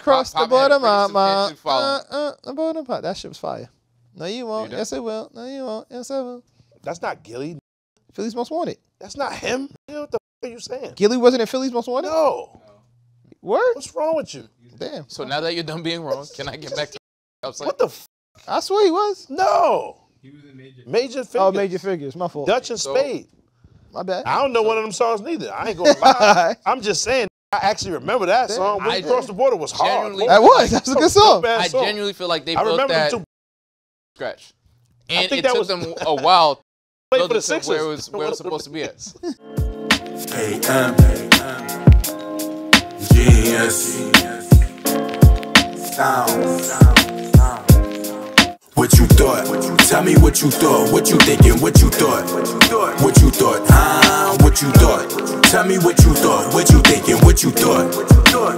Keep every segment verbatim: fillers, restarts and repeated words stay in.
Cross Pop, the border, mama. Uh, uh, the border, pop. That shit was fire. No, you won't. You yes, it will. No, you won't. Yes, I will. That's not Gilly. Philly's Most Wanted. That's not him. What the f are you saying? Gilly wasn't in Philly's Most Wanted? No. What? What's wrong with you? Damn. So now that you're done being wrong, can I get back to outside? What the f? I swear he was. No. He was in Major. Major Figures. Oh, Major Figures. My fault. Dutch and so, Spade. My bad. I don't know so. one of them songs neither. I ain't gonna lie. I'm just saying. I actually remember that Damn. song. When I Across the Border was hard. That was. That was a good song. I genuinely feel like they I built that too. scratch. And I think it that took was, them a while to play for the Sixers. Where it was, where it was supposed to be at. A M Genius. Sound. What you thought? Tell me what you thought. What you thinking? What you thought? What you thought? Huh? What you thought? Tell me what you thought, what you thinking, what you thought,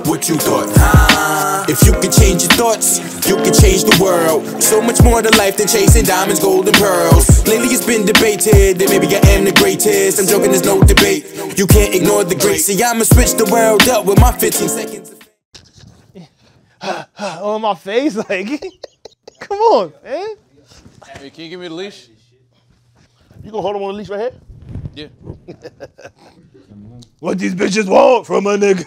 what you thought, ah. If you could change your thoughts, you could change the world. So much more to life than chasing diamonds, gold, and pearls. Lately it's been debated that maybe I am the greatest. I'm joking, there's no debate. You can't ignore the great. See, I'ma switch the world up with my fifteen seconds. On my face, like, come on, man. Hey, can you give me the leash? You gonna hold him on the leash right here? Yeah. What these bitches want from a nigga?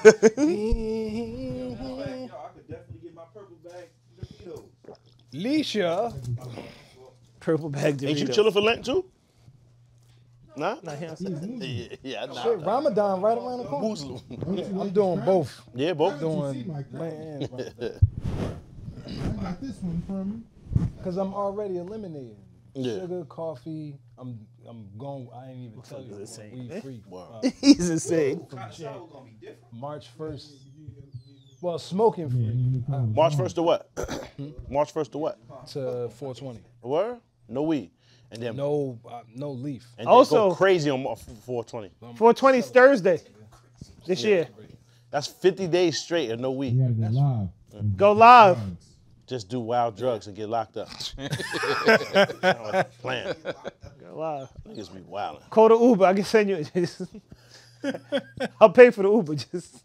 Leisha. Purple bag Doritos. Ain't you chilling for Lent too? Nah? Nah, he don't yeah, yeah, nah. Shit, Ramadan right around the corner. I'm, I'm doing both. Yeah, both. I'm doing man. I got this one from me. Because I'm already eliminated. Yeah. Sugar, coffee, I'm I'm going, I ain't even tell you. We free. Wow. Uh, He's insane. March first. Well, smoking free. Uh, March first to what? March first to what? To four twenty. Where? No weed. And then no uh, no leaf. And also go crazy on four twenty. four twenty is Thursday this yeah. year. That's fifty days straight and no weed. Yeah, go live. Uh, go live. Just do wild drugs and get locked up. Plan. Niggas be wildin'. Call the Uber. I can send you. I'll pay for the Uber. Just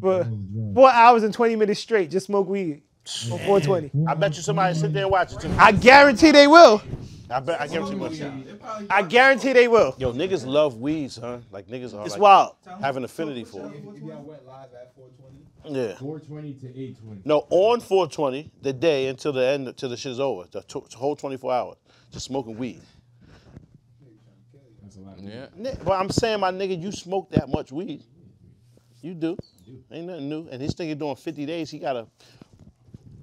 for four hours and twenty minutes straight. Just smoke weed on four twenty. I bet you somebody sit there and watch it too. I guarantee they will. I bet. I guarantee will. I guarantee they will. Yo, niggas love weeds, huh? Like niggas are. It's like, wild. Have an affinity for it. Yeah. four twenty to eight twenty. No, on four twenty, the day until the end, until the shit is over, the, the whole twenty-four hours, just smoking weed. That's a lot of weed. Yeah. But I'm saying, my nigga, you smoke that much weed. You do. do. Ain't nothing new. And this nigga doing fifty days, he got to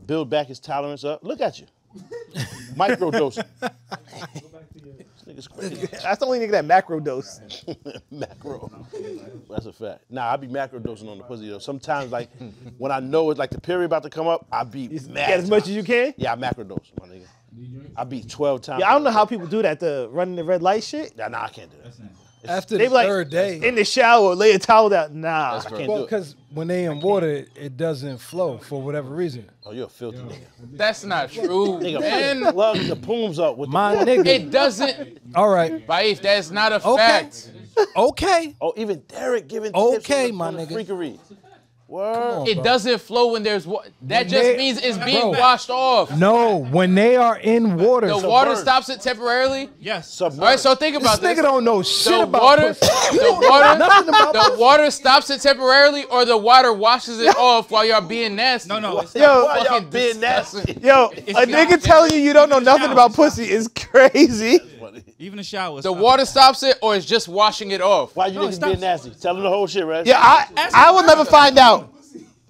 build back his tolerance up. Look at you. Microdosing. This nigga's crazy. That's the only nigga that macro dose. Macro. That's a fact. Nah, I be macro dosing on the pussy though. Sometimes, like when I know it's like the period about to come up, I be you mad. Get as much as you can? Yeah, I macro dose, my nigga. I be twelve times. Yeah, I don't know how people do that, the running the red light shit. Nah, nah, I can't do that. It's, After the like, third day. In the shower, lay a towel down. Nah, That's I can't well, do it. Because when they in water, it doesn't flow for whatever reason. Oh, you're a filthy Yo. nigga. That's not true, nigga, man. Plug the pooms up with My the nigga. It doesn't. All right. Baif, that's not a okay. fact. Okay. Oh, even Derek giving tips okay, my nigga. freakery. On, it bro. doesn't flow when there's water. That when just they, means it's being bro, washed off. No, when they are in water. The water submerged. stops it temporally? Yes. Submerged. All right, so think about this. This nigga don't know shit the about water, The water, the water stops it temporarily, or the water washes it off while y'all being nasty. No, no. It's Yo, not fucking being nasty. Yo, it's a nigga telling you you don't know nothing about pussy is crazy. Even the shower. The water stops it, or it's just washing it off. Why you no, niggas being nasty? It. Tell them the whole shit, right? Yeah, I I will never find out.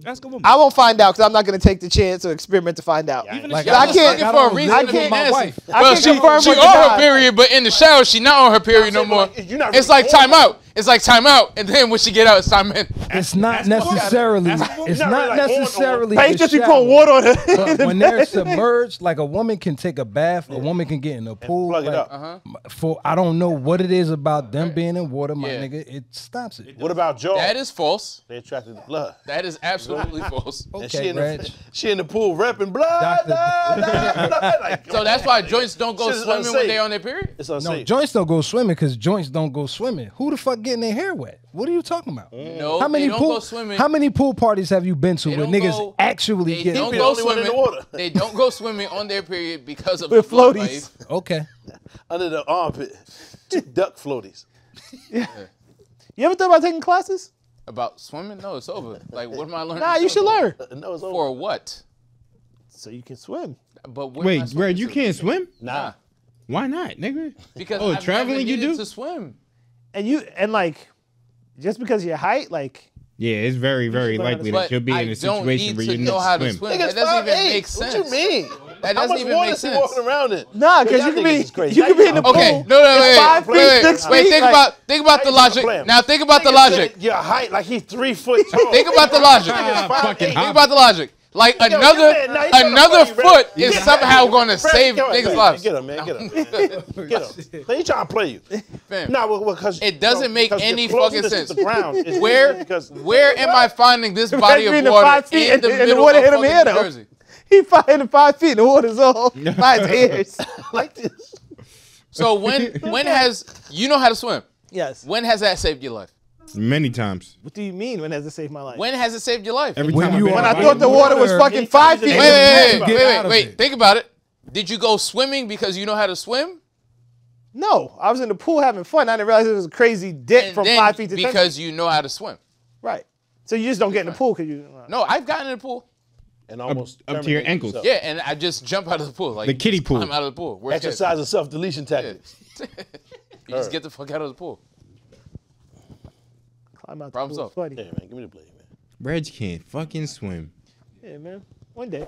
Ask a woman. I won't find out because I'm not gonna take the chance or experiment to find out. Even like, I can't looking for a reason I to be nasty. Wife. I well, she, confirm she, she on her period, but in the shower she not on her period no more. Like, really it's like time out. out. It's like time out, and then when she get out, it's time in. It's not necessarily. It's not necessarily. They just be pouring water on her. When they're submerged, like a woman can take a bath, a woman can get in a pool. Plug it up. For I don't know what it is about them being in water, my nigga. It stops it. What about Joe? That is false. They attracted to blood. That is absolutely false. Okay, she in the pool repping blood. So that's why joints don't go swimming when they on their period. No, joints don't go swimming because joints don't go swimming. Who the fuck? getting their hair wet. What are you talking about? No, how many they don't pool, go swimming. How many pool parties have you been to they where niggas go, actually they get? They don't go swimming. In the water. They don't go swimming on their period because of with the floaties. Life. Okay, under the armpit, duck floaties. Yeah. You ever thought about taking classes about swimming? No, it's over. Like, what am I learning? Nah, you should learn. No, it's over. For what? So you can swim. But wait, bro, you can't swim? Nah. Why not, nigga? Because oh, I've traveling you do to swim, and you and like, just because of your height, like yeah, it's very very likely that you'll be in a situation where you know how to swim. That doesn't even make sense. What you mean? That doesn't even make sense. Walking around it? Nah, because you can be you can be in the pool. Okay, no, no, wait, wait, wait. Think about think about the logic. Now think about the logic. Your height, like he's three foot tall. Think about the logic. Think about the logic. Like yo, another man, nah, another you, foot yeah. is somehow going to save on, niggas' lives. Get him, man. Get him. Get him. They trying to play you. Fam. Nah, well, well, cause, it doesn't you know, make any fucking sense. Ground, where where am I finding this body of water in, in the and, middle and the of fucking New Jersey? He fighting five feet. The water's all by his ears like this. So when when has you know how to swim? Yes. When has that saved your life? Many times. What do you mean? When has it saved my life? When has it saved your life? Every when time you when I thought the water, water was fucking five feet. Wait, wait, wait, wait, wait, wait. Think about it. Did you go swimming because you know how to swim? No, I was in the pool having fun. I didn't realize it was a crazy dip and from five feet to ten. Because you know how to swim. Right. So you just don't get in the pool because you. Uh, no, I've gotten in the pool. And almost up, up to your ankles. Yourself. Yeah, and I just jump out of the pool like the kiddie pool. I'm out of the pool. Where's exercise and self-deletion tactics. Yeah. You just get the fuck out of the pool. I'm out Problem solved. Hey man, give me the blade, man. Reg can't fucking swim. Yeah, man. One day.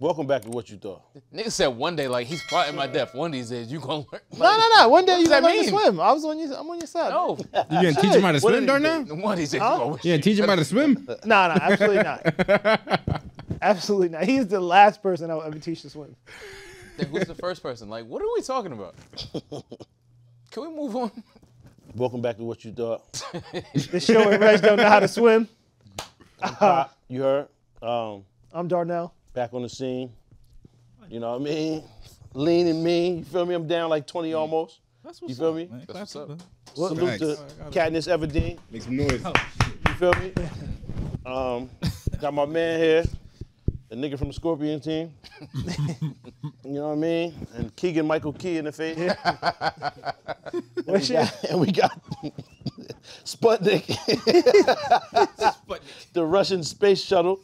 Welcome back to what you thought. Nigga said one day, like he's plotting my death. One of these days you gonna learn. Like, no, no, no. One day you gonna learn to swim. I was on your, I'm on your side. No. Man. You gonna teach him how to swim, darn now? One of these days. Huh? You gonna teach him how to swim? No, no, absolutely not. Absolutely not. He's the last person I will ever teach to swim. Then who's the first person? Like, what are we talking about? Can we move on? Welcome back to what you thought. The show where Reg don't know how to swim. Uh, you heard? Um, I'm Darnell. Back on the scene. You know what I mean? Lean and mean. You feel me? I'm down like twenty almost. That's what's you feel up, me? Man. That's what's up. What? Salute nice. to Katniss Everdeen. Make some noise. Oh, you feel me? Um, got my man here, the nigga from the Scorpion team. You know what I mean? And Keegan Michael Key in the face. Yeah. and, we got, and we got Sputnik. Sputnik. The Russian space shuttle.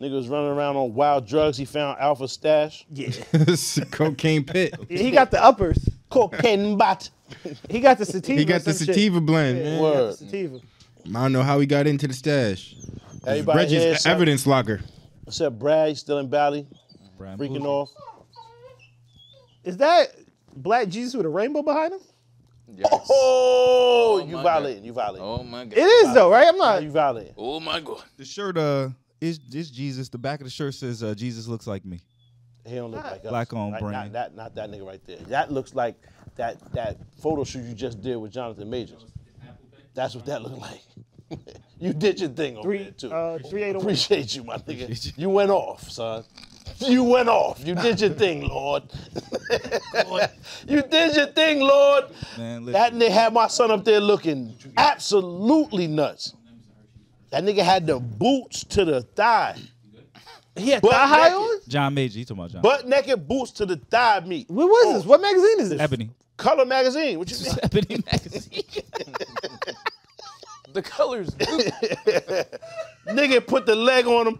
Nigga was running around on wild drugs. He found Alpha Stash. Yeah. Cocaine pit. He got the uppers. Cocaine bot. He got the sativa. He got the sativa shit. blend. Yeah, Word. The sativa. I don't know how he got into the stash. Everybody Reggie's here, evidence locker. What's up, Brad? You still in Bali? Brian Freaking Blue. off. Is that Black Jesus with a rainbow behind him? Yes. Oh, oh, you violating. God. You violating. Oh, my God. It is, though, right? I'm not. No, you violating. Oh, my God. The shirt uh, is, is Jesus. The back of the shirt says, uh, Jesus looks like me. He don't look not, like us. Black on like, brand. Not, not, not that nigga right there. That looks like that, that photo shoot you just did with Jonathan Majors. That's what that looked like. You did your thing over Three, there, too. Uh, Appreciate you, my nigga. You went off, son. You went off. You did your thing, Lord. You did your thing, Lord. Man, that nigga had my son up there looking absolutely nuts. That nigga had the boots to the thigh. He had butt thigh high naked. on? John Major, you talking about John. Butt naked boots to the thigh meat. What was oh. this? What magazine is this? Ebony. Color magazine. What you mean? Ebony magazine. The colors. Nigga put the leg on him.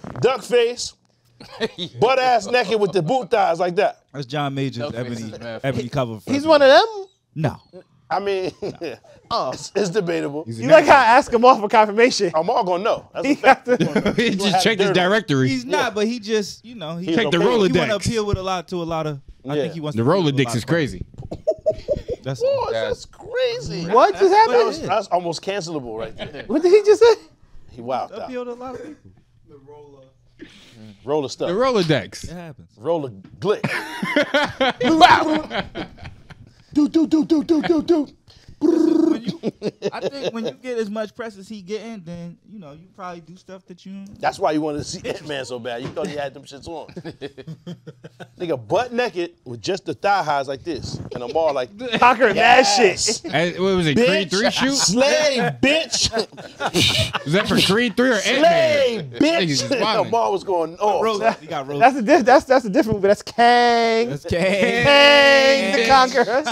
Hmm. Duck face. Butt ass naked with the boot thighs like that. That's John Major's Ebony, Ebony cover. He's one of them? No. I mean, no. uh, it's, it's debatable. You man. like how I ask him off for confirmation? I'm all gonna know. That's he a fact. To, he just checked his directory. He's not, yeah. but he just, you know, he, he checked the Rolodex. He want to appeal with a lot to a lot of. I yeah. think he wants the Rolodex is crazy. That's, Whoa, that's, that's crazy. What just happened? That was, that's almost cancelable right there. What did he just say? He wowed out. Appealed a lot of people. The roller. Roller stuff. The Rolodex. It happens. Roller glick. Do do do do do do do. When you I think when you get as much press as he getting, then you know you probably do stuff that you. That's why you wanted to see Ant Man so bad. You thought he had them shits on. Nigga, butt naked with just the thigh highs like this, and I'm all like, Cocker yes. that shit. What was it? Bitch, Creed three shoot. Slay, bitch. Was that for Creed three or Ant Man? Slay, bitch. I'm all was going on. That's a that's that's a different movie. That's Kang. That's Kang. Kang the Conqueror.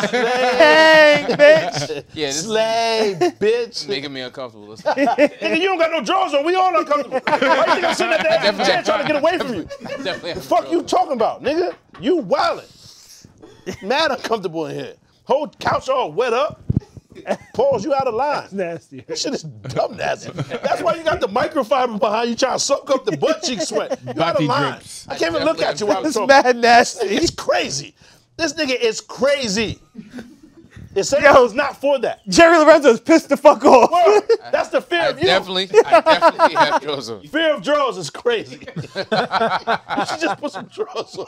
Kang, bitch. Yeah, this slay, bitch. Making me uncomfortable. Nigga, you don't got no drawers on. We all uncomfortable. Why you think I'm sitting at the edge of the chair trying to get away from you? The fuck you talking about, nigga? You wildin'. Mad uncomfortable in here. Whole couch all wet up. Pause, you out of line. That's nasty. This shit is dumb nasty. That's why you got the microfiber behind you trying to soak up the butt cheek sweat. You out of line. Drips. I can't even look at you while I'm talking. It's mad nasty. He's crazy. This nigga is crazy. It's not for that. Jerry Lorenzo's pissed the fuck off. Word. That's the fear I, of you. Definitely, I definitely have drawers on. Fear of drawers is crazy. You should just put some drawers on.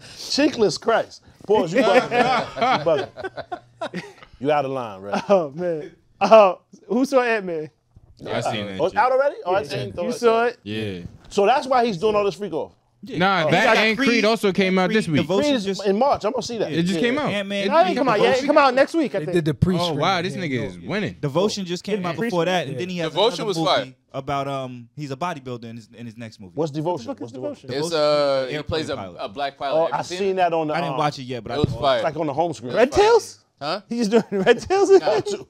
Cheekless Christ. Pause, you bugging. You, you out of line, right? Oh, man. Oh, who saw Ant-Man? Yeah, I seen it. Oh, it's out already? Oh, yeah. I seen You saw it? Yeah. So that's why he's doing all this freak off. Yeah. Nah, oh, that and Creed, Creed also came out Creed, this week. Creed is just, in March. I'm gonna see that. It just yeah. came out. Ant-Man. No, it didn't come out yet. It come out next week. I think. They did the pre Oh wow, this nigga yeah. is winning. Devotion just came yeah. out before that, yeah. and then he has Devotion was fire. About um, he's a bodybuilder in his, in his next movie. What's Devotion? What's, What's Devotion? It's uh, he plays a, a black pilot. Oh, I seen, seen that on the. I didn't watch it yet, but I was fire. Like on the home screen. Red Tails. Huh? He's doing Red Tails.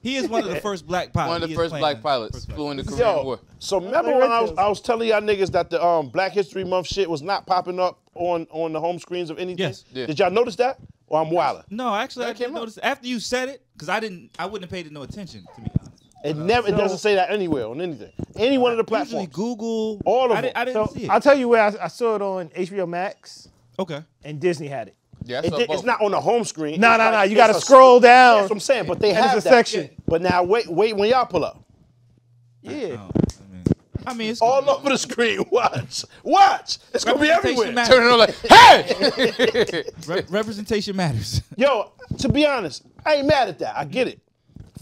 He is one of the first black pilots. One of the first black pilots flew in the Korean War. So remember when I was I was telling y'all niggas that the um Black History Month shit was not popping up on on the home screens of anything? Yes. Yeah. Did y'all notice that? Or I'm wildin'? No, actually that I didn't notice after you said it, because I didn't I wouldn't have paid it no attention, to be honest. It uh, never so, it doesn't say that anywhere on anything. Any one of the platforms. Google all of them. I didn't, I didn't so, see it. I'll tell you where I, I saw it on H B O Max. Okay. And Disney had it. Yeah, it did, it's not on the home screen. No, no, no. You got to scroll a, down. That's what I'm saying. But they have a that. section. But now wait, wait when y'all pull up. Yeah. Oh, I mean, it's all over the screen. Watch, watch. It's gonna be everywhere. Turn it on like, hey. Re representation matters. Yo, to be honest, I ain't mad at that. I get it.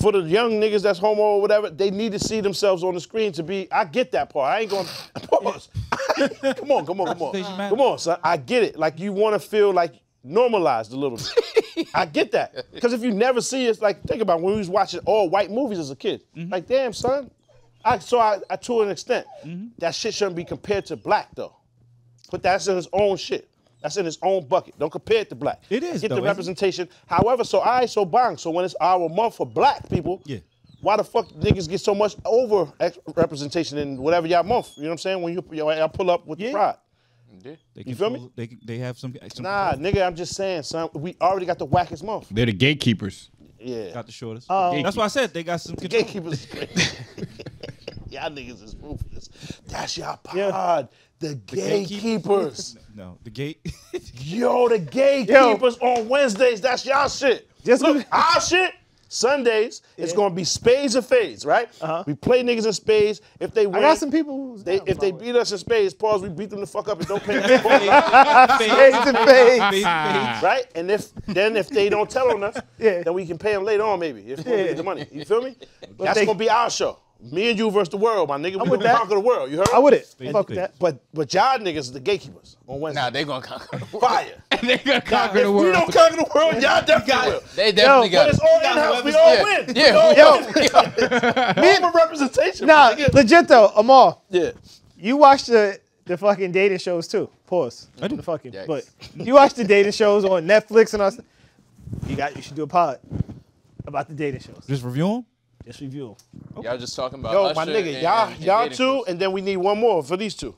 For the young niggas that's homo or whatever, they need to see themselves on the screen to be. I get that part. I ain't gonna pause. Come on, come on, come on, come on, son. I get it. Like you want to feel like. Normalized a little bit. I get that. Because if you never see it, like, think about when we was watching all white movies as a kid. Mm-hmm. Like, damn, son. I, so I, I to an extent, mm-hmm. that shit shouldn't be compared to black, though. But that's in its own shit. That's in its own bucket. Don't compare it to black. It is, Get though, the representation. However, so I, so bang. So when it's our month for black people, yeah. why the fuck niggas get so much over-representation in whatever y'all month? You know what I'm saying? When you, y'all pull up with yeah. the pride. They you can feel me? They, they have some, some Nah, control. Nigga, I'm just saying, son. We already got the wackest month. They're the gatekeepers. Yeah. Got the shortest. Um, the that's why I said they got some the gatekeepers. Y'all niggas is ruthless. That's your pod. Yeah. The, the gatekeepers. Gate no, the gate. Yo, the gatekeepers on Wednesdays. That's y'all shit. Just Look, our shit. Sundays, yeah. it's gonna be spades or fades, right? Uh-huh. We play niggas in spades. If they win, I got some people. Who's they, if they beat us in spades, pause. We beat them the fuck up and don't pay. Them spades and fades, right? And if then if they don't tell on us, yeah. then we can pay them later on maybe if we yeah. get the money. You feel me? But That's they, gonna be our show. Me and you versus the world, my nigga. We gonna conquer the world. You heard? I wouldn't. Fuck that. But but y'all niggas are the gatekeepers on Wednesday. Nah, they gonna conquer the world. Fire. And they gonna conquer the world. If we don't conquer the world, y'all definitely will. They definitely got it. But it's all in-house. We all win. Yeah. Yo. Me and my representation. Nah, legit though, Amal. Yeah. You watch the the fucking dating shows too. Pause. I do the fucking. But you watch the dating shows on Netflix and all. You got. You should do a pod about the dating shows. Just review them. Let's review. Okay. Y'all just talking about. Yo, Usher my nigga, y'all, y'all two, and then we need one more for these two.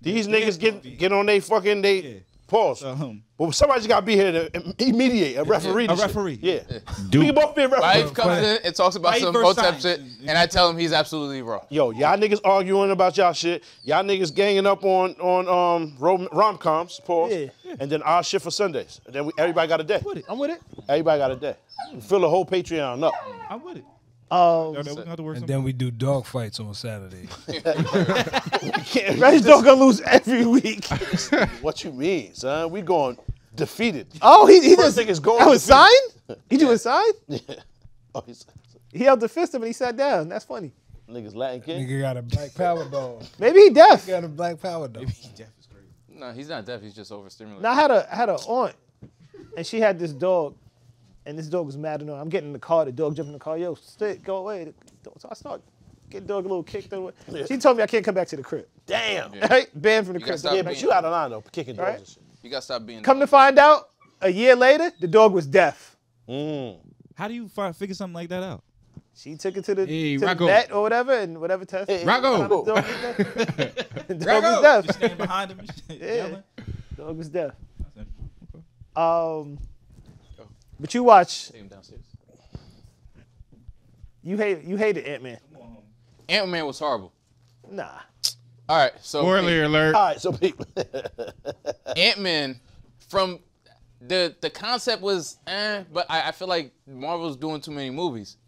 These yeah, niggas get yeah. get on they fucking they yeah. pause. But um, well, somebody's got to be here to mediate, a referee. A referee. Shit. Yeah. Dude. We can both be a referee. Life comes in and talks about Life some Hotep shit, and I tell him he's absolutely wrong. Yo, y'all niggas arguing about y'all shit. Y'all niggas ganging up on on um rom, rom coms. Pause. Yeah. Yeah. And then our shit for Sundays. And then we, everybody got a day. I'm with it. I'm with it. Everybody got a day. Fill the whole Patreon up. I'm with it. Um, no, no, and something. Then we do dog fights on Saturday. Red's dog gonna lose every week. What you mean, son? We going defeated. Oh, he he doesn't think it's going. That was signed? He doing sign? Yeah. Oh, he's... He held the fist up and he sat down. That's funny. Niggas Latin kid. Nigga got a black power dog. Maybe he deaf. He got a black power dog. Maybe he deaf is crazy. No, he's not deaf. He's just overstimulated. Now I had a I had an aunt, and she had this dog, and this dog was mad annoying. I'm getting in the car. The dog jumped in the car. Yo, sit, go away. So I start getting dog a little kicked away. Yeah. She told me I can't come back to the crib. Damn. Yeah. Banned from the you crib. Yeah, but you out of line though, kicking dogs right? and shit. You gotta stop being. Come to find out, a year later, the dog was deaf. Mm. How do you figure something like that out? She took it to the, hey, to the vet or whatever, and whatever test. Hey, Rocco! The dog was deaf. Just standing behind him and shit. Yeah. Dog was deaf. Um, but you watch. Take him downstairs. You hate. You hated Ant-Man. Ant-Man was horrible. Nah. All right. So. Spoiler alert. All right. So people. Ant-Man, from the the concept was, eh, but I, I feel like Marvel's doing too many movies.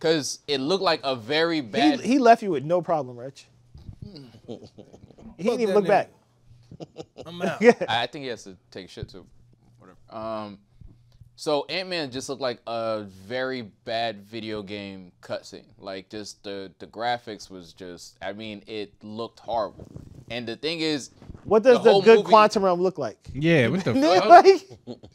Cause it looked like a very bad. He, he left you with no problem, Rich. He didn't even look nigga. back. I'm out. Yeah. I think he has to take shit too. Whatever. Um, so Ant-Man just looked like a very bad video game cutscene. Like just the the graphics was just. I mean, it looked horrible. And the thing is, what does the, the good movie, quantum realm look like? Yeah, what the fuck? Like, this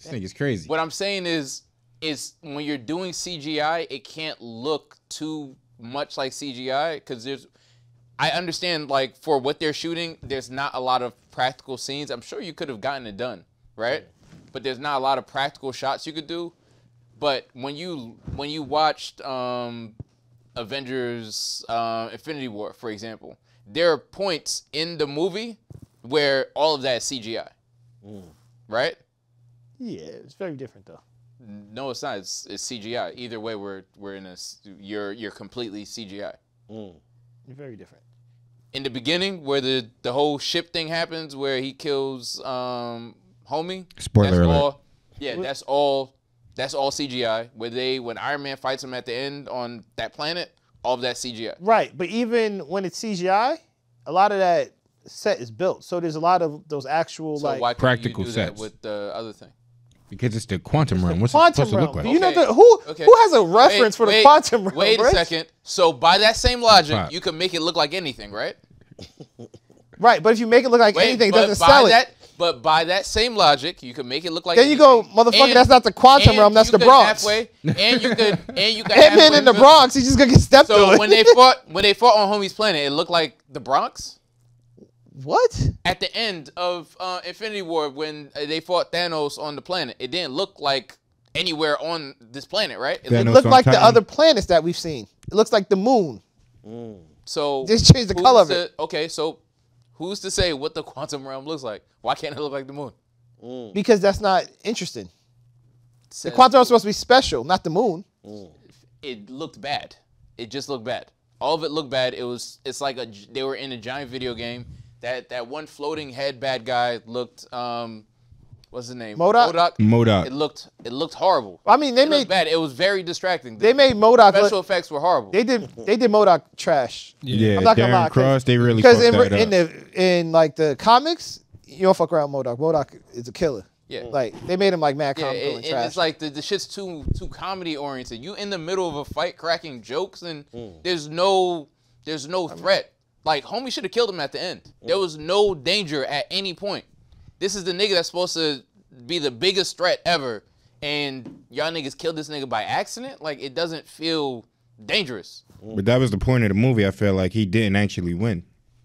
thing is crazy. What I'm saying is. Is when you're doing C G I, it can't look too much like C G I because there's, I understand like for what they're shooting, there's not a lot of practical scenes. I'm sure you could have gotten it done, right? But there's not a lot of practical shots you could do. But when you when you watched um, Avengers uh, Infinity War, for example, there are points in the movie where all of that is C G I, mm. right? Yeah, it's very different though. No, it's not. It's, it's C G I. Either way, we're we're in a you're you're completely C G I. Mm. You're very different. In the beginning, where the the whole ship thing happens, where he kills um homie. Spoiler that's alert. All, yeah, what? that's all. That's all C G I. Where they when Iron Man fights him at the end on that planet, all of that C G I. Right, but even when it's C G I, a lot of that set is built. So there's a lot of those actual so like why practical you do sets that with the other thing. Because it's the quantum realm. What's quantum it supposed realm. to look like? Okay. You know the, who okay. who has a reference wait, for the wait, quantum realm? Wait a right? second. So by that same logic, Five. you can make it look like anything, right? Right, but if you make it look like wait, anything, it doesn't sell that, it. But by that same logic, you can make it look like. There anything. you go, motherfucker. And, that's not the quantum realm. That's the Bronx. Halfway, and you could and you could. Ant-Man in the Bronx. He's just gonna get stepped on. So when they fought when they fought on homie's planet, it looked like the Bronx. What? At the end of uh, Infinity War, when they fought Thanos on the planet, it didn't look like anywhere on this planet, right? It, it looked like Titan. the other planets that we've seen. It looks like the moon. Mm. So they changed the color of it. Okay, so who's to say what the quantum realm looks like? Why can't it look like the moon? Mm. Because that's not interesting. Says the quantum realm is supposed to be special, not the moon. Mm. It looked bad. It just looked bad. All of it looked bad. It was. It's like a. They were in a giant video game. That that one floating head bad guy looked um, what's his name? MODOK. MODOK. MODOK. It looked it looked horrible. I mean, they it made bad. It was very distracting. The they made MODOK. Special look, effects were horrible. They did they did MODOK trash. Yeah, I'm not Darren gonna lie, Cross. They really because in that in up. the in like the comics, you don't fuck around MODOK. MODOK is a killer. Yeah, like they made him like mad yeah, comical it, and trash. It's like the, the shit's too too comedy oriented. You in the middle of a fight cracking jokes and mm. there's no there's no I threat. Mean, Like, homie should have killed him at the end. There was no danger at any point. This is the nigga that's supposed to be the biggest threat ever, and y'all niggas killed this nigga by accident? Like, it doesn't feel dangerous. But that was the point of the movie. I felt like he didn't actually win.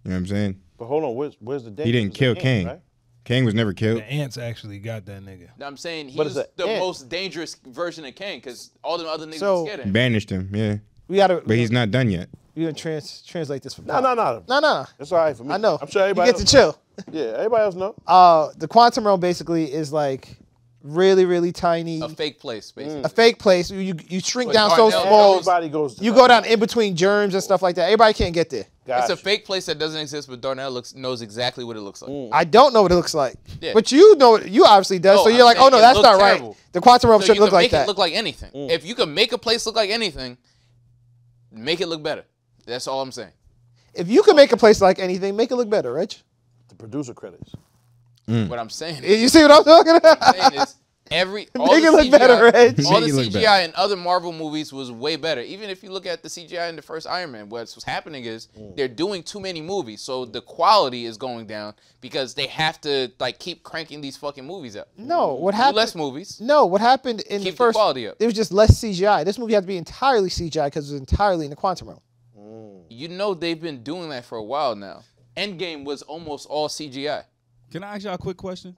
You know what I'm saying? But hold on, where's, where's the danger? He didn't kill Kang. Right? Kang was never killed. The ants actually got that nigga. No, I'm saying he was the ant? most dangerous version of Kang because all the other niggas so, were scared of him. Banished him, yeah. We gotta, but he's not done yet. You gonna trans translate this for me? No, no, no, no, no. It's all right for me. I know. I'm sure everybody. You get else to chill. Knows. Yeah, everybody else know. Uh, the quantum realm basically is like really, really tiny. A fake place, basically. Mm. A fake place. You you shrink but down so small. Everybody goes. You go down in between germs and stuff like that. Everybody can't get there. Gotcha. It's a fake place that doesn't exist, but Darnell looks knows exactly what it looks like. Mm. I don't know what it looks like, yeah. but you know you obviously does. No, so you're I'm like, oh no, that's not terrible. right. The quantum realm so shouldn't look like that. Make it look like anything. Mm. If you can make a place look like anything, make it look better. That's all I'm saying. If you can make a place like anything, make it look better, Rich. The producer credits. Mm. What I'm saying is... You see what I'm talking about? What I'm saying is, Every all Make the it look C G I, better, Reg. All the C G I in other Marvel movies was way better. Even if you look at the C G I in the first Iron Man, what's happening is mm. they're doing too many movies, so the quality is going down because they have to like keep cranking these fucking movies up. No, what happened? Less movies. No, what happened in keep the first? The quality up. It was just less C G I. This movie had to be entirely C G I because it was entirely in the quantum realm. Mm. You know they've been doing that for a while now. Endgame was almost all C G I. Can I ask y'all a quick question?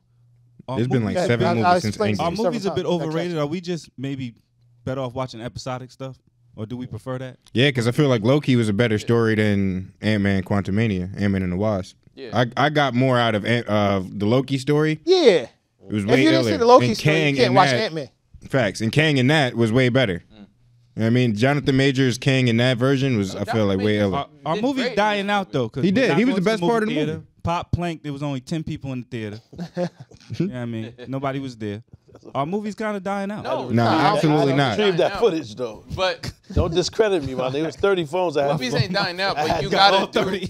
Our There's movies, been like yeah, seven I, movies I since Endgame. Are movies a bit overrated? Are we just maybe better off watching episodic stuff? Or do we prefer that? Yeah, because I feel like Loki was a better story than Ant-Man Quantumania, Ant-Man and the Wasp. Yeah. I, I got more out of Ant, uh, the Loki story. Yeah. It was way better. If you didn't see the Loki and story, Kang you can't watch Ant-Man. Facts. And Kang in that was way better. Mm. I mean, Jonathan Majors, Kang in that version was, oh, I feel like, way iller. Our, our movie's dying out, though. He did. He was the best part of the movie. Pop Plank, there was only ten people in the theater. You know what I mean? Nobody was there. Our movie's kind of dying out. No, no absolutely I not. I retrieved that footage, though. But don't discredit me, man. There was thirty phones I had. Movies ain't dying out, but you got to do it.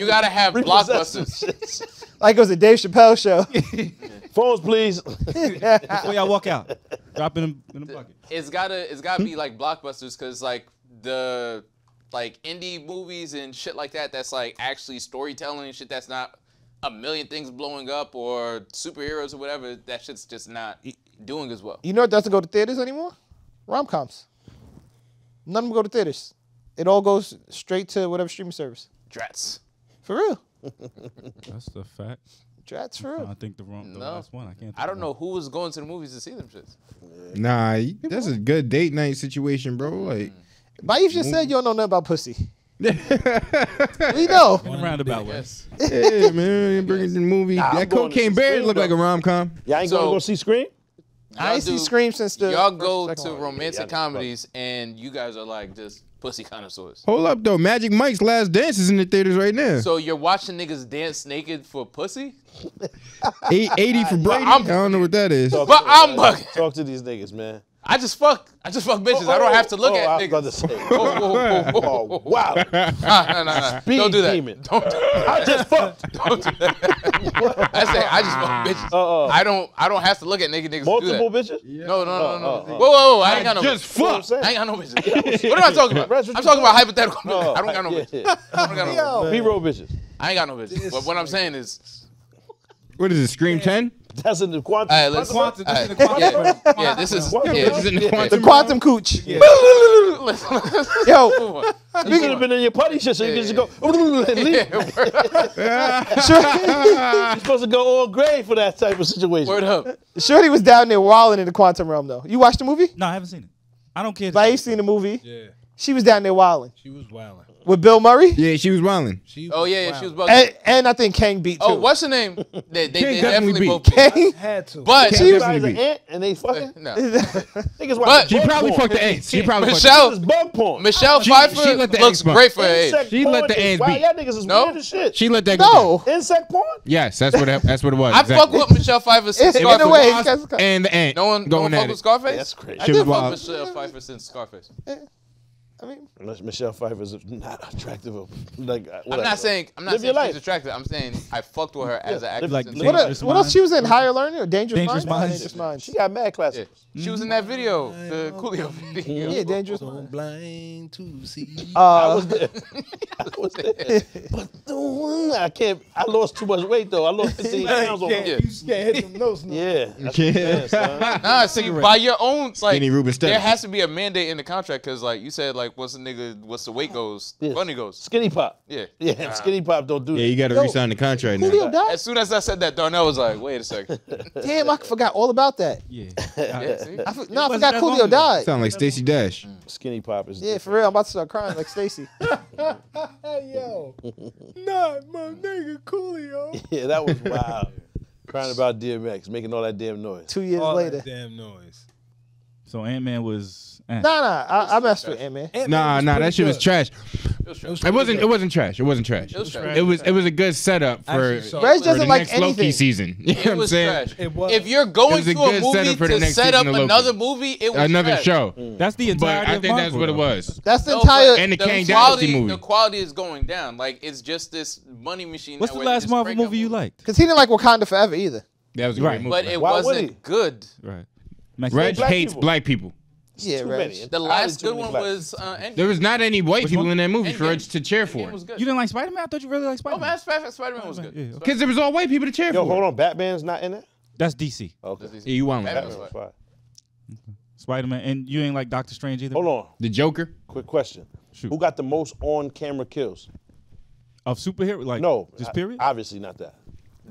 You got to have blockbusters. Like it was a Dave Chappelle show. Phones, please. Before y'all walk out. Drop it in, in the bucket. It's got to it's gotta be like blockbusters because like the... like indie movies and shit like that that's like actually storytelling and shit that's not a million things blowing up or superheroes or whatever, that shit's just not doing as well. You know it doesn't go to theaters anymore? Rom-coms. None of them go to theaters. It all goes straight to whatever streaming service. Drats. For real. That's the fact. Drats for real. I think the wrong the no. last one. I can't think I don't know who was going to the movies to see them shits. Nah, People that's won. a good date night situation, bro. Like mm. But you just said you don't know nothing about pussy. We know. Roundabout way. Yeah, man. Bringing the movie. Nah, that Cocaine Bear looked like a rom com. Y'all ain't so, gonna go see Scream? I ain't do, see Scream since the. Y'all go to romantic comedies and you guys are like just pussy connoisseurs. Hold up though. Magic Mike's Last Dance is in the theaters right now. So you're watching niggas dance naked for pussy? eight eighty for Brady. I'm, I don't know what that is. But I'm bugging. Talk to these niggas, man. I just fuck. I just fuck bitches. Oh, oh, I don't have to look oh, at I niggas. Say. Oh, oh, oh, oh, oh, wow. Nah, nah, nah, nah. Don't do that. Demon. Don't do that. I just fucked. Don't do that. I say I just fuck bitches. Uh, uh, I don't. I don't have to look at niggas. Niggas multiple do that. Bitches? Yeah. No, no, no, no. Uh, uh, whoa, whoa, whoa! I, I ain't got no. Just fuck. Bitches. I ain't got no bitches. What am I talking about? I'm talking about hypothetical. No, I don't got no yeah, bitches. Yeah. I don't got no bitches. B-roll bitches. I ain't got no bitches. But what I'm saying is, what is it? Scream ten. That's in the quantum. All right, let's, quantum, all right. This quantum. Yeah. yeah, this is yeah, this is in the quantum. The quantum cooch. Yeah. Yo, you could have been in your putty shit, so you could just go. And leave. You're supposed to go all gray for that type of situation. Word up. Shorty was down there wilding in the quantum realm, though. You watched the movie? No, I haven't seen it. I don't care. But I've seen the movie. Yeah. She was down there wilding. She was wilding. With Bill Murray? Yeah, she was wilding. Oh, yeah, yeah, she was bugging. And, and I think Kang beat, too. Oh, what's her name? They, they, they definitely, definitely both beat. Kang? Had to. But she was an ant and they fucking? No. But she probably fucked the ants. She probably fucked the ants. Michelle Pfeiffer looks great for her age. She let the ants beat. Y'all niggas is weird as shit. She let that go. No. Insect porn? Yes, that's what it was. I fuck with Michelle Pfeiffer since Scarface. And the ant. No one fuck with Scarface? That's crazy. I did fuck with Michelle Pfeiffer since Scarface. I mean, unless Michelle Pfeiffer is not attractive, like whatever. I'm not saying I'm not live saying she's attractive. I'm saying I fucked with her yeah, as an actress. Like what, a, what else she was in? Higher Learning or Dangerous, Dangerous Minds? Dangerous Minds. She got mad classes. Yeah. She was in that video, the Coolio video. Yeah, Dangerous Minds. Blind to see. Uh, I was there. I was there. But the one I can't. I lost too much weight though. I lost fifteen pounds over. You can't hit them notes. Now. Yeah. That's yeah. Saying, nah, so you, by your own like, there has to be a mandate in the contract because like you said, like. What's the nigga? What's the weight goes? Yeah. Funny goes. Skinny Pop. Yeah, yeah. Uh, Skinny Pop don't do that. Yeah, you got to re-sign the contract now. As soon as I said that, Darnell was like, "Wait a second." Damn, I forgot all about that. Yeah. yeah I no, I forgot Coolio died. Sound like Stacey Dash. Mm. Skinny Pop is. Yeah, different. For real. I'm about to start crying like Stacey. Yo, not my nigga Coolio. Yeah, that was wild. Crying about D M X, making all that damn noise. Two years all later. That damn noise. So Ant-Man was. Nah, nah, I, I messed with Ant-Man. Ant-Man nah, nah, that shit was trash. It, was trash. it wasn't. It wasn't trash. It wasn't trash. It was. Trash. It, was it was a good setup for, for the next like Loki season. You know it was what I'm saying? Trash. It was. If you're going to a movie to set up another movie, it was another trash. show. Mm. That's the entire. I think that's what it was. That's the entire. No, and the, the Kang Dynasty movie. The quality is going down. Like it's just this money machine. What's the last Marvel movie you liked? Because he didn't like Wakanda Forever either. That was a right. great movie. But it Why wasn't good. Right. Reg black hates people. black people. Yeah, right. The last good one was uh, Endgame. There was not any white Which people one? in that movie Endgame. for us to cheer for. Was good. You didn't like Spider-Man? I thought you really liked Spider-Man. Oh, Spider-Man Spider was good. Because yeah, okay. there was all white people to cheer Yo, for. Yo, hold on. Batman's not in it? That's D C. Okay. That's D C. Yeah, you want one. Spider-Man. And you ain't like Doctor Strange either? Hold on. The Joker? Quick question. Shoot. Who got the most on-camera kills? Of superhero? Like, no. Just period? Obviously not that.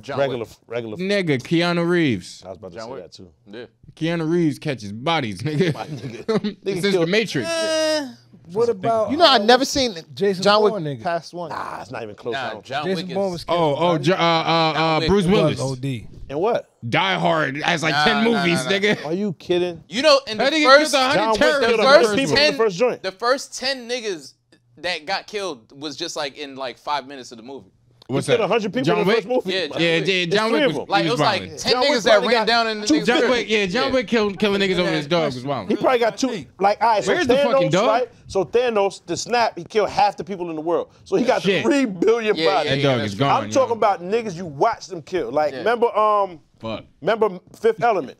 John regular, Wick. regular. Nigga, Keanu Reeves. I was about to John say Wick. that too. Yeah. Keanu Reeves catches bodies, nigga. nigga. This is the Matrix. Uh, what about? You know, uh, I never seen Jason John Wick nigga. past one. Nah, it's not even close. Nah, John Jason Wick is. Oh, oh, uh, uh, uh, Bruce Willis. O D. And what? Die Hard has like nah, ten movies, nah, nah, nah. nigga. Are you kidding? You know, in the first, John Wick the first people ten, in the first joint, the first ten niggas that got killed was just like in like five minutes of the movie. What's that? one hundred people John in the first movie? Yeah, John yeah, yeah, John Wick. Was, like, it was violent. like ten John niggas Wick that ran down in the two, John Wick, Yeah, John yeah. Wick killed, killing niggas over his dog as well. He probably got two. Like, all right, so Where's Thanos, the fucking dog? Right? So Thanos, the snap, he killed half the people in the world. So he got Shit. three billion yeah, bodies. Yeah, yeah, that dog is gone. I'm talking yeah. about niggas you watch them kill. Like, yeah. remember, um, Fuck. remember Fifth Element?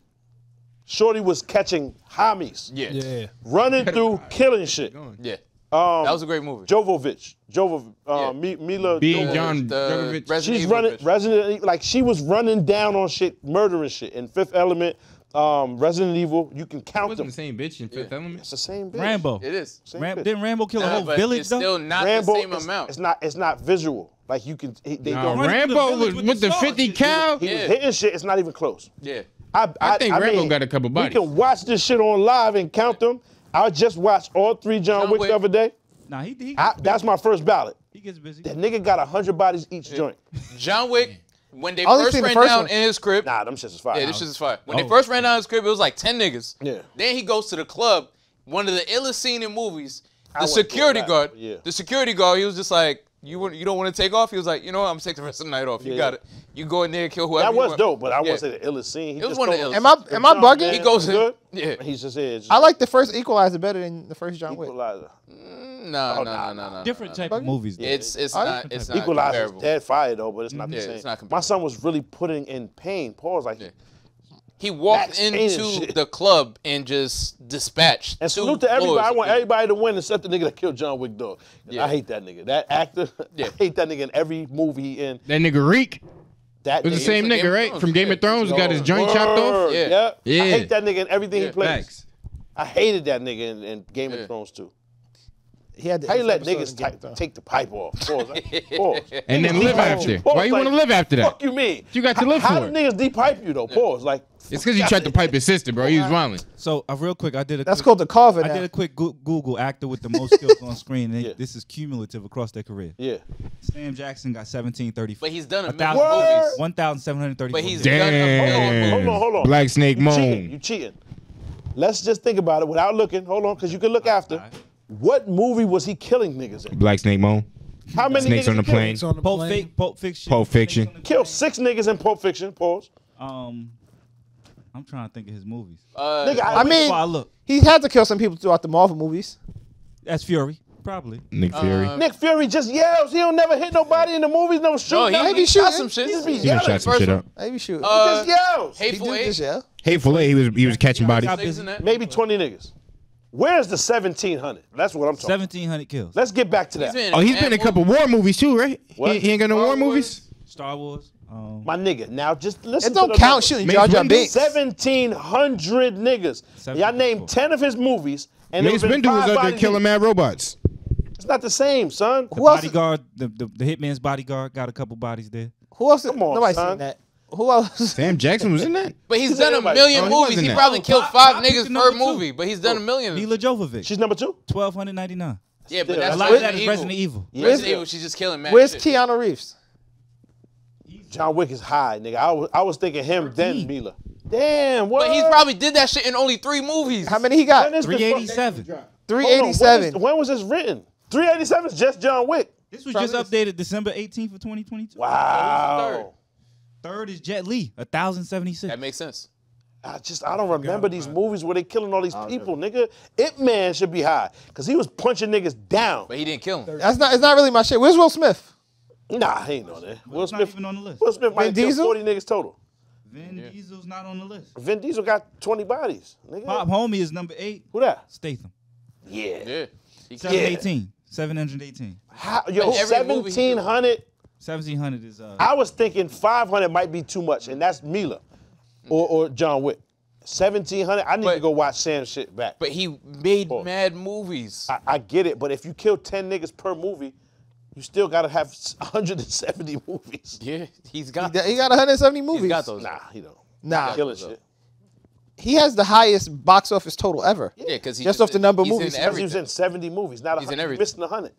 Shorty was catching homies. Yeah. yeah. Running through, killing shit. Yeah. Um, that was a great movie. Jovovich, Jovovich, uh, yeah. Milla Jovovich. Jovovich. She's running, Resident, like she was running down on shit, murdering shit. In Fifth Element, um, Resident Evil, you can count them. It wasn't the same bitch in Fifth yeah. Element. It's the same bitch. Rambo. It is. Same Ram bitch. Didn't Rambo kill nah, a whole but village it's though? Still not Rambo, the same it's, amount. It's not. It's not visual. Like you can. He, they nah, Rambo was with, with the, the fifty cal. He, he yeah. was hitting shit. It's not even close. Yeah. I, I, I think I Rambo mean, got a couple bodies. You can watch this shit on live and count them. I just watched all three John, John Wicks Wick. the other day. Nah, he, he I, That's my first ballot. He gets busy. That nigga got one hundred bodies each yeah. joint. John Wick, when they first ran the first down one. in his crib. Nah, them shits is fire. Yeah, this shit is fire. When oh. they first ran down his crib, it was like ten niggas. Yeah. Then he goes to the club, one of the illest scenes in movies. The I security guard, yeah. the security guard, he was just like, you you don't want to take off? He was like, you know what, I'm going to take the rest of the night off. You yeah. got it. You go in there and kill whoever That was you dope, but I yeah. wouldn't say the illest scene. He it was one of the illest. Am I, am I bugging? Man, he goes in. Yeah. He's just here. Just I like the first Equalizer better than the first John Wick. Equalizer. Mm, no, oh, no, no, no, no. Different type of movies. Yeah. It's, it's oh, not it's not Equalizer's dead fire, though, but it's not mm-hmm. the same. Yeah, it's not My son was really putting in pain. Paul was like, yeah. He walked Max into the club and just dispatched. And salute to everybody. I want everybody to win except the nigga that killed John Wick, dog. Yeah. I hate that nigga. That actor, yeah. I hate that nigga in every movie he in. That nigga Reek. That it was nigga. the same nigga, Game right? From Game of Thrones, yeah. got his joint Burr. chopped off. Yeah. yeah. yeah. I hate that nigga in everything yeah. he plays. Max. I hated that nigga in, in Game yeah. of Thrones, too. He had How you let niggas type, take the pipe off? Pause. Pause. And then live after. Pause. Why you like, want to live after that? Fuck you mean? You got to live How for it. How do niggas de-pipe you, though? Pause. Like, it's because you tried to pipe your sister, bro. You was violent. So, uh, real quick, I did a That's quick, called the cover. I now. did a quick Google actor with the most skills on screen. And yeah. This is cumulative across their career. Yeah. Sam Jackson got seventeen thirty-four. But he's done a million movies. one thousand seven hundred thirty-four. But he's Damn. done a Hold on, hold on. Black Snake Moan. You cheating. Let's just think about it without looking. Hold on, because you can look after. What movie was he killing niggas in? Black Snake Moan. How many Snakes niggas on the plane? On the Pulp, plane. Fi Pulp Fiction. Pulp Fiction. Killed six niggas in Pulp Fiction. Pause. Um, I'm trying to think of his movies. Uh, Nigga, I, I mean, I look. he had to kill some people throughout the Marvel movies. That's Fury, probably. Nick Fury. Uh, Nick Fury just yells. He don't never hit nobody in the movies. No shoot. No, he, he, he shot some shit. He just be he yelling. Shot some shit up. He be shooting. Uh, he just yells. Hateful Eight. Yeah. Hateful Eight. He was he was catching bodies. Maybe twenty niggas. Where's the seventeen hundred? That's what I'm talking about. seventeen hundred kills. Let's get back to that. He's oh, he's been in a couple war movies too, right? What? He, he ain't got no Star war Wars? movies? Star Wars. Um, My nigga, now just listen. It don't to count shooting Jar Jar Binks. seventeen hundred niggas. Y'all named ten of his movies. And Mace Windu was out there killing mad robots. It's not the same, son. The Who bodyguard, the, the, the hitman's bodyguard got a couple bodies there. Who else? Come on, Nobody's son. seen that. Who else? Sam Jackson was in that? But he's, he's done a million oh, movies. He, he probably killed five I, I niggas per movie, two. but he's done oh, a million. Milla Jovovich. She's number two? twelve ninety-nine. Yeah, but that's a lot of that is Resident Evil. Evil. Resident yeah. Evil, she's just killing mad Where's shit. Keanu Reeves? John Wick is high, nigga. I was, I was thinking him, then Mila. Damn, what? But he probably did that shit in only three movies. How many he got? three eighty-seven. three eighty-seven. On, when, is, when was this written? three eighty-seven is just John Wick. This was just updated December eighteenth of twenty twenty-two. Wow. Third is Jet Li, one thousand seventy-six. That makes sense. I just, I don't remember these movies where they killing all these people, nigga. Ip Man should be high, because he was punching niggas down. But he didn't kill him. That's not, it's not really my shit. Where's Will Smith? Nah, he ain't on there. Will Smith, not even on the list. Will Smith might kill forty niggas total. Vin yeah. Diesel's not on the list. Vin Diesel got twenty bodies. Nigga. Bob Homie is number eight. Who that? Statham. Yeah. Yeah. seven eighteen. Yeah. seven eighteen. How, yo, seventeen hundred? seventeen hundred is... Uh, I was thinking five hundred might be too much, and that's Milla or, or John Wick. seventeen hundred, I need but, to go watch Sam's shit back. But he made Pause. mad movies. I, I get it, but if you kill ten niggas per movie, you still got to have one hundred seventy movies. Yeah, he's got... He, he got one hundred seventy movies. He's got those. Nah, he don't. Nah. Killing shit. He has the highest box office total ever. Yeah, because he just off the number of movies. He was in seventy movies, not he's in everything. Missing a hundred,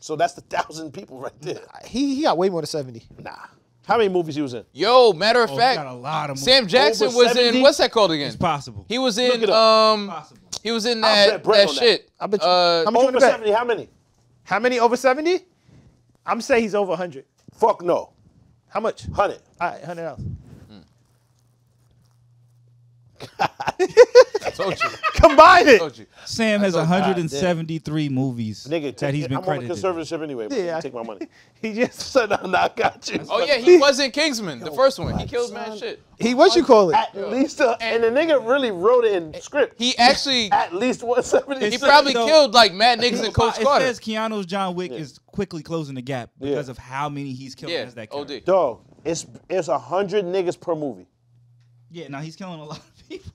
so that's the thousand people right there. Nah, he he got way more than seventy. Nah, how many movies he was in? Yo, matter of oh, fact, got a lot of movies. Sam Jackson Over was seventy? In what's that called again? It's possible. He was in um, possible. He was in that that shit. I bet you. Uh, how many over seventy? How many? How many over seventy? I'm saying he's over a hundred. Fuck no. How much? Hundred. All right, hundred dollars. I told you. Combine it. I told you. Sam has one hundred seventy-three God, movies nigga, that he's been I'm credited. I'm on conservatorship anyway. But yeah, take my money. He just said, no, no, "I got you." Oh yeah, he was in Kingsman, the first one. He killed mad shit. He what you call it? At Yo. least, a, and, and the nigga really wrote it in script. He actually at least one hundred seventy. He probably you know, killed like Mad Niggas and Coach Carter. It says Keanu's John Wick yeah. is quickly closing the gap because yeah. of how many he's killed yeah. as that character. Dog, it's it's a hundred niggas per movie. Yeah, now he's killing a lot of people.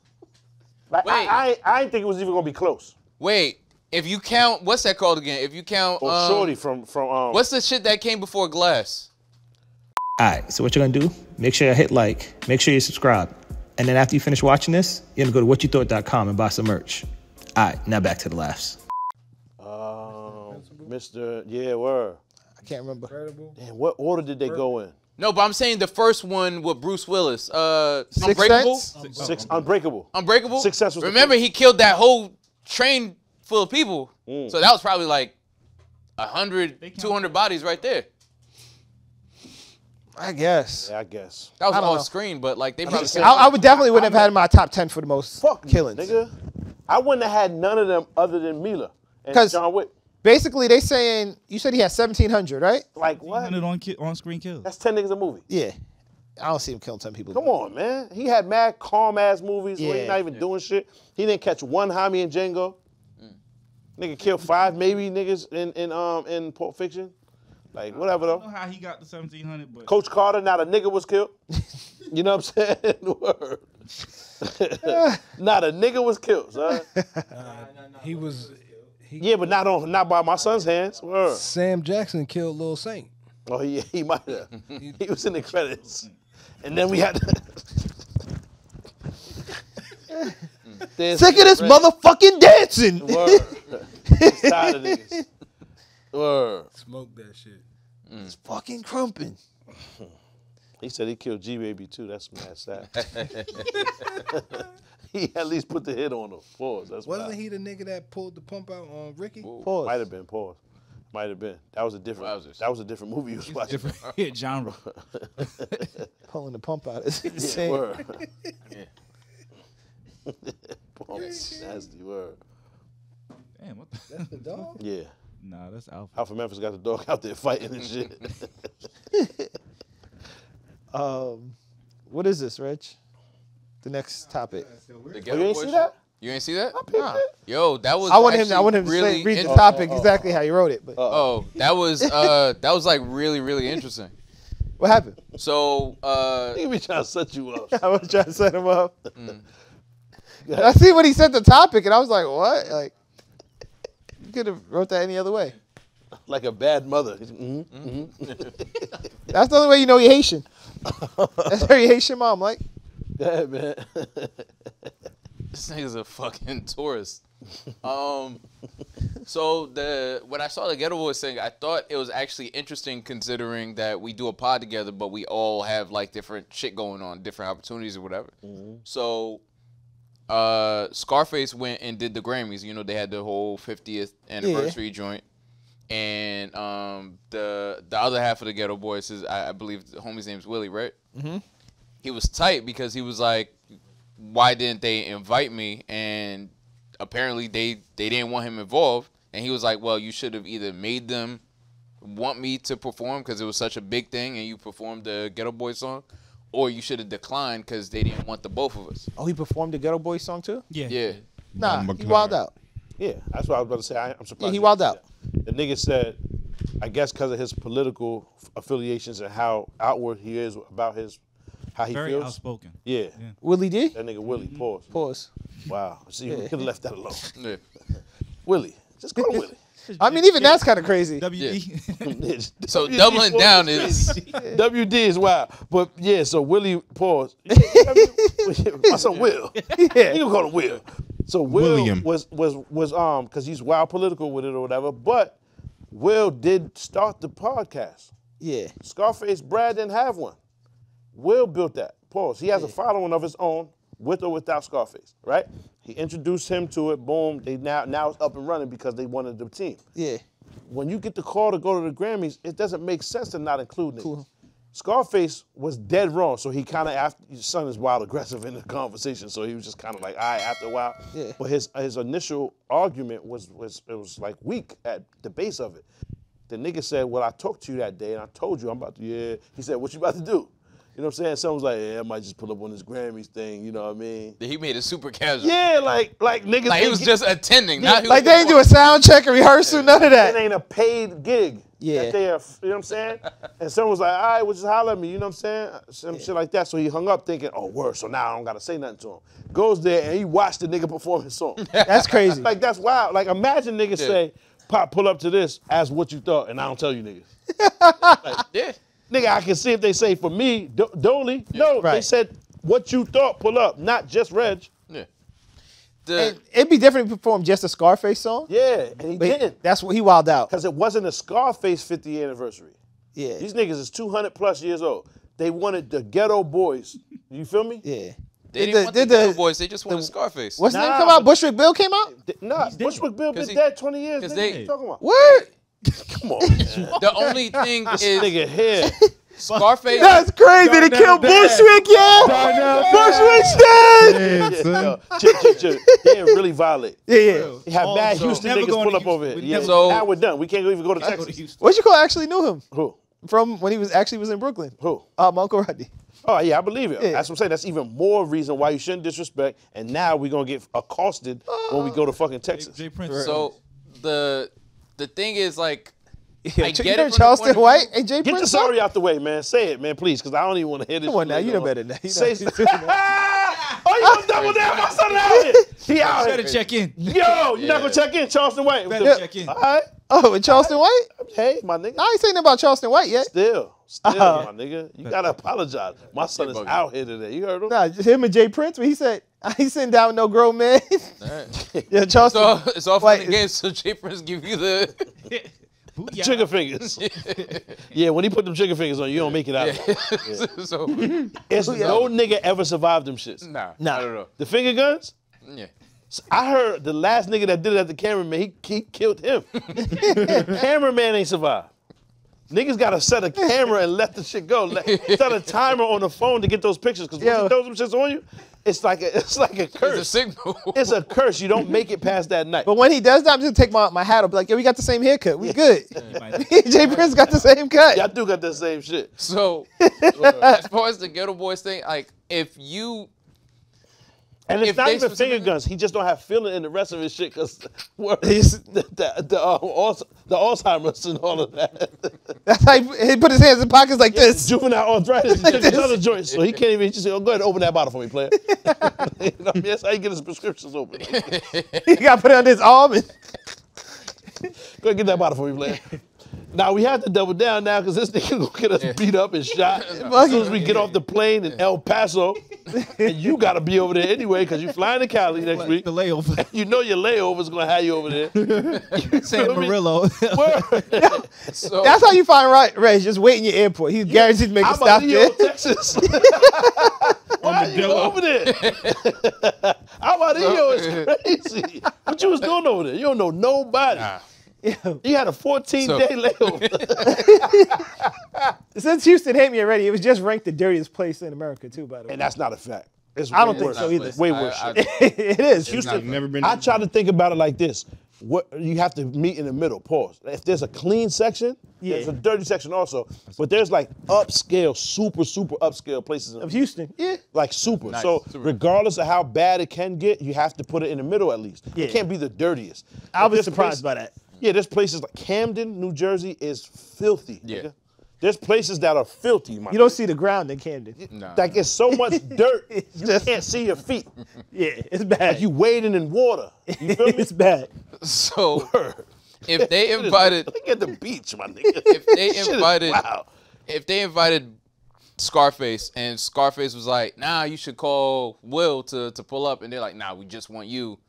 Like, Wait. I, I, I didn't think it was even going to be close. Wait, if you count, what's that called again? If you count... Oh, um, Shorty from... from um, what's the shit that came before Glass? All right, so what you're going to do, make sure you hit like, make sure you subscribe. And then after you finish watching this, you're going to go to what you thought dot com and buy some merch. All right, now back to the laughs. Um, Mister Yeah, where? I can't remember. Incredible. Damn, what order did they Incredible. go in? No, but I'm saying the first one with Bruce Willis. Uh, Six Unbreakable? Six, Six, Unbreakable. Unbreakable? Six Sense was Remember, he killed that whole train full of people. Mm. So that was probably like one hundred, two hundred bodies right there. I guess. Yeah, I guess. That was off know. screen, but like they probably I, mean, I, I would definitely wouldn't I, have I, had in my top ten for the most fuck killings. Nigga. I wouldn't have had none of them other than Milla and John Wick. Basically, they saying, you said he had seventeen hundred, right? Like what? one thousand on, on screen kills. That's ten niggas a movie. Yeah. I don't see him killing ten people. Come on, man. He had mad calm-ass movies yeah. where he's not even yeah. doing shit. He didn't catch one Jaime and Django. Mm. Nigga killed five maybe niggas in, in, um, in Pulp Fiction. Like, whatever, though. I don't know how he got the seventeen hundred, but... Coach Carter, not a nigga was killed. You know what I'm saying? Word. Not a nigga was killed, son. Uh, he was... He, yeah, but not on, not by my son's hands. Word. Sam Jackson killed Lil Saint. Oh yeah, he might have. He was in the credits, and then we had. To... Sick of this motherfucking dancing. Word. He's tired of niggas. Word. Smoke that shit. Mm. It's fucking crumping. He said he killed G Baby too. That's mad sad. He at least put the hit on him. Pause. That's Wasn't I, he the nigga that pulled the pump out on Ricky? Pause. Might have been. Pause. Might have been. That was a different. Wowzers. That was a different movie you was watching. Different hit genre. Pulling the pump out is insane. Yeah, word. Yeah. Pump. Nasty word. Damn. What the? That's the dog. Yeah. Nah, that's Alpha. Alpha Memphis got the dog out there fighting and shit. um, what is this, Rich? The next topic. Oh, you ain't see that? You ain't see that? Nah. Yo, that was. I want him. I want him to really read the topic oh, oh, oh. exactly how he wrote it. But. Uh oh, that was. Uh, that was like really, really interesting. What happened? So. Uh, he be trying to set you up. I was trying to set him up. Mm. I see when he said the topic, and I was like, "What? Like, you could have wrote that any other way." Like a bad mother. Mm-hmm. Mm-hmm. That's the only way you know you're Haitian. That's how you Haitian mom, like. Yeah, man. This nigga's a fucking tourist. Um, so the when I saw the Ghetto Boys thing, I thought it was actually interesting considering that we do a pod together, but we all have like different shit going on, different opportunities or whatever. Mm-hmm. So uh, Scarface went and did the Grammys. You know, they had the whole fiftieth anniversary yeah. joint. And um, the the other half of the Ghetto Boys is, I, I believe, the homie's name's Willie, right? Mm-hmm. He was tight because he was like, why didn't they invite me? And apparently they, they didn't want him involved. And he was like, well, you should have either made them want me to perform because it was such a big thing and you performed the Ghetto Boys song, or you should have declined because they didn't want the both of us. Oh, he performed the Ghetto Boys song too? Yeah. Yeah. Nah, he wilded out. Yeah, that's what I was about to say. I, I'm surprised. Yeah, he wilded out. The nigga said, I guess because of his political affiliations and how outward he is about his, how he Very feels. Very outspoken. Yeah. yeah. Willie D? That nigga Willie, mm-hmm. pause. Pause. Wow. See, yeah. we could have left that alone. Yeah. Willie. Just go to Willie. I mean, even yeah. that's kind of crazy. W D. Yeah. So doubling down is W D is wild. But yeah, so Willie pause. My son Will. Yeah. You can call him Will. So Will William. was was was um because he's wild political with it or whatever. But Will did start the podcast. Yeah. Scarface Brad didn't have one. Will built that. Pause. He has yeah. a following of his own, with or without Scarface, right? He introduced him to it, boom, they now now it's up and running because they wanted the team. Yeah. When you get the call to go to the Grammys, it doesn't make sense to not include it. Cool. Scarface was dead wrong, so he kind of, after his son is wild aggressive in the conversation, so he was just kind of like, all right, after a while. Yeah. But his his initial argument was, was, it was like weak at the base of it. The nigga said, well, I talked to you that day, and I told you I'm about to, yeah. He said, what you about to do? You know what I'm saying? Someone's like, yeah, I might just pull up on this Grammys thing, you know what I mean? He made it super casual. Yeah, like like niggas. Like he was just attending. Yeah, not like they didn't do a sound check or rehearsal, yeah. none of that. It ain't a paid gig. Yeah. That they are, you know what I'm saying? And someone was like, all right, well, just holler at me, you know what I'm saying? Some yeah. shit like that. So he hung up thinking, oh, word, so now I don't got to say nothing to him. Goes there and he watched the nigga perform his song. That's crazy. Like, that's wild. Like, imagine niggas yeah. say, Pop, pull up to this, ask what you thought, and I don't tell you niggas. Like, yeah. Nigga, I can see if they say for me, do Dolly. Yeah. No, right. They said what you thought, pull up, not just Reg. Yeah. The and it'd be different if he performed just a Scarface song. Yeah, and he didn't. That's what he wilded out. Because it wasn't a Scarface fiftieth anniversary. Yeah. These niggas is two hundred plus years old. They wanted the Ghetto Boys. You feel me? Yeah. They didn't the, want the, the Ghetto Boys, they just wanted the, Scarface. What's nah, the name come out? Bushwick Bill came out? They, nah, Bushwick Bill been he, dead twenty years. Nigga, they, what you talking about? What? Come on. The only thing is nigga here. Scarface. That's crazy. They killed Bushwick, yo. Bushwick's dead. They didn't really violate. Yeah, yeah. They had bad Houston niggas pull up over here. Yeah. So now we're done. We can't even go to Texas. What you call actually knew him? Who? From when he was actually was in Brooklyn. Who? Uh, my Uncle Rodney. Oh, yeah, I believe it. Yeah. That's what I'm saying. That's even more reason why you shouldn't disrespect. And now we're going to get accosted uh, when we go to fucking Texas. J. Prince. So the... The thing is, like, yeah, I get it. Charleston White, and J. Prince. Get the sorry out the way, man. Say it, man, please, because I don't even want to hear this. Come on now, you know better than that. Say something. Oh, you gonna double down, my son out here. He out here. You gotta check in. Yo, yeah. You're not gonna check in, Charleston White. Better yeah. check in. All right. Oh, and Charleston right. White? Hey, my nigga. I ain't saying about Charleston White yet. Still, still, uh-huh. my nigga. You gotta apologize. My son is out here today. You heard him? Nah, just him and J. Prince, when he said, I ain't sitting down with no grown man. All right. Yeah, Charleston. It's all, it's all fun and games, so J. Prince give you the trigger fingers. Yeah, when he put them trigger fingers on, you don't make it out. Yeah. Yeah. So, it's no nigga ever survived them shits. Nah, nah. I don't know. The finger guns? Yeah. So I heard the last nigga that did it at the cameraman, he, he killed him. Cameraman ain't survived. Niggas gotta set a camera and let the shit go. Let, set a timer on the phone to get those pictures, because once you throw them shits on you, it's like a, it's like a curse. It's a signal. It's a curse. You don't make it past that night. But when he does that, I'm just gonna take my, my hat off. Be like, yo, we got the same haircut. We good. J. Prince got the same cut. Y'all do got the same shit. So as far as the Ghetto Boys thing, like if you. And it's if not even finger guns. He just don't have feeling in the rest of his shit because the, the, the, uh, the Alzheimer's and all of that. That's how he, he put his hands in his pockets like yeah, this. Juvenile arthritis. Like this. Another joint. So he can't even, he just said, oh, go ahead and open that bottle for me, player. You know what I mean? That's how he get his prescriptions open. He got to put it under his arm. And go ahead and get that bottle for me, player. Now we have to double down now because this nigga gonna get us yeah. beat up and shot as soon as we get off the plane in El Paso, and you gotta be over there anyway because you flying to Cali next week. The layover. You know your layover's gonna have you over there. San Amarillo. So, that's how you find right, Ray. Just wait in your airport. He's guaranteed to make a stop there. I'm Texas. Why are you over there? Amarillo is crazy. What you was doing over there? You don't know nobody. Nah. Yeah. He had a fourteen day layover. Since Houston hate me already, it was just ranked the dirtiest place in America too, by the way. And that's not a fact. It's I don't think so either. Way worse. I, I, it is. Houston. I've never been I try to think about it like this. what you have to meet in the middle. Pause. If there's a clean section, yeah. there's a dirty section also. But there's like upscale, super, super upscale places in of Houston. Yeah, like super. Nice. So super. Regardless of how bad it can get, you have to put it in the middle at least. Yeah. It can't be the dirtiest. I was surprised place, by that. Yeah, there's places like Camden, New Jersey, is filthy. Yeah. Nigga. There's places that are filthy, my You don't see the ground in Camden. No. Like, it's so much dirt, you just, can't see your feet. Yeah, it's bad. Like you wading in water. You feel me? It's bad. So, Word. if they invited... Look at the beach, my nigga. If they invited... Wow. If they invited Scarface, and Scarface was like, nah, you should call Will to, to pull up, and they're like, nah, we just want you.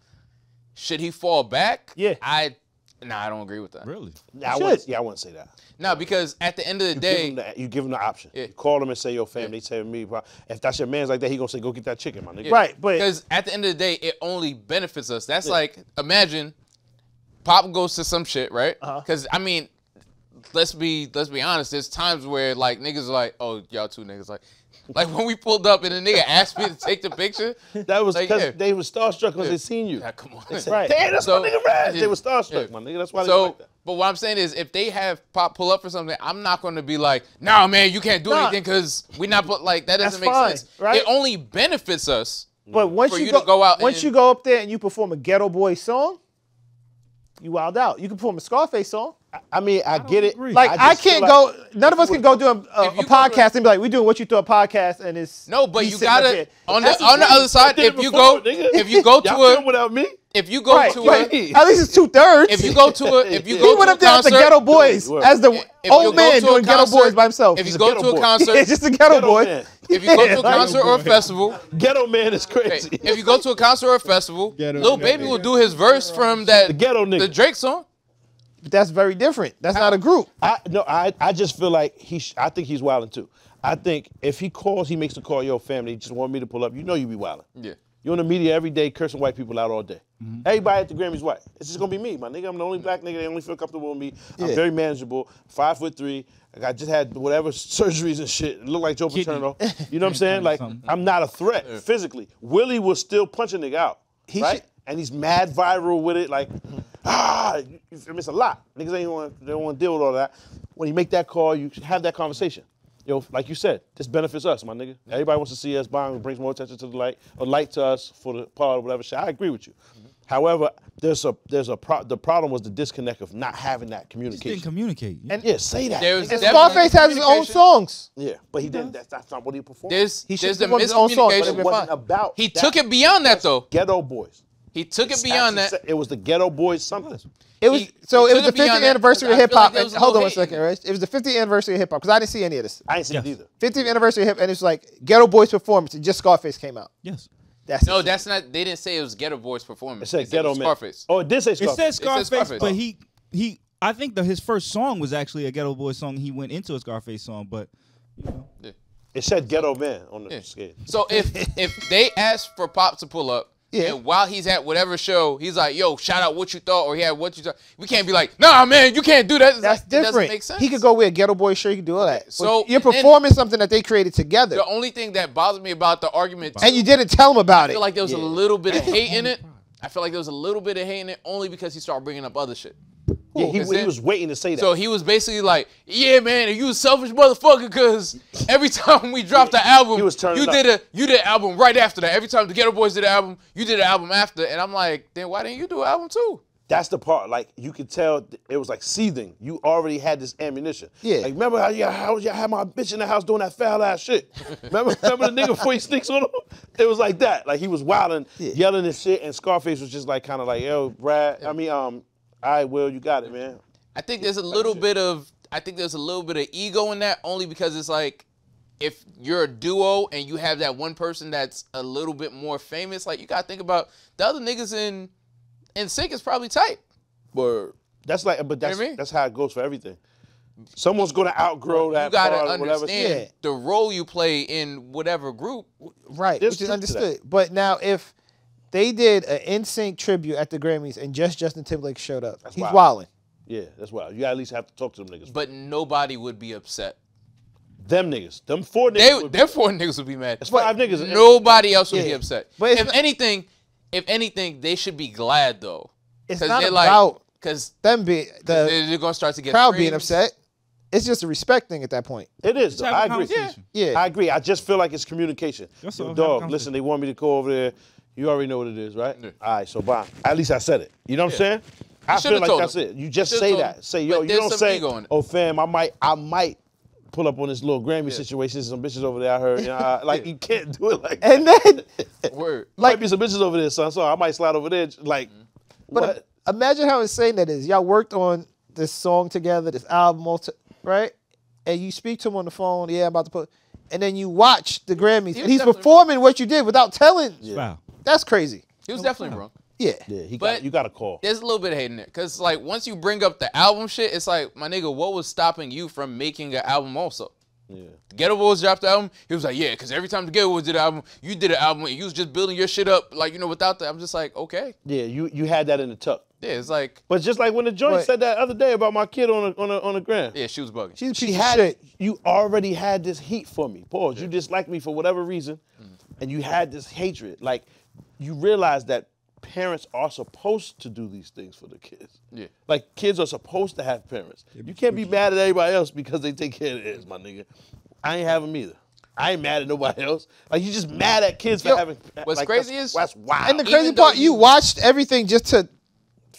Should he fall back? Yeah. I... Nah, I don't agree with that. Really? Nah, I wouldn't, yeah, I wouldn't say that. No, nah, because at the end of the you day... Give the, you give him the option. Yeah. You call them and say, yo, fam, yeah. they tell me, bro, if that's your man's like that, he gonna say, go get that chicken, my nigga. Yeah. Right, but... Because at the end of the day, it only benefits us. That's yeah. like, imagine, Pop goes to some shit, right? Because, uh-huh. I mean, let's be let's be honest, there's times where, like, niggas are like, oh, y'all two niggas, like... Like, when we pulled up and the nigga asked me to take the picture. That was because like, yeah. they were starstruck because yeah. they seen you. Yeah, come on. They said, right. damn, that's so, my nigga Raz. Yeah. They were starstruck, yeah. my nigga. That's why so, they like that. But what I'm saying is, if they have Pop pull up for something, I'm not going to be like, nah, man, you can't do nah. anything because we not, like, that doesn't that's make fine, sense. Right? It only benefits us but once for you, you go, to go out once and, you go up there and you perform a Ghetto Boys song, you wild out. You can perform a Scarface song. I mean, I, I get it. Agree. Like, I, I can't like, go, none of us can go do a, a, a podcast to, and be like, we doing what you throw a podcast and it's... No, but you gotta, on the, on the other side, if you, before, go, if you go to a... without me? If you go right, to right. a... At least it's two-thirds. If you go to a if you go He went up there as the Ghetto Boys, as the if old man doing Ghetto Boys by himself. If you go to a concert... It's just a Ghetto Boy. If you go to a concert or a festival... Ghetto Man is crazy. If you go to a concert or a festival, Lil Baby will do his verse from that... The Drake song. But that's very different. That's I, not a group. I no, I, I just feel like he. Sh I think he's wilding too. I think if he calls, he makes the call. Yo, family, just want me to pull up. You know, you be wilding. Yeah. You in the media every day cursing white people out all day. Mm-hmm. Everybody at the Grammys white. It's just gonna be me, my nigga. I'm the only black nigga. They only feel comfortable with me. Yeah. I'm very manageable. Five foot three. Like I just had whatever surgeries and shit. Look like Joe Paterno. You know what I'm saying? Like I'm not a threat yeah. physically. Willie will still punch a nigga out. He right? And he's mad viral with it. Like. Ah, it's a lot. Niggas ain't want, they don't want to deal with all that. When you make that call, you have that conversation. You know, like you said, this benefits us, my nigga. Everybody wants to see us buying, brings more attention to the light, or light to us for the part or whatever shit. I agree with you. Mm-hmm. However, there's a there's a pro the problem was the disconnect of not having that communication. He didn't communicate. And yeah, say that. And Scarface has his own songs. Yeah, but he didn't. That's, that's not what he performed. There's, he there's the miscommunication. About he that. took it beyond that though. Ghetto Boys. He took it beyond that. It was the Ghetto Boys something. It was he, so he it was the fiftieth anniversary of hip hop. Like and, hold on one second, right? It was the fiftieth anniversary of hip hop because I didn't see any of this. I didn't see yes. it either. fiftieth anniversary of hip hop, and it's like Ghetto Boys performance. And just Scarface came out. Yes. That's no, that's thing. not. They didn't say it was Ghetto Boys performance. It said, it said Ghetto it Scarface. Man. Oh, it did say Scarface. It said Scarface, it said Scarface. But he he. I think the, his first song was actually a Ghetto Boys song. He went into a Scarface song, but you know. Yeah. It said Ghetto Man on the yeah. scale. So if if they asked for Pop to pull up. Yeah. And while he's at whatever show, he's like, yo, shout out what you thought, or he had what you thought. We can't be like, nah, man, you can't do that. It's That's like, different. It doesn't make sense. He could go wear a Ghetto Boy shirt, he could do all that. So but you're performing something that they created together. The only thing that bothers me about the argument. And you didn't tell him about it. I feel like there was yeah. a little bit of hate in it. I feel like there was a little bit of hate in it only because he started bringing up other shit. Yeah, he, he was waiting to say that. So he was basically like, yeah, man, you a selfish motherfucker because every time we dropped the album, he was turning you did up. a you did an album right after that. Every time the Ghetto Boys did an album, you did an album after. And I'm like, then why didn't you do an album too? That's the part. Like, you could tell it was like seething. You already had this ammunition. Yeah. Like, remember how y'all had my bitch in the house doing that foul ass shit? Remember, remember the nigga before he sneaks on him? It was like that. Like, he was wilding, yeah. yelling and shit. And Scarface was just like, kind of like, yo, Brad, I mean, um, all right, Will, you got it, man. I think there's a little bit of, I think there's a little bit of ego in that, only because it's like, if you're a duo and you have that one person that's a little bit more famous, like you gotta think about the other niggas in, in sync is probably tight. But that's like, but that's you know what I mean? That's how it goes for everything. Someone's gonna outgrow that. You gotta part understand yeah. the role you play in whatever group, right? There's which is understood. But now if. They did an N Sync tribute at the Grammys, and just Justin Timberlake showed up. That's He's wildin'. Yeah, that's wild. You at least have to talk to them niggas. But nobody would be upset. Them niggas. Them four niggas. They, them four niggas would be mad. That's five niggas. Nobody else would yeah. be upset. But if anything, if anything, they should be glad, though. it's not about like, because them be the they're gonna start to get crowd frames. Being upset. It's just a respect thing at that point. It is. Though. I agree. Yeah. yeah, I agree. I just feel like it's communication. Yo, so dog, listen, they want me to go over there. You already know what it is, right? Yeah. All right, so bye. At least I said it. You know what yeah. I'm saying? You I feel like that's him. It. You just you say that. Him. Say, yo, but you don't say, oh, fam, I might, I might pull up on this little Grammy yeah. situation. Some bitches over there, I heard. You know, I, like, yeah. you can't do it like that. And then, word. Like, might be some bitches over there, son. So I might slide over there. Like, mm-hmm. But what? Imagine how insane that is. Y'all worked on this song together, this album, right? And you speak to him on the phone, yeah, I'm about to put, and then you watch the Grammys, he and he's performing wrong. What you did without telling. Yeah. Wow. That's crazy. He was no, definitely wrong. Yeah. Yeah, he but got, you got a call. There's a little bit of hating there, because like once you bring up the album shit, it's like, my nigga, what was stopping you from making an album also? Yeah. The Ghetto Boys dropped the album, he was like, yeah, because every time the Ghetto Boys did an album, you did an album, and you was just building your shit up, like, you know, without that. I'm just like, okay. Yeah, you, you had that in the tuck. Yeah, it's like. But just like when the joint right. said that other day about my kid on a, on a, on a gram. Yeah, she was bugging. She, she had shit. It. You already had this heat for me. Pause. Yeah. You disliked me for whatever reason, mm-hmm. and you had this hatred. Like, you realize that parents are supposed to do these things for the kids. Yeah. Like, kids are supposed to have parents. You can't be mad at everybody else because they take care of theirs, my nigga. I ain't have them either. I ain't mad at nobody else. Like, you just mad at kids for Yo, having. What's like, crazy that's, is. That's wild. And the crazy part, you watched everything just to.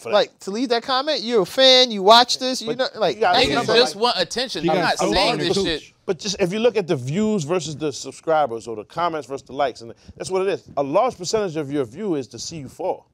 Like, to leave that comment, you're a fan, you watch this, you but know, like, niggas just like, want attention. I'm not saying this too. Shit. But just if you look at the views versus the subscribers or the comments versus the likes, and the, that's what it is. A large percentage of your view is to see you fall.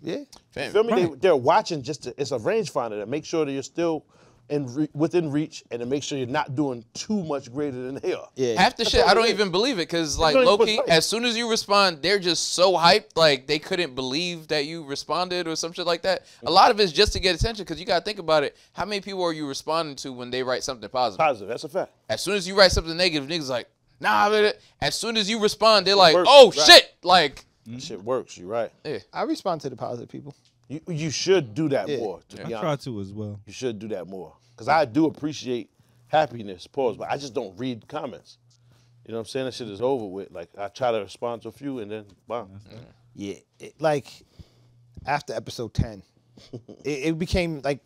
Yeah. Fam. Feel me? Right. They, they're watching just to, it's a rangefinder to make sure that you're still in re within reach and to make sure you're not doing too much greater than they are. Yeah. Half the that's shit, I don't is. Even believe it, because, like, Loki, as soon as you respond, they're just so hyped, like, they couldn't believe that you responded or some shit like that. Mm-hmm. A lot of it's just to get attention, because you got to think about it. How many people are you responding to when they write something positive? Positive, that's a fact. As soon as you write something negative, niggas like, nah, as soon as you respond, they're it like, works, oh, right. shit, like. Mm-hmm. Shit works, you're right. Yeah. I respond to the positive people. You, you should do that yeah. more, to yeah. be honest. I try to as well. You should do that more. Because I do appreciate happiness, pause, but I just don't read comments. You know what I'm saying? That shit is over with. Like, I try to respond to a few and then, bam. Yeah. It, like, after episode ten, it, it became, like,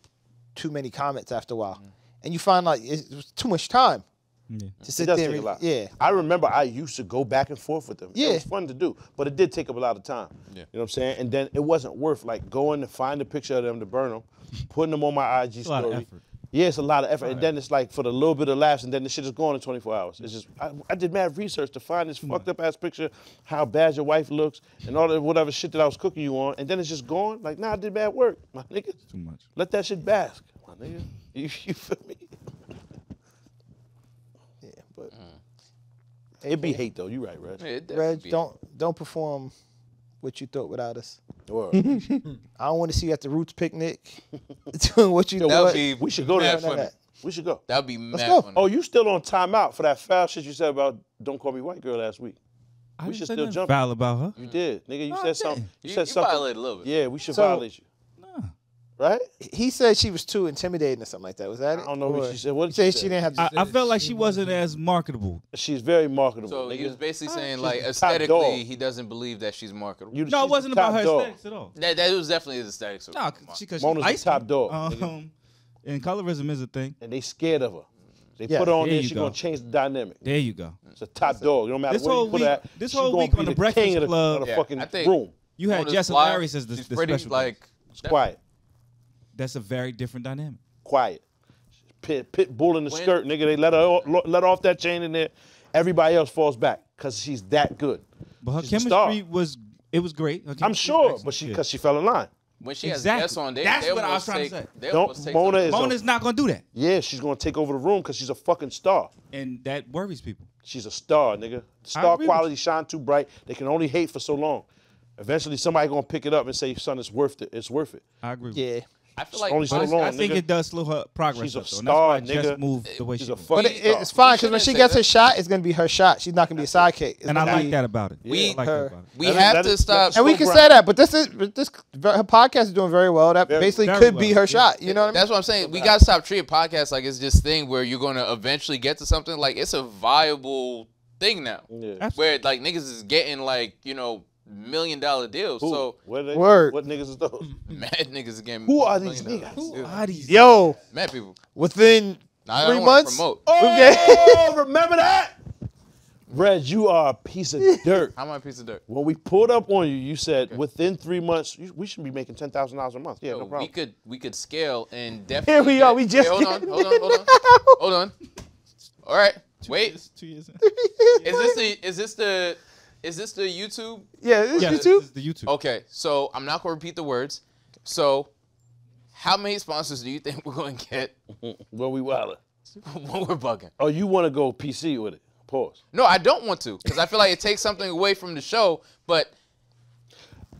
too many comments after a while. Mm. And you find, like, it, it was too much time. Yeah. To sit it does take a lot. Yeah. I remember I used to go back and forth with them. Yeah. It was fun to do, but it did take up a lot of time. Yeah. You know what I'm saying? And then it wasn't worth like going to find a picture of them to burn them, putting them on my I G story. Yeah, it's a lot of effort. Lot and of then effort. It's like for the little bit of laughs, and then the shit is gone in twenty-four hours. It's just, I, I did mad research to find this fucked up ass picture, how bad your wife looks, and all the whatever shit that I was cooking you on, and then it's just gone. Like, nah, I did bad work, my nigga. Too much. Let that shit bask, my nigga. You, you feel me? But mm. it'd be hate though. You right, Reg. Yeah, Reg, don't hate. Don't perform what you thought without us. Word. I don't want to see you at the Roots picnic doing what you thought. We should go to that. We should go. That'd be Let's mad go. Funny. Oh, you still on timeout for that foul shit you said about "Don't Call Me White Girl" last week? I we should still jump. Foul about her? You did, nigga. You no, said something. You, you said you something. Violated a little bit. Yeah, we should so, violate you. Right? He said she was too intimidating or something like that. Was that it? I don't know what she said. What did she, she, she didn't have to I, I felt like she wasn't as marketable. She's very marketable. So nigga. He was basically saying, like, aesthetically, he doesn't believe that she's marketable. You, no, she's it wasn't about her aesthetics dog. At all. That, that was definitely his aesthetics. No, because Mona's she's the top dog. Um, and colorism is a thing. And they scared of her. They yeah, put her on there, she's going to change the dynamic. There you go. It's a top That's dog. It don't matter this where you put her at. This whole week on The Breakfast Club, you had Jess and Larry as the special guest. It's quiet. That's a very different dynamic. Quiet. Pit, pit bull in the when? Skirt, nigga. They let her let off that chain in there. Everybody else falls back because she's that good. But her she's chemistry was it was great. I'm sure, but she because she fell in line. When she exactly. has guests on, they, that's they what I was trying take, to say. Don't, Mona is Mona's a, not gonna do that. Yeah, she's gonna take over the room because she's a fucking star. And that worries people. She's a star, nigga. Star quality shine too bright. They can only hate for so long. Eventually, somebody gonna pick it up and say, "Son, it's worth it. It's worth it." I agree. With yeah. You. I feel like only so long, I think nigga. It does slow her progress. She's a star, nigga. Just moved the way she's she a fucking But it, it's fine because when she gets that. Her shot, it's gonna be her shot. She's not gonna be a sidekick. It's and I like be, that about it. We, yeah, like her, about it. We have is, to stop. And we can grind. Say that, but this is this her podcast is doing very well. That very, basically very could well. Be her yeah. shot. You yeah. know what I mean? That's what I'm saying. We gotta stop treating podcasts like it's this thing where you're gonna eventually get to something. Like it's a viable thing now, where like niggas is getting like you know million dollar deals. Who? So what, are they, what niggas is those? Mad niggas game. Who are these niggas? Who are these? Yo, mad people. Within nah, three months. Promote. Oh, remember that? Red, you are a piece of dirt. I'm a piece of dirt. When we pulled up on you, you said okay. within three months you, we should be making ten thousand dollars a month. Yeah, yo, no problem. We could we could scale and definitely. Here we get, are. We just wait, hold on, hold on, hold on, hold on. All right, two wait. Years, two years. Is this the is this the is this the YouTube? Yeah, is this yeah, YouTube. This is the YouTube. Okay, so I'm not gonna repeat the words. So, how many sponsors do you think we're gonna get? When we wildin'. When we're bugging. Oh, you want to go P C with it? Pause. No, I don't want to, because I feel like it takes something away from the show. But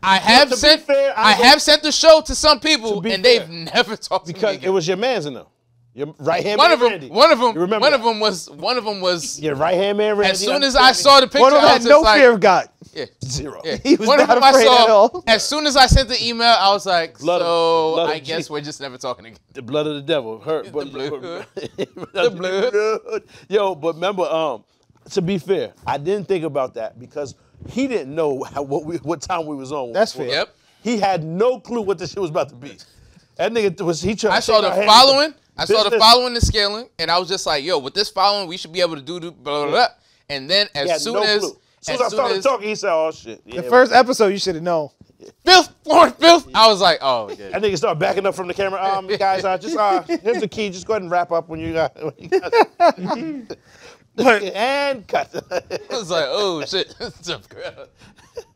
I have yeah, sent fair, I, I have sent the show to some people, to and fair. they've never talked because to me. Because it was your man's in them, your right hand man. Of them, Randy. One of them, one of them, one of them was one of them was your right hand man. Randy, as soon as I saw the picture, one of them had no like, fear of God. Yeah, zero. Yeah. He was one not of them afraid I saw, at all. As soon as I sent the email, I was like, blood so of, I guess Jesus. We're just never talking again. The blood of the devil hurt. But, the blood. the blood. Yo, but remember, um. To be fair, I didn't think about that because he didn't know how, what we, what time we was on. That's fair. Yep. He had no clue what this shit was about to be. That nigga was he trying. I saw the following. I saw the following, the scaling, and I was just like, "Yo, with this following, we should be able to do do blah blah blah." And then as soon as as soon as I started talking, he said, "Oh shit!" The first episode, you should have known. Filth, Lauren, filth. I was like, "Oh." I think he started backing up from the camera. Um, guys, uh, just uh, here's the key. Just go ahead and wrap up when you got. When you got But, and cut. I was like, oh shit, tough crowd.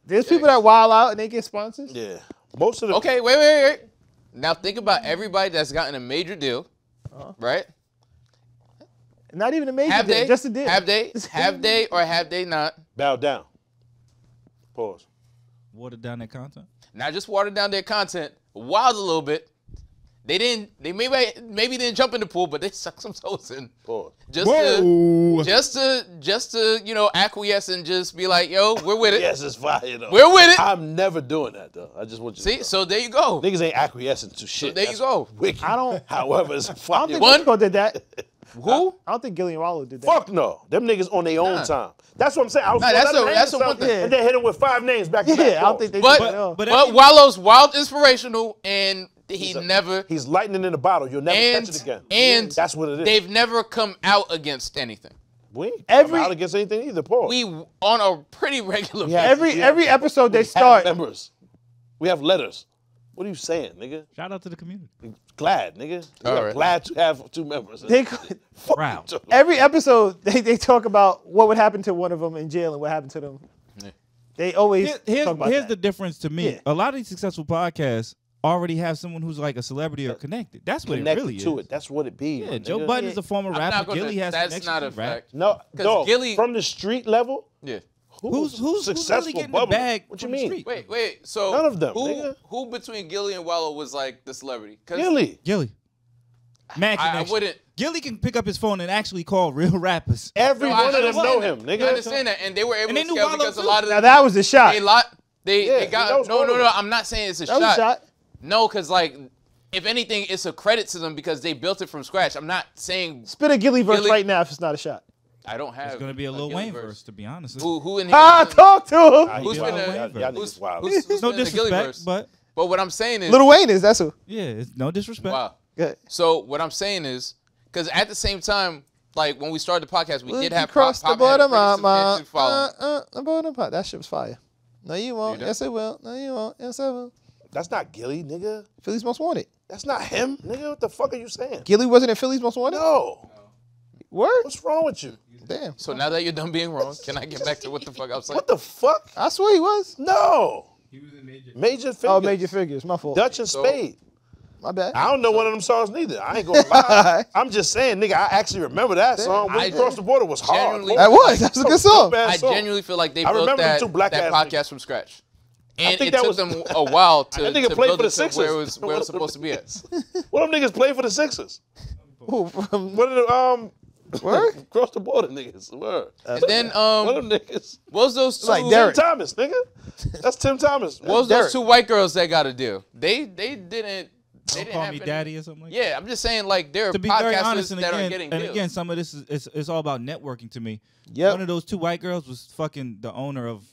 There's yeah. people that wild out and they get sponsors. Yeah, most of them. Okay, wait, wait, wait. Now think about everybody that's gotten a major deal, uh-huh. right? Not even a major have deal, they, just a deal. Have they? Have they or have they not? Bow down. Pause. Watered down their content. Not just watered down their content. Wild a little bit. They didn't. They maybe maybe didn't jump in the pool, but they sucked some toes in. Pause. Just Whoa. to just to just to you know acquiesce and just be like, yo, we're with it. Yes, it's fire though. We're with it. I'm never doing that though. I just want you. See, to See, so there you go. Niggas ain't acquiescing to shit. So there That's you go. Wicked. I don't. However, it's fire. I don't think One? Rico did that. Who? I don't think Gillian Waller did that. Fuck no. Them niggas on their own nah. time. That's what I'm saying. I was nah, that's a, that's a one thing. Yeah. And they hit him with five names back to yeah, back. I don't think they but, did that. But, but Waller's wild inspirational and he he's a, never... He's lightning in a bottle. You'll never and, catch it again. And that's what it is. They've never come out against anything. We ain't every, come out against anything either, Paul. We on a pretty regular basis. Every, yeah. every episode they we start... We have members. We have letters. What are you saying, nigga? Shout out to the community. Glad, nigga. We are right. glad to have two members. They, every episode, they, they talk about what would happen to one of them in jail and what happened to them. Yeah. They always Here, here's, talk about Here's that. the difference to me. Yeah. A lot of these successful podcasts already have someone who's like a celebrity or connected. That's what connected it really is. to it. That's what it be. Yeah, nigga. Joe Budden yeah. is a former I'm rapper. Gilly has That's not a fact. No, no Gilly, from the street level? Yeah. Who's, who's, who's successful really getting a bag? What you mean? Wait, wait. So none of them. Who, nigga. who between Gilly and Waller was like the celebrity? Gilly, Gilly, Mac. I, I wouldn't. Gilly can pick up his phone and actually call real rappers. Every no, one I, of them know him. Nigga, I understand that, and they were able and to scale Waller because too. a lot of them, now that was a shot. They lot. They, yeah, they got no, no, no. I'm not saying it's a shot. a shot. No, because like. If anything, it's a credit to them because they built it from scratch. I'm not saying spit a Gilly verse right now if it's not a shot. I don't have. It's gonna be a, a Lil Wayne verse. verse, to be honest. Who, who in here? Ah, talk to him. Who's been a Who's wild? Who's, who's no disrespect, but but what I'm saying is, Lil Wayne is that's who. Yeah, it's no disrespect. Wow. Good. So what I'm saying is, because at the same time, like when we started the podcast, we well, did have cross pop, the border, mama. Uh, uh, that shit was fire. No, you won't. You yes, it will. No, you won't. Yes, I will. That's not Gilly, nigga. Philly's Most Wanted. That's not him, nigga. What the fuck are you saying? Gilly wasn't in Philly's Most Wanted. No. What? What's wrong with you? Damn. So now that you're done being wrong, can I get back to what the fuck I was saying? What the fuck? I swear he was. No. He was in Major. Major Figures. Oh, Major Figures. My fault. Dutch and so, Spade. My bad. I don't know so. one of them songs neither. I ain't gonna lie. I'm just saying, nigga, I actually remember that Damn. song. When I, Across the Border was hard. That was. That was a good song. I genuinely feel like they I built that, black that podcast niggas. from scratch. And I think it that took was, them a while to, I think to build for the Sixers. where it was, where it was supposed to be at. What them niggas played for the Sixers? What the, um... Where? Across the border, niggas. Where? And then, um, what them niggas? What was those two? Like Tim Thomas, nigga. That's Tim Thomas. What was those two white girls that got a deal? They they didn't. They didn't call me daddy or something like that. Yeah, I'm just saying, like, there are podcasters that are getting deals. And again, some of this is it's, it's all about networking to me. Yeah. One of those two white girls was fucking the owner of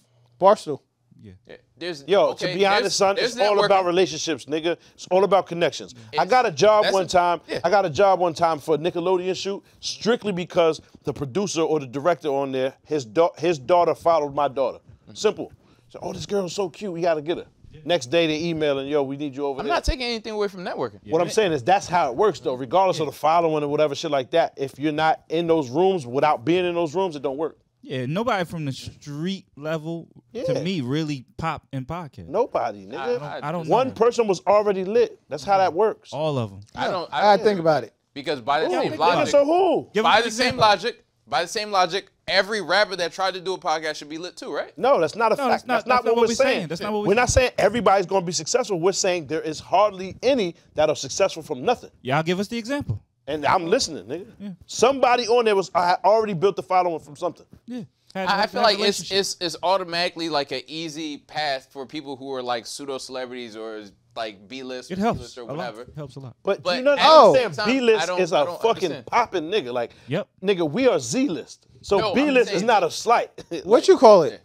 Barstool. Yeah. There's, Yo, okay, to be honest, son, it's all about relationships, nigga. It's all about connections. It's, I got a job one time. A, yeah. I got a job one time for a Nickelodeon shoot strictly because the producer or the director on there, his da his daughter followed my daughter. Mm-hmm. Simple. So, oh, this girl's so cute. We got to get her. Next day they emailing, yo, we need you over I'm there. I'm not taking anything away from networking. Yeah. What I'm saying is that's how it works, though. Regardless yeah. of the following or whatever shit like that, if you're not in those rooms, without being in those rooms, it don't work. Yeah, nobody from the street level, yeah. to me, really popped in podcast. Nobody, nigga. I, I, don't, I don't One know. person was already lit. That's how that works. All of them. I don't... I, I think about it. Because by the Ooh, same logic... So who? By the same logic, by the same logic, every rapper that tried to do a podcast should be lit too, right? No, that's not a no, fact. That's not, that's not, that's not what, what we're saying. saying. That's not what we're, we're saying. not saying everybody's going to be successful. We're saying there is hardly any that are successful from nothing. Y'all give us the example. And I'm listening, nigga. Yeah. Somebody on there was I already built the following from something. Yeah. Had, I had, feel like it's, it's it's automatically like an easy path for people who are like pseudo celebrities or like B-list or C-list or whatever. It helps a lot. But, but you know what I'm saying? B-list is a fucking popping nigga. Like, yep. nigga, we are Z-list. So no, B-list is not a slight. What you call it?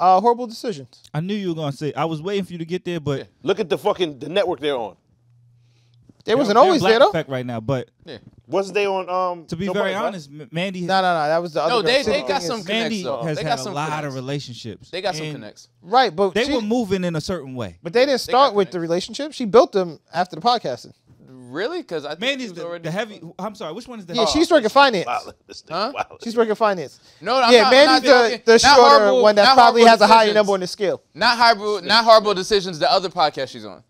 Uh, horrible decisions. I knew you were gonna say. I was waiting for you to get there, but yeah. look at the fucking the network they're on. They wasn't always there though. Right now, but yeah. wasn't they on? Um, to be very honest, Mandy. No, no, no. That was the other. No, they they got some connects. Mandy has had a lot of relationships. They got some connects. Right, but they were moving in a certain way. But they didn't start with the relationship. She built them after the podcasting. Really? Because I think Mandy's the, already the heavy. I'm sorry. Which one is the? Yeah, she's working finance. Huh? She's working finance. No, no. Yeah, not, Mandy's not, the, the shorter horrible, one that probably has decisions. a higher number on the scale. Not horrible. Not horrible decisions. The other podcast she's on.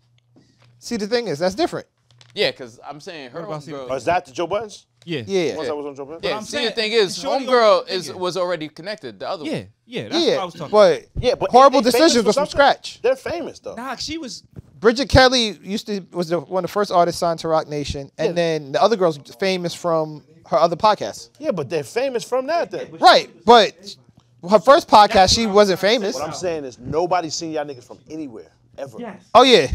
See, the thing is, that's different. Yeah, because I'm saying her. Homegirl, is that the Joe Buttons? Yeah. Yeah. Once yeah. I was on Joe Budden. Yeah. I'm See, saying, the thing is, homegirl is yeah. was already connected. The other one. Yeah. Yeah. That's yeah, what I was talking. But about. yeah, but horrible decisions was from scratch. They're famous though. Nah, she was. Bridget Kelly used to was the, one of the first artists signed to Rock Nation, and yeah. then the other girl's famous from her other podcasts. Yeah, but they're famous from that then. Right, but her first podcast she wasn't famous. What I'm saying is nobody's seen y'all niggas from anywhere ever. Yes. Oh yeah.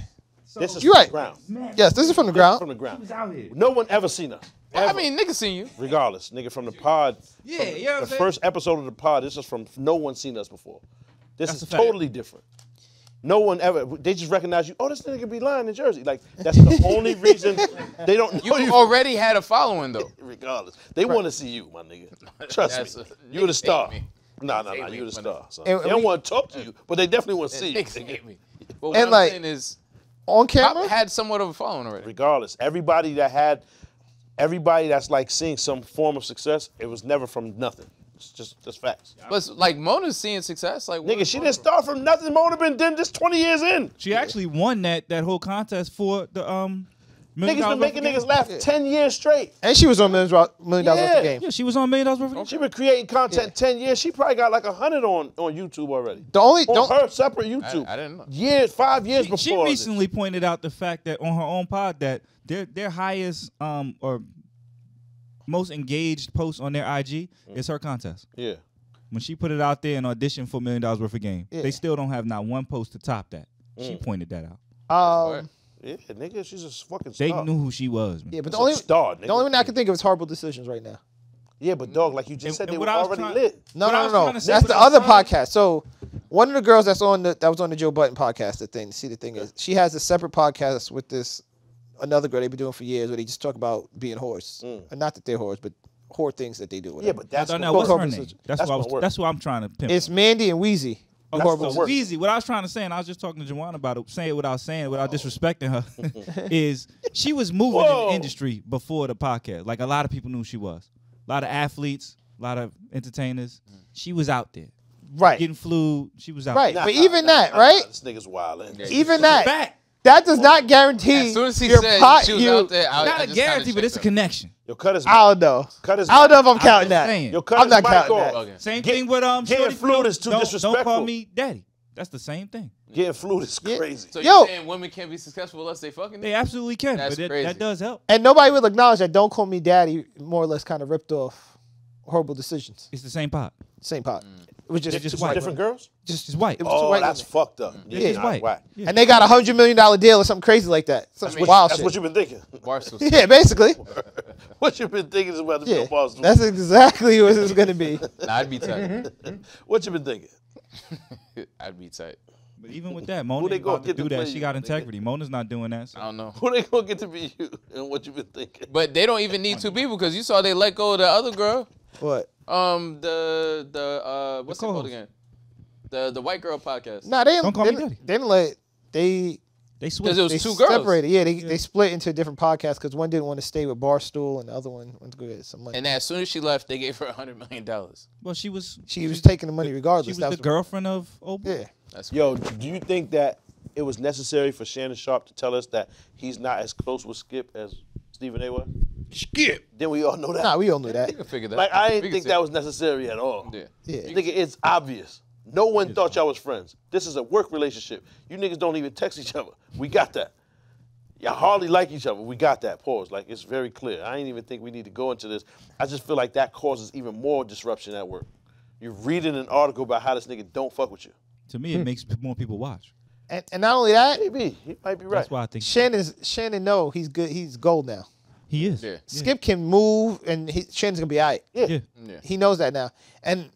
So this is you're from right. the ground. Man. Yes, this is from the this ground. From the ground. She was out here. No one ever seen her. Ever. I mean, nigga seen you. Regardless, nigga from the pod. Yeah, yeah. You know the saying? first episode of the pod. This is from no one seen us before. This that's is totally different. No one ever, they just recognize you, oh, this nigga be lying in Jersey. Like, that's the only reason they don't know you. You already had a following, though. Regardless. They right. want to see you, my nigga. Trust me. A, you're the star. Nah, nah, nah, you're the star. Son. And, they don't want to talk to you, but they definitely want to see you. Hate me. But what and I'm like, saying is, on camera? I had somewhat of a following already. Regardless, everybody that had, everybody that's like seeing some form of success, it was never from nothing. It's just, just facts. But like Mona's seeing success, like nigga, she didn't start from nothing. Mona been done this twenty years in. She actually won that that whole contest for the um. Niggas been making niggas laugh yeah. ten years straight. And she was on million dollars yeah. worth of game. Yeah, she was on million dollars worth of game. She been creating content yeah. ten years. She probably got like a hundred on on YouTube already. The only on don't, her separate YouTube. I, I didn't know. Years, five years she, before. She recently this. pointed out the fact that on her own pod that their their highest um or most engaged post on their I G mm. is her contest. Yeah. When she put it out there and auditioned for a million dollars worth of game, yeah. they still don't have not one post to top that. Mm. She pointed that out. Um, yeah, nigga, she's a fucking star. They knew who she was, man. Yeah, but the only, star, the only one I can think of is horrible decisions right now. Yeah, but dog, like you just and, said, and they were already trying, lit. No, no, no, no. That's the other trying. podcast. So one of the girls that's on the that was on the Joe Budden podcast, the thing. See, the thing yeah. is, she has a separate podcast with this another girl they've been doing for years, where they just talk about being whores. Mm. Not that they're whores, but whore things that they do. Whatever. Yeah, but that's no, what's her name? That's, that's, what was, that's what I'm trying to pimp. It's Mandy and Weezy. It's easy. What I was trying to say, and I was just talking to Juwan about it, saying it without saying, without oh. disrespecting her, is she was moving Whoa. in the industry before the podcast. Like a lot of people knew she was. A lot of athletes, a lot of entertainers. She was out there. Right. Getting flu. She was out right. there. Right. But nah, even nah, that, nah, right? Nah, this nigga's wild. Even that. Back. That does not guarantee. As soon as he said pot, she was you, out there, I, not I a guarantee, but it's up. a connection. Yo, cut his mic. I don't know. Cut his mic. I don't know if I'm counting that. Saying. Yo, cut I'm not counting that. Okay. Same Get, thing with um. Getting flued is too don't, disrespectful. Don't call me daddy. That's the same thing. Getting flued is crazy. So you're Yo. saying women can't be successful unless they fucking? They absolutely can. That's but crazy. That, that does help. And nobody will acknowledge that. Don't call me daddy. More or less, kind of ripped off horrible decisions. It's the same pot. Same pot. Mm. It was just, just, just white. Different girls? Just, just white. It was oh, white that's women. fucked up. Yeah, yeah. Just white. white. Yeah. And they got a one hundred million dollar deal or something crazy like that. Some I mean, wild that's shit. That's what you've been thinking. Barstool. Yeah, basically. What you've been thinking is about to yeah. be a Barstool. That's exactly what it's going to be. Nah, I'd be tight. What you been thinking? I'd be tight. But even with that, Mona ain't about to do that. She got integrity. Mona's not doing that. So. I don't know. Who they gonna get to be you and what you been thinking? But they don't even need two people because you saw they let go of the other girl. What? Um, the the uh, what's the it called again? The the white girl podcast. Nah, they don't call they, me dirty. They didn't let they. They split. Because it was they two separated. Girls. Separated. Yeah, they yeah. they split into different podcasts because one didn't want to stay with Barstool and the other one went to go get some money. And as soon as she left, they gave her a hundred million dollars. Well, she was she, she was taking the money regardless. She was that the was girlfriend of Oprah. Yeah. That's Yo, weird. Do you think that it was necessary for Shannon Sharp to tell us that he's not as close with Skip as Stephen A was? Skip. Then we all know that. Nah, we all knew that. You can figure that. Like I didn't think that was necessary at all. Yeah. Yeah. I think it's obvious. No one thought y'all was friends. This is a work relationship. You niggas don't even text each other. We got that. Y'all hardly like each other. We got that. Pause. Like, it's very clear. I ain't even think we need to go into this. I just feel like that causes even more disruption at work. You're reading an article about how this nigga don't fuck with you. To me, it hmm. makes more people watch. And, and not only that, maybe he might be right. That's why I think Shannon's Shannon. No, he's good. He's gold now. He is. Yeah. Skip yeah. can move, and he, Shannon's gonna be all right. Yeah. Yeah. yeah, he knows that now. And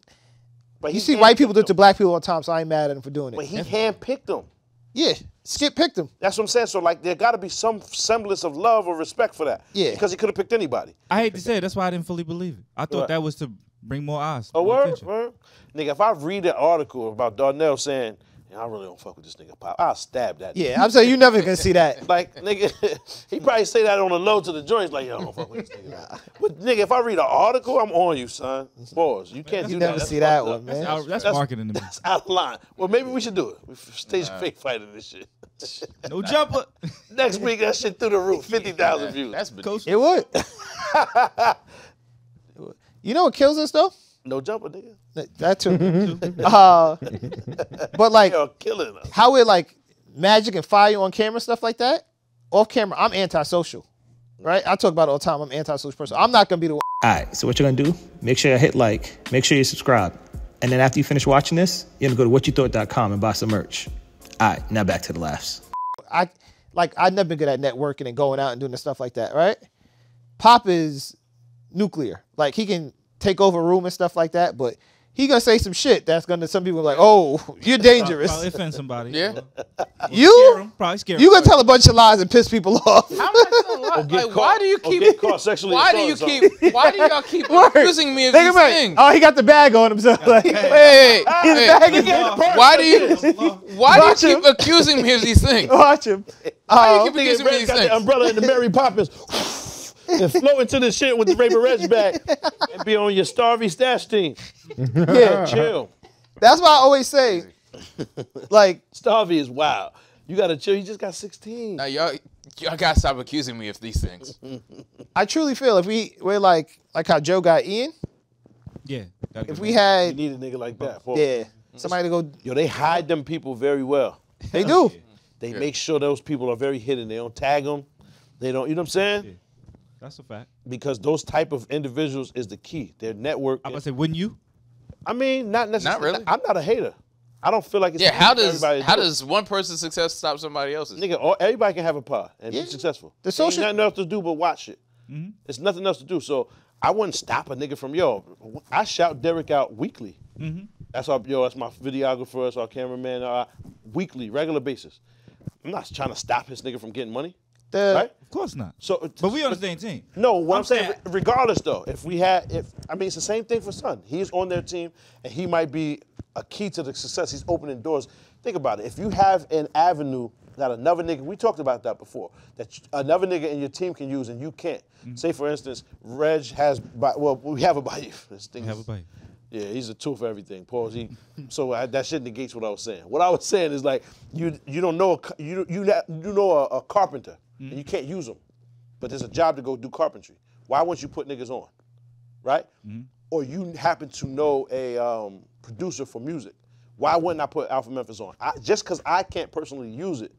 but you see, white people do it to black people all the time, so I ain't mad at him for doing it. But he handpicked them. Yeah, Skip picked them. That's what I'm saying. So like, there got to be some semblance of love or respect for that. Yeah, because he could have picked anybody. I hate to say it, that's why I didn't fully believe it. I thought that was to bring more eyes. Oh, word, word. Nigga, if I read an article about Darnell saying, I really don't fuck with this nigga Pop, I'll stab that nigga. Yeah, I'm saying you never gonna see that. Like, nigga, he probably say that on the low to the joints, like, yo, I don't fuck with this nigga. Nah. But nigga, if I read an article, I'm on you, son. Pause. You can't you do that. You never see that one, man. That's, that's, that's marketing to me. That's out of line. Well, maybe we should do it. We stage nah. fake fighting this shit. No jumper. Next week, that shit through the roof. fifty thousand yeah, views. That's beneath. It would. You know what kills us, though? No jumper, nigga. That too. uh, but like, yo, killing us. How we're like Magic and Fire on camera, stuff like that. Off camera, I'm antisocial, right? I talk about it all the time. I'm an antisocial person. I'm not gonna be the one. All right, so what you're gonna do, make sure you hit like, make sure you subscribe. And then after you finish watching this, you're gonna go to what you thought dot com and buy some merch. All right, now back to the laughs. I, like, I've never been good at networking and going out and doing the stuff like that, right? Pop is nuclear. Like, he can take over a room and stuff like that, but he gonna say some shit that's gonna, some people are like, oh, you're dangerous. Probably offend somebody. Yeah. Well, you? Scare probably scare you gonna tell a bunch of lies and piss people off. How am I like, why do you keep, why do you keep, why do y'all keep accusing me of these right. things? Oh, he got the bag on himself. Like, hey, hey, hey, bag hey. Is why do you, why Watch do you keep him. accusing me of these things? Watch him. Why do you keep uh, accusing me of these got things? The umbrella and the Mary Poppins. And flow into this shit with the Ray Barrett's back and be on your Starvey Stash team. Yeah, chill. That's why I always say, like, Starvey is wild. You gotta chill. You just got sixteen. Now y'all, y'all gotta stop accusing me of these things. I truly feel if we we're like like how Joe got Ian. Yeah. If we had, you need a nigga like that. For yeah. Somebody to go. Yo, they hide them people very well. They do. They yeah. make sure those people are very hidden. They don't tag them. They don't. You know what I'm saying? Yeah. That's a fact. Because those type of individuals is the key. Their network. I'm about to say, wouldn't you? I mean, not necessarily. Not really. I'm not a hater. I don't feel like it's. Yeah. How does how do. does one person's success stop somebody else's? Nigga, all, everybody can have a pie and yeah. be successful. The social. There's nothing else to do but watch it. Mm-hmm. There's nothing else to do. So I wouldn't stop a nigga from yo. I shout Derek out weekly. Mm-hmm. That's our yo. That's my videographer. That's our cameraman. Our weekly, regular basis. I'm not trying to stop this nigga from getting money. The, right? Of course not. So, but we on the same team. No, what I'm, I'm saying, saying, regardless though, if we had, if I mean, it's the same thing for Son. He's on their team, and he might be a key to the success. He's opening doors. Think about it. If you have an avenue that another nigga, we talked about that before, that another nigga in your team can use and you can't. Mm-hmm. Say for instance, Reg has, well, we have a Baif. This thing. We have a Baif. Yeah, he's a tool for everything. Pause. He, so I, that shit negates what I was saying. What I was saying is like, you you don't know a, you you not, you know a, a carpenter. And you can't use them, but there's a job to go do carpentry. Why wouldn't you put niggas on, right? Mm-hmm. Or you happen to know a um, producer for music. Why wouldn't I put Alpha Memphis on? I, just because I can't personally use it,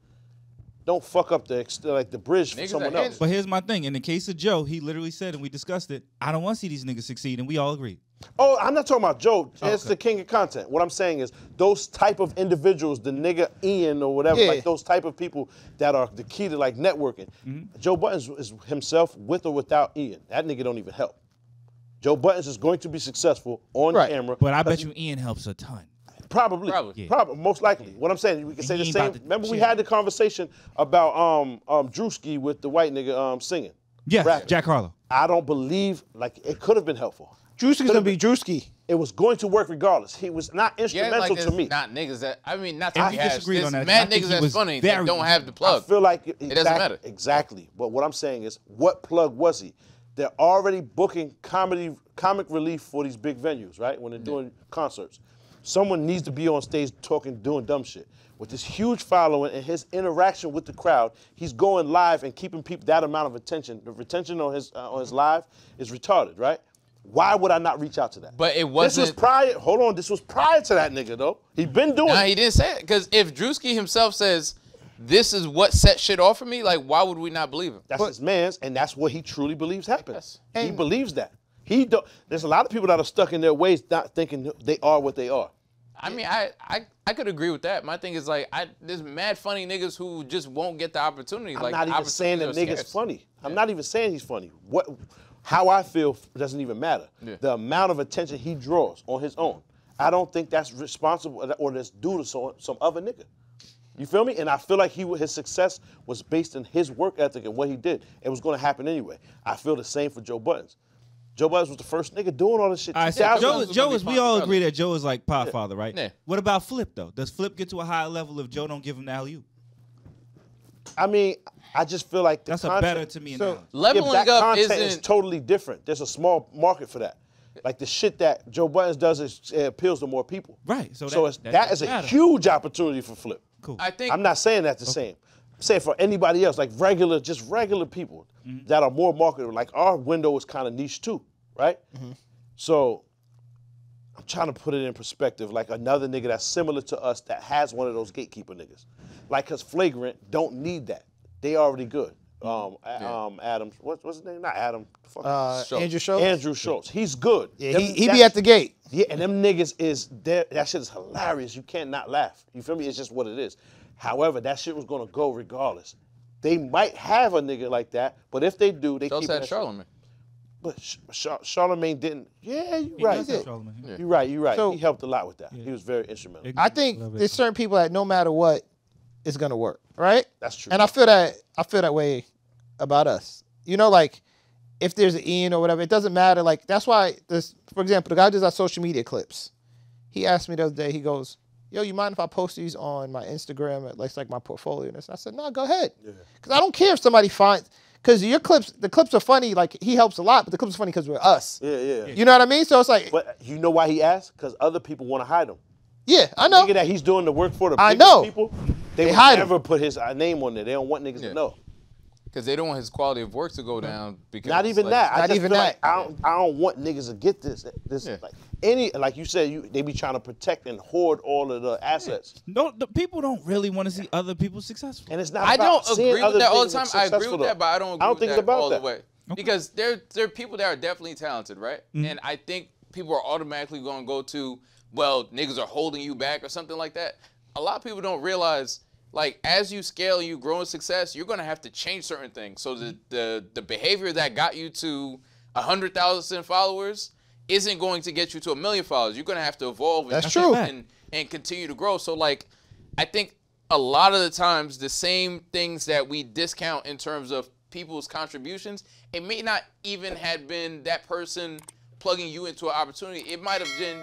don't fuck up the like the bridge niggas for someone else. But here's my thing. In the case of Joe, he literally said, and we discussed it, I don't want to see these niggas succeed, and we all agreed. Oh, I'm not talking about Joe. Oh, it's okay. The king of content. What I'm saying is those type of individuals, the nigga Ian or whatever, yeah. like those type of people that are the key to like networking. Mm-hmm. Joe Buttons is himself with or without Ian. That nigga don't even help. Joe Buttons is going to be successful on right. camera. But I bet you Ian helps a ton. Probably, probably, yeah. probably most likely. Yeah. What I'm saying, we can say the same. To, remember, we yeah. had the conversation about um um Drewski with the white nigga um singing. Yes, rapping. Jack Harlow. I don't believe like it could have been helpful. Drewski's gonna be Drewski. It was going to work regardless. He was not instrumental yeah, like to me. Not niggas that I mean, not that I disagree on that. Mad niggas that's funny that don't have the plug. I feel like it, it exact, doesn't matter exactly. But what I'm saying is, what plug was he? They're already booking comedy comic relief for these big venues, right? When they're yeah. doing concerts. Someone needs to be on stage talking, doing dumb shit. With this huge following and his interaction with the crowd, he's going live and keeping people that amount of attention. The retention on his uh, on his live is retarded, right? Why would I not reach out to that? But it wasn't. This was prior. Hold on. This was prior to that nigga though. He been doing. Nah, he didn't say it because if Drewski himself says this is what set shit off for me, like why would we not believe him? That's but, his man's, and that's what he truly believes happens. Yes. He believes that. He don't, there's a lot of people that are stuck in their ways, not thinking they are what they are. I mean, I, I, I could agree with that. My thing is like, I, there's mad funny niggas who just won't get the opportunity. I'm like, not even saying the nigga's scarce. funny. Yeah. I'm not even saying he's funny. What, how I feel doesn't even matter. Yeah. The amount of attention he draws on his own, I don't think that's responsible or that's due to some, some other nigga. You feel me? And I feel like he, his success was based in his work ethic and what he did. It was going to happen anyway. I feel the same for Joe Budden. Joe Budden was the first nigga doing all this shit. All right, so Joe, Joe is, we all agree that Joe is like Podfather, right? Yeah. What about Flip, though? Does Flip get to a higher level if Joe don't give him the alley-oop? I mean, I just feel like the That's concept, a better to me so, leveling that up content isn't... is totally different. There's a small market for that. Like the shit that Joe Budden does, is, it appeals to more people. Right. So, so that, it's, that, that is a matter. huge opportunity for Flip. Cool. I think... I'm not saying that's the okay. same. Say for anybody else, like regular, just regular people mm-hmm. that are more marketable. Like our window is kind of niche too, right? Mm-hmm. So I'm trying to put it in perspective, like another nigga that's similar to us that has one of those gatekeeper niggas. Like cause Flagrant don't need that. They already good. Um, yeah. um, Adam, what, what's his name? Not Adam. Fuck uh, Schultz. Andrew Schultz. Andrew Schultz. He's good. Yeah, them, he he be at the gate. Yeah, and them niggas is, that shit is hilarious. You can't not laugh. You feel me? It's just what it is. However, that shit was gonna go regardless. They might have a nigga like that, but if they do, they so keep it. Charlemagne. But Char Charlemagne didn't. Yeah, you're he right. Yeah. You're right. You're right. So, he helped a lot with that. Yeah. He was very instrumental. I think there's certain people that no matter what, it's gonna work. Right? That's true. And I feel that I feel that way about us. You know, like if there's an Ian or whatever, it doesn't matter. Like that's why this. For example, the guy who does our social media clips. He asked me the other day. He goes, yo, you mind if I post these on my Instagram? At least like my portfolio and this. I said, no, go ahead. Yeah. Cause I don't care if somebody finds, cause your clips, the clips are funny. Like he helps a lot, but the clips are funny cause we're us. Yeah, yeah. You know what I mean? So it's like. But you know why he asked? Cause other people want to hide him. Yeah, I know. The nigga that he's doing the work for the I know. people, they, they hide never him. put his name on there. They don't want niggas yeah. to know. Cause they don't want his quality of work to go down. Because not even like, that. I not just even feel that. Like I don't. I don't want niggas to get this. This yeah. like any like you said. You they be trying to protect and hoard all of the assets. Yeah. No, the people don't really want to see other people successful. And it's not. I about don't agree with that all the time. I agree with though. that, but I don't. Agree I don't with think that it's about all that. the way. Okay. Because there there are people that are definitely talented, right? Mm-hmm. And I think people are automatically going to go to, well, niggas are holding you back or something like that. A lot of people don't realize. Like, as you scale and you grow in success, you're going to have to change certain things. So the, the, the behavior that got you to one hundred thousand followers isn't going to get you to a million followers. You're going to have to evolve and, That's true. and, and continue to grow. So, like, I think a lot of the times the same things that we discount in terms of people's contributions, it may not even have been that person plugging you into an opportunity. It might have been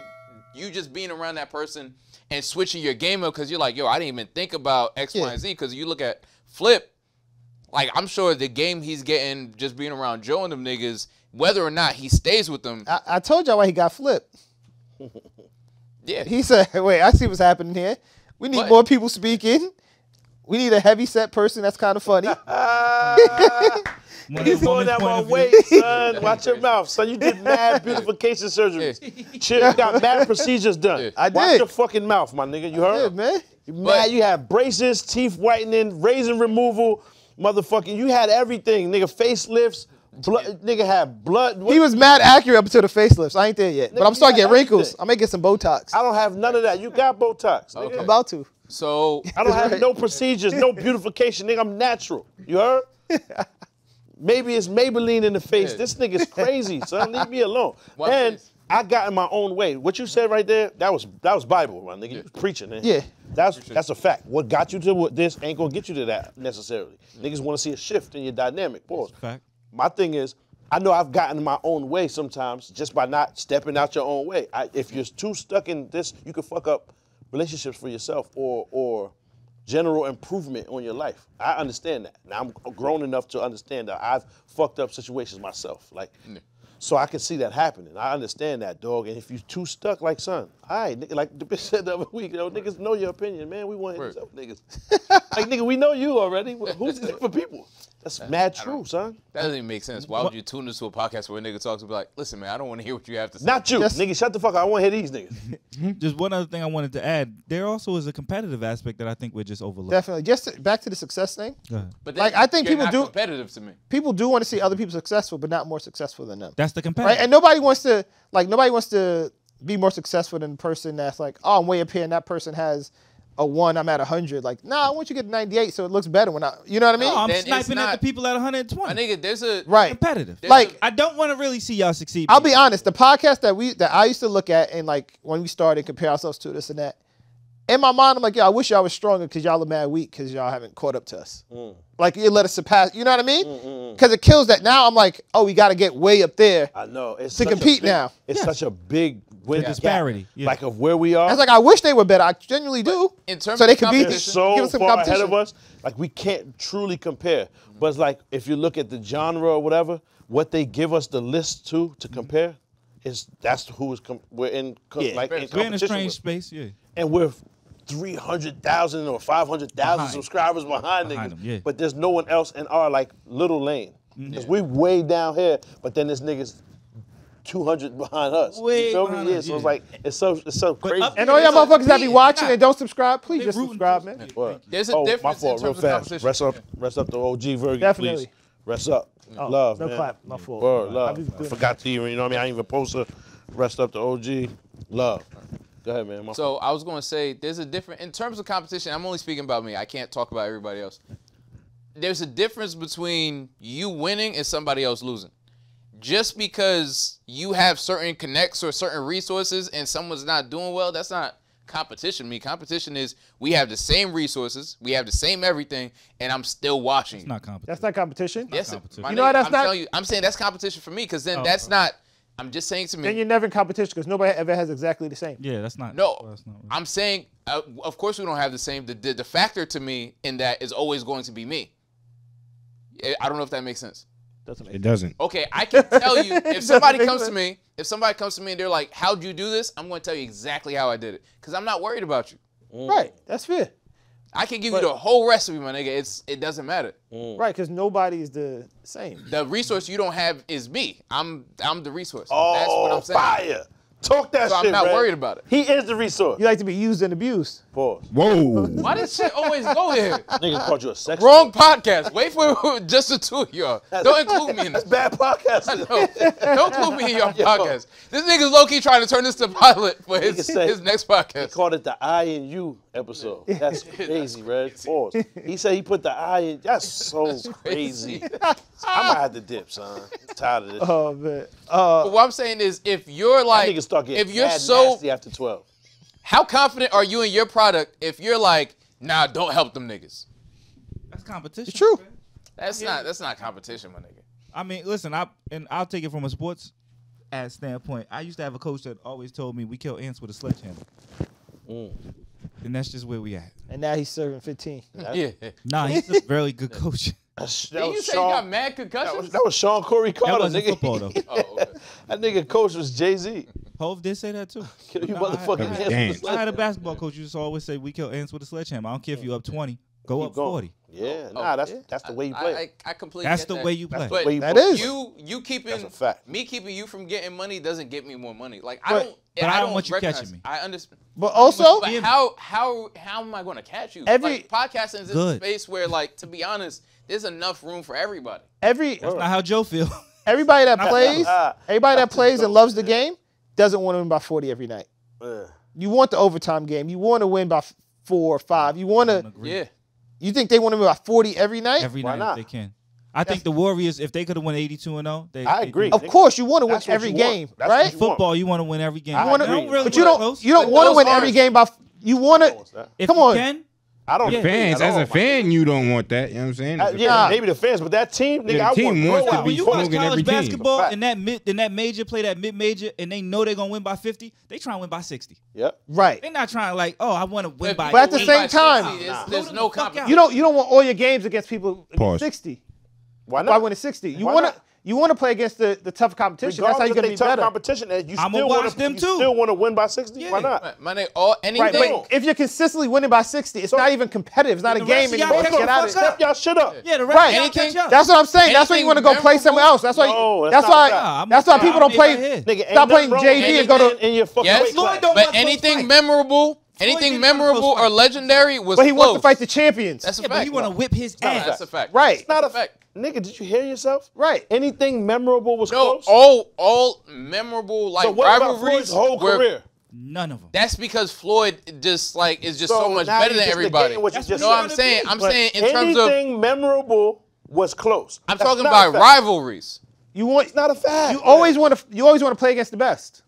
you just being around that person and switching your game up because you're like, yo, I didn't even think about X, yeah. Y, and Z. Because you look at Flip, like I'm sure the game he's getting just being around Joe and them niggas, whether or not he stays with them. I, I told y'all why he got flipped. yeah. He said, wait, I see what's happening here. We need but, more people speaking. We need a heavy set person that's kind of funny. He's going that one way, son. Watch your mouth, son. You did mad beautification surgeries. You got mad procedures done. Yeah. I did. Watch your fucking mouth, my nigga. You heard? I did, man. You mad. You have braces, teeth whitening, raisin removal, motherfucking. You had everything, nigga. Facelifts. Blood, nigga had blood. What? He was mad accurate up to the facelifts. I ain't there yet, nigga, but I'm starting to get wrinkles. I may get some Botox. I don't have none of that. You got Botox. Okay. I'm about to. So I don't have no procedures, no beautification, nigga. I'm natural. You heard? Maybe it's Maybelline in the face. Yeah. This nigga's crazy, son. Leave me alone. One and face. I got in my own way. What you said right there, that was that was Bible, man. Nigga, yeah. You was preaching, man. Yeah. That's that's a fact. What got you to this ain't gonna get you to that necessarily. Yeah. Niggas wanna see a shift in your dynamic. Pause. Fact. My thing is, I know I've gotten in my own way sometimes just by not stepping out your own way. I, if you're too stuck in this, you can fuck up relationships for yourself or or general improvement on your life. I understand that. Now I'm grown enough to understand that I've fucked up situations myself. Like. Yeah. So I can see that happening. I understand that, dog. And if you're too stuck, like, son, all right, nigga, like the bitch said the other week, you know, niggas know your opinion, man. We want to hit up, niggas. Like, nigga, we know you already. Who's it for people? That's that, mad true, son. That doesn't even make sense. Why would you tune into a podcast where a nigga talks and be like, listen, man, I don't want to hear what you have to say. Not you. That's... Nigga, shut the fuck up. I want to hear these niggas. Just one other thing I wanted to add. There also is a competitive aspect that I think we're just overlooking. Definitely. Just back to the success thing. But like, I think people do, competitive to me. People do want to see other people successful, but not more successful than them. That's the competitive. Right? And nobody wants to, like, nobody wants to be more successful than the person that's like, oh, I'm way up here and that person has a one, I'm at one hundred. Like, nah, I want you to get ninety-eight so it looks better when I, you know what I mean? No, I'm then sniping not, at the people at one hundred twenty. My nigga, there's a right. competitive. There's like, a, I don't want to really see y'all succeed. I'll be honest, the podcast that we that I used to look at and like when we started compare ourselves to this and that, in my mind, I'm like, yo, I wish y'all was stronger because y'all are mad weak because y'all haven't caught up to us. Mm. Like, it let us surpass, you know what I mean? Because mm -mm. it kills that. Now I'm like, oh, we got to get way up there I know. It's to compete big, now. It's yeah. such a big win disparity. Yeah. Like, of where we are. It's like, I wish they were better. I genuinely do. In terms so they of could be so give us some far ahead of us. Like, we can't truly compare. Mm -hmm. But it's like, if you look at the genre or whatever, what they give us the list to, to compare, is that's who is com we're in, com yeah. like, in competition. We're in a strange with. space, yeah. And we're three hundred thousand or five hundred thousand subscribers behind, behind niggas, them, yeah. but there's no one else in our like little lane. Because yeah. we way down here, but then this nigga's two hundred behind us. Way you feel me? Yeah, so it's like, it's so, it's so crazy. Up, and all y'all motherfuckers that be watching and don't subscribe, please just subscribe, man. Well, there's a oh, difference my fault, in terms real fast. Rest up, rest up the O G Virgin, Definitely. please. Rest up. Oh, love, no man. clap, my fault. Word, love. I forgot to even, you know what I mean? I ain't even post her. Rest up the O G. Love. Go ahead, man. My so I was going to say, there's a different, in terms of competition, I'm only speaking about me. I can't talk about everybody else. There's a difference between you winning and somebody else losing. Just because you have certain connects or certain resources and someone's not doing well, that's not competition to me. Competition is we have the same resources, we have the same everything, and I'm still watching. That's not competition. That's not competition? Yes, competition. You know what that's I'm not? You, I'm saying that's competition for me because then oh, that's oh. not... I'm just saying to me. Then you're never in competition because nobody ever has exactly the same. Yeah, that's not. No, that's not right. I'm saying, uh, of course we don't have the same. The, the, the factor to me in that is always going to be me. I don't know if that makes sense. Doesn't make it sense. doesn't. Okay, I can tell you if somebody comes sense. to me, if somebody comes to me and they're like, "How'd you do this?" I'm going to tell you exactly how I did it because I'm not worried about you. Mm. Right, that's fair. I can give but, you the whole recipe, my nigga. It's it doesn't matter. Mm. Right, because nobody's the same. The resource you don't have is me. I'm I'm the resource. Oh, that's what I'm saying. Fire. Talk that so shit, I'm not Red. worried about it. He is the resource. You like to be used and abused. Pause. Whoa. Why does shit always go here? Nigga called you a sex. Wrong podcast. Wait for just the two of y'all. Don't include me in this. That's bad podcasting. Don't include me in your Yo. podcast. This nigga's low-key trying to turn this to pilot for his, say, his next podcast. He called it the I and you episode. That's crazy, Red. Pause. He said he put the I in. That's so that's crazy. crazy. I'm going to have to dip, son. I'm tired of this. Oh, man. Uh, but what I'm saying is if you're like... If you're so nasty after twelve, how confident are you in your product? If you're like, nah, don't help them niggas. That's competition. It's true. Man. That's yeah. not. That's not competition, my nigga. I mean, listen, I and I'll take it from a sports ad standpoint. I used to have a coach that always told me we kill ants with a sledgehammer, mm. and that's just where we at. And now he's serving fifteen. Yeah. Nah, he's a very good coach. That Did you say Sean, you got mad concussions? That was, that was Sean Corey Carter, that nigga. Football, though. oh, okay. That nigga coach was Jay Z. Hove did say that too. Kill you no, motherfucking ants. I, with a I had a basketball coach who used to always say, "We kill ants with a sledgehammer." I don't care if you up twenty, go Keep up going. forty. Yeah, oh, nah, that's yeah. that's the way you play. I, I, I completely. That's the that. way you play. But that is you. You keeping that's a fact. me keeping you from getting money doesn't get me more money. Like but, I don't. But I don't, I don't want you catching me. I understand. But also, but how how how am I going to catch you? Every like, podcasting is a space where, like, to be honest, there's enough room for everybody. Every that's not how Joe feel. Everybody that plays, everybody that plays and loves the game. Doesn't want to win by forty every night. Ugh. You want the overtime game. You want to win by four or five. You want to. Yeah. You think they want to win by forty every night? Every Why night not? If they can. I I that's, think the Warriors, if they could have won eighty-two and oh, they, I agree. They of course, you want to win every game, right? Football, you want to win every game. I agree. Don't really but you don't, you don't want to win every game by. You want to. Come on. Can, I don't yeah, fans as all, a fan man. You don't want that, you know what I'm saying? Uh, yeah, maybe the fans, but that team, nigga, yeah, the team I want wants to be smoking every team. When you watch college basketball and that mid, and that major play that mid major, and they know they're gonna win by fifty, they try and win by sixty. Yep, right. They're not trying like, oh, I want to win but, by. But at the same time, sixty, nah. there's no competition. You don't you don't want all your games against people Pause. sixty. Why not? Why win at sixty? You want to. You want to play against the, the tough competition. Regardless That's how you're going to be tough better. Competition, you I'm still want to you too. still want to win by sixty. Yeah. Why not? My name, all anything. Right, but if you're consistently winning by sixty, it's so, not even competitive. It's not a game anymore. Get out of y'all shit up. Yeah, the rest right. Anything, catch up. That's what I'm saying. Anything that's why you want to go play somewhere else. That's why. No, that's, that's why. Nah, that's why people don't play. Stop playing J V and go to in your fucking weight class. But anything memorable. Anything memorable or legendary was. But he wants to fight the champions. That's a fact. But you want to whip his ass. That's a fact. Right. It's not a fact. Nigga, did you hear yourself? Right. Anything memorable was no, close? No, all, all memorable, like, so what about rivalries Floyd's whole were, career? None of them. That's because Floyd just, like, is just so, so much better than everybody. What you just no, I'm saying, I'm but saying in terms of... Anything memorable was close. I'm That's talking about rivalries. You want, it's not a fact. You yeah. always want to You always want to play against the best.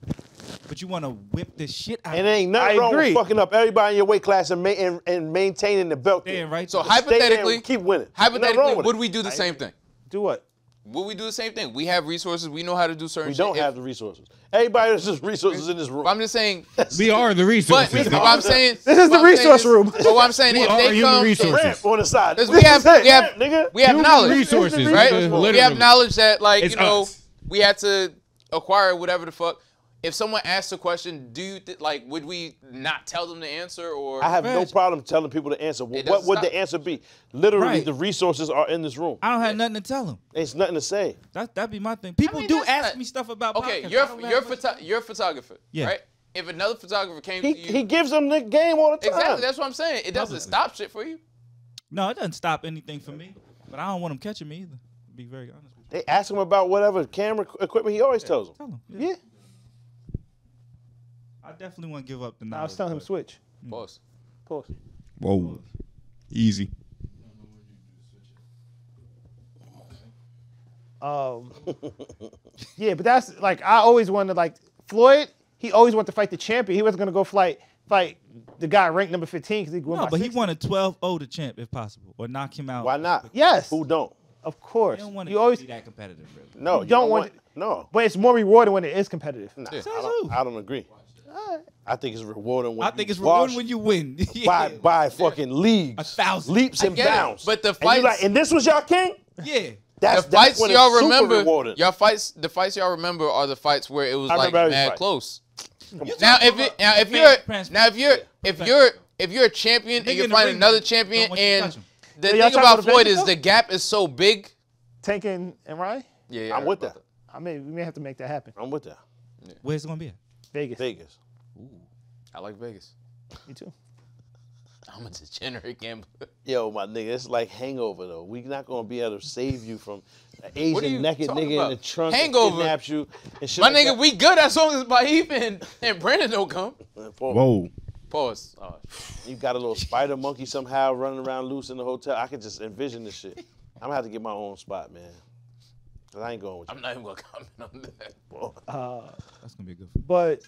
But you want to whip the shit out of And it ain't nothing I wrong agree. with fucking up everybody in your weight class and, ma and, and maintaining the belt. Damn, right? So but hypothetically, keep winning. Hypothetically, would it. we do the I same agree. thing? Do what? Would we do the same thing? We have resources. We know how to do certain things. We don't shit. have if, the resources. Everybody has just resources in this room. I'm just saying. We are the resources. But, but I'm saying. This is the resource room. But what I'm saying is, if they come. Resources. On the side. We have, we have, nigga. We have knowledge. Resources, right? We have knowledge that, like, you know, we had to acquire whatever the fuck. If someone asks a question, do you th like? Would we not tell them the answer? Or I have no problem telling people the answer. Well, what would stop. the answer be? Literally, right. the resources are in this room. I don't have nothing to tell them. It's nothing to say. That that'd be my thing. People I mean, do ask not... me stuff about. Okay, podcasts. you're you're, photo you're a photographer, yeah. right? If another photographer came, he, to you, he gives them the game all the time. Exactly. That's what I'm saying. It doesn't stop shit for you. No, it doesn't stop anything for me. But I don't want them catching me either. To be very honest. With you. They ask him about whatever camera equipment. He always yeah. tells them. Tell them. Yeah. yeah. I definitely want to give up the knowledge. I was telling him switch. Pause. Pause. Whoa. Easy. Um, yeah, but that's like, I always wanted, like, Floyd, he always wanted to fight the champion. He wasn't going to go fight, fight the guy ranked number fifteen because he won No, but sixty. He wanted twelve oh to champ if possible, or knock him out. Why not? Yes. Who don't? Of course. You don't want to you always, be that competitive, really. No, you, you don't, don't want, want it. No. But it's more rewarding when it is competitive. Nah, yeah. I, don't, I don't agree. Right. I think it's rewarding when I you think it's rewarding when you win yeah. by by fucking yeah. leagues, a thousand leaps and bounds. It. But the fights, and, like, and this was y'all king. Yeah, that's the fights y'all remember. Y'all fights, the fights y'all remember are the fights where it was I like mad fight. close. Now if it, now if you're now if you're if you're if you're a champion and you're fighting another champion, and the thing about Floyd is the gap is so big. Tank and Ryan. Yeah, yeah, I'm with that. I mean, we may have to make that happen. I'm with that. Where's it gonna be at? Vegas. Vegas. Ooh, I like Vegas. Me too. I'm a degenerate gambler. Yo, my nigga, it's like Hangover, though. We're not going to be able to save you from an Asian naked nigga about? in the trunk Hangover. that kidnaps you. And shit my like nigga, that. we good as long as Baif and, and Brandon don't come. Pause. Whoa. Pause. Uh, you got a little spider monkey somehow running around loose in the hotel. I can just envision this shit. I'm going to have to get my own spot, man. Cause I ain't going with you. I'm not even going to comment on that. Whoa. Uh, That's going to be a good one. But...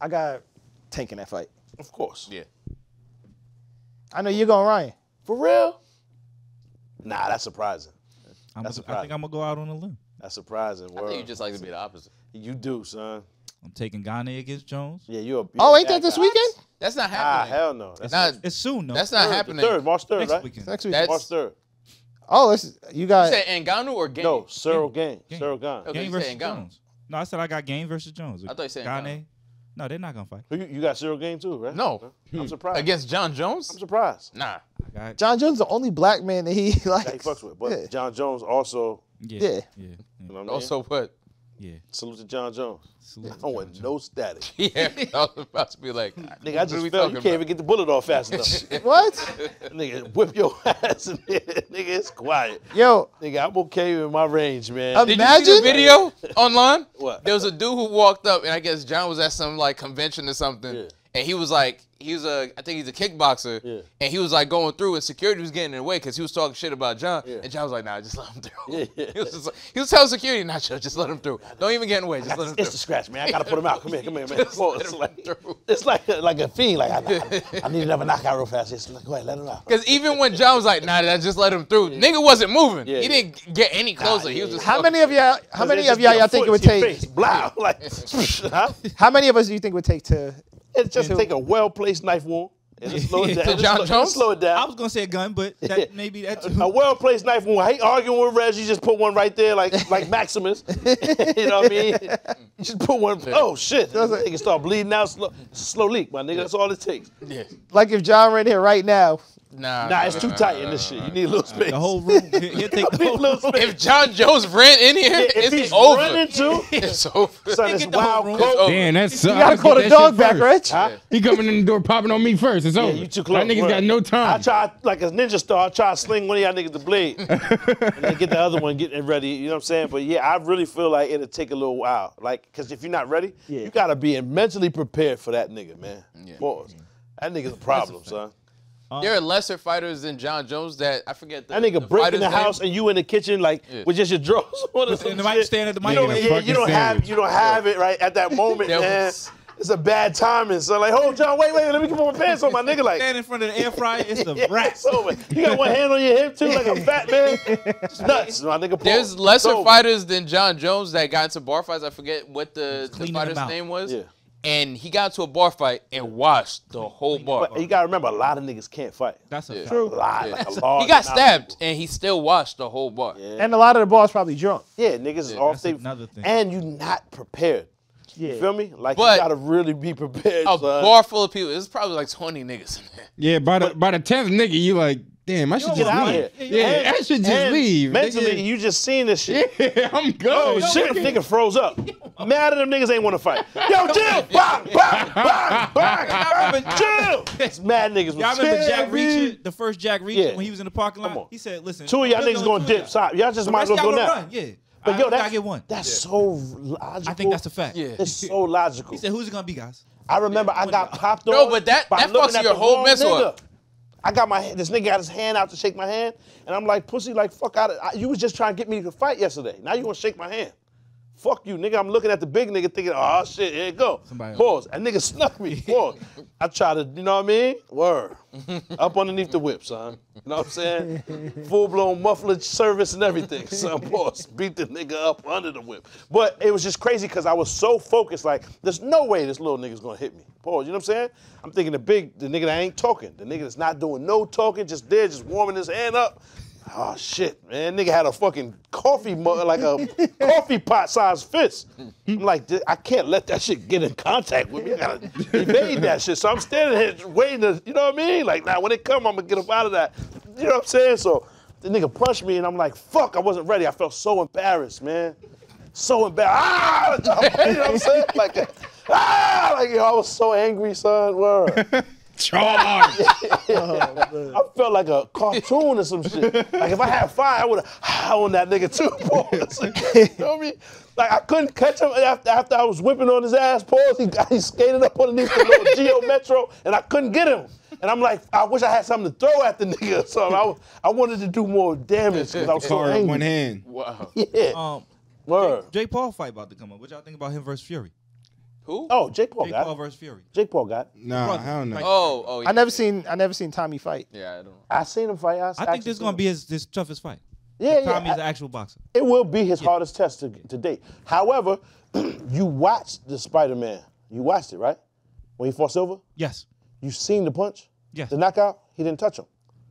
I got Tank in that fight. Of course. Yeah. I know you're going Ryan. For real? Nah, that's surprising. I'm that's a, surprising. I think I'm going to go out on a limb. That's surprising. World. I think you just like to be the opposite. You do, son. I'm taking Ghana against Jones. Yeah, you're a you're Oh, ain't that this guy. weekend? That's not happening. Ah, hell no. That's not, it's soon, though. That's not third, happening. third, March third, Next right? Weekend. Next weekend. March third. Oh, it's, you got... You said Ngannou or Gang? No, Cyril Gang. Cyril Gang. Gang, Gang versus Jones. No, I said I got Gang versus Jones. I thought you said Ghana. No, they're not gonna fight. You, you got zero game too, right? No, I'm surprised. Against John Jones? I'm surprised. Nah, John Jones is the only black man that he likes. That he fucks with, but yeah. John Jones also. Yeah, yeah. yeah. You know what also, what? Yeah. Salute to John Jones. Salute I don't John want Jones. no static. Yeah, I was about to be like, God, nigga, I just fell. You can't about? even get the bullet off fast enough. What? Nigga, whip your ass in there. Nigga, it's quiet. Yo, nigga, I'm okay with my range, man. Imagine? Did you see the video online? What? There was a dude who walked up, and I guess John was at some like convention or something, yeah. and he was like, he was a, I think he's a kickboxer, yeah. and he was like going through, and security was getting in the way because he was talking shit about John, yeah. and John was like, nah, just let him through. Yeah, yeah. He was just like, he was telling security, nah, just let him through. Don't even get in the way, just let him through. It's a scratch, man. I gotta put him out. Come here, come here, man. Come on, it's like, it's like a, like a fiend. Like I, I, I need another knockout real fast. Just go ahead, let him out. Because even when John was like, nah, just let him through, yeah. nigga wasn't moving. Yeah, he yeah. didn't get any closer. Nah, he was just. How many of y'all? How many of y'all? Y'all think it would take? Blah. Like, huh? How many of us do you think it would take to? It's just take a well-placed knife wound and just slow it down. John just Jones? Just slow it down. I was gonna say a gun, but that, maybe that's a well-placed knife wound. I hate arguing with Reg. You just put one right there, like like Maximus. You know what I mean? You just put one. Yeah. Oh shit! That nigga start bleeding out. Slow, slow leak, my nigga. Yeah. That's all it takes. Yeah. Like if John right here right now. Nah, nah, it's nah, too nah, tight nah, in this nah, shit. You need a little space. The whole room. He'll take the whole room. If John Jones ran in here, yeah, it's he's over. Too, it's over. Son, it's wild cold. Damn, that sucks. You gotta call the dog back, Rich. Huh? He coming in the door, popping on me first. It's yeah, over. You too close. That nigga's bro. Got no time. I tried like a ninja star. I tried to sling one of y'all niggas the blade, and then get the other one getting ready. You know what I'm saying? But yeah, I really feel like it'll take a little while. Like, cause if you're not ready, yeah. you gotta be mentally prepared for that nigga, man. Yeah. Boy, that nigga's a problem, son. Um, there are lesser fighters than John Jones that I forget. The, that nigga the break in the house name. And you in the kitchen like yeah. with just your drawers on. And the mic stand at the mic. You don't, yeah, you don't have you don't have it right at that moment, that man. Was... It's a bad timing. So like, hold John, wait, wait, let me put my pants on, my nigga. Like stand in front of the air fryer, it's the rats yeah, over. You got one hand on your hip too, like a fat man. It's nuts, my nigga. Paul. There's lesser so, fighters than John Jones that got into bar fights. I forget what the, the fighter's name was. Yeah. And he got into a bar fight and watched the whole bar. But you gotta remember, a lot of niggas can't fight. That's a yeah. true. A lot, yeah. like a lot. He got stabbed and he still watched the whole bar. Yeah. And a lot of the bar's probably drunk. Yeah, niggas yeah, is off stage. Another thing. And you not prepared. Yeah. You feel me? Like but you gotta really be prepared. A son. Bar full of people. It's probably like twenty niggas in there. Yeah, by the but, by the tenth nigga, you like. Damn, I should just leave. Yeah, and, I should just leave. Mentally, nigga. You just seen this shit. Yeah, I'm good. Oh, no, shit, them niggas froze up. Mad at them niggas ain't want to fight. Yo, chill! Bang, bang, bang, bang! Chill! It's mad niggas. Y'all remember Jack Reacher, the first Jack Reacher, yeah. when he was in the parking lot? He said, listen. Two of y'all niggas gonna dip. Stop. Y'all just might as well go now. Yeah. But I, yo, that's, I get one. That's yeah. so logical. I think that's a fact. Yeah. It's so logical. He said, who's it gonna be, guys? I remember I got popped on. No, but that fucks your whole mess up. I got my, this nigga got his hand out to shake my hand, and I'm like, pussy, like, fuck out of, I, you was just trying to get me to fight yesterday. Now you gonna shake my hand. Fuck you, nigga. I'm looking at the big nigga thinking, oh, shit, here it go. Somebody Pause. That nigga snuck me. Pause. I try to, you know what I mean? Word. Up underneath the whip, son. You know what I'm saying? Full-blown muffler service and everything, son. Pause. Beat the nigga up under the whip. But it was just crazy because I was so focused, like, there's no way this little nigga's gonna hit me. Pause. You know what I'm saying? I'm thinking the big, the nigga that ain't talking. The nigga that's not doing no talking, just there, just warming his hand up. Oh, shit, man. Nigga had a fucking coffee mug, like a coffee pot-sized fist. I'm like, I can't let that shit get in contact with me. I gotta evade that shit. So I'm standing here waiting to, you know what I mean? Like, now, nah, when it come, I'm going to get up out of that. You know what I'm saying? So the nigga punched me, and I'm like, fuck, I wasn't ready. I felt so embarrassed, man. So embarrassed. Ah! You know what I'm saying? Like, that. Ah! Like, you know, I was so angry, son. Word. Charge. Oh, I felt like a cartoon or some shit. Like if I had fire, I would have on that nigga too, pause. You know what I mean? Like I couldn't catch him after, after I was whipping on his ass, pause. He, he skated up underneath the little Geo Metro, and I couldn't get him. And I'm like, I wish I had something to throw at the nigga. So I, I wanted to do more damage because I was so angry. One hand. Wow. Yeah. Um, Word. J, J Paul fight about to come up. What y'all think about him versus Fury? Who? Oh, Jake Paul Jake got Paul it. Jake Paul versus Fury. Jake Paul got it. Nah, brother. I don't know. Like, oh, oh, yeah. I never seen. I never seen Tommy fight. Yeah, I don't know. I seen him fight. I, I think this is gonna him. be his, his toughest fight. Yeah, yeah. Tommy's I, an actual boxer. It will be his yeah. hardest test to, to date. However, you watched the Spider-Man. You watched it, right? When he fought Silver. Yes. You seen the punch. Yes. The knockout. He didn't touch him.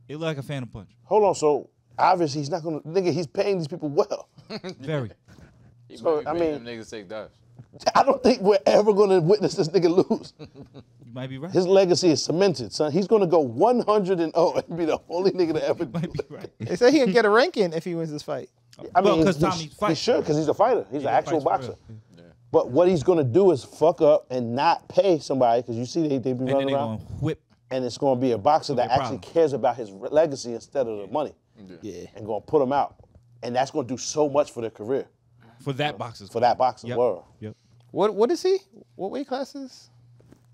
He looked like a phantom punch. Hold on. So obviously he's not gonna. Nigga, he's paying these people well. Very. He so I mean, them niggas take dives. I don't think we're ever going to witness this nigga lose. You might be right. His legacy is cemented, son. He's going to go one hundred and oh and be the only nigga to ever. You might be right. They say he can get a ranking if he wins this fight. I mean, because well, Tommy he, fights. He should, because he's a fighter. He's he an actual boxer. Yeah. But what he's going to do is fuck up and not pay somebody, because you see they, they be and running around. Whip. And it's going to be a boxer that a actually cares about his legacy instead of the money. Yeah. yeah. And going to put him out. And that's going to do so much for their career. For that boxer's For that boxer's yep. world. Yep. What, what is he? What weight classes?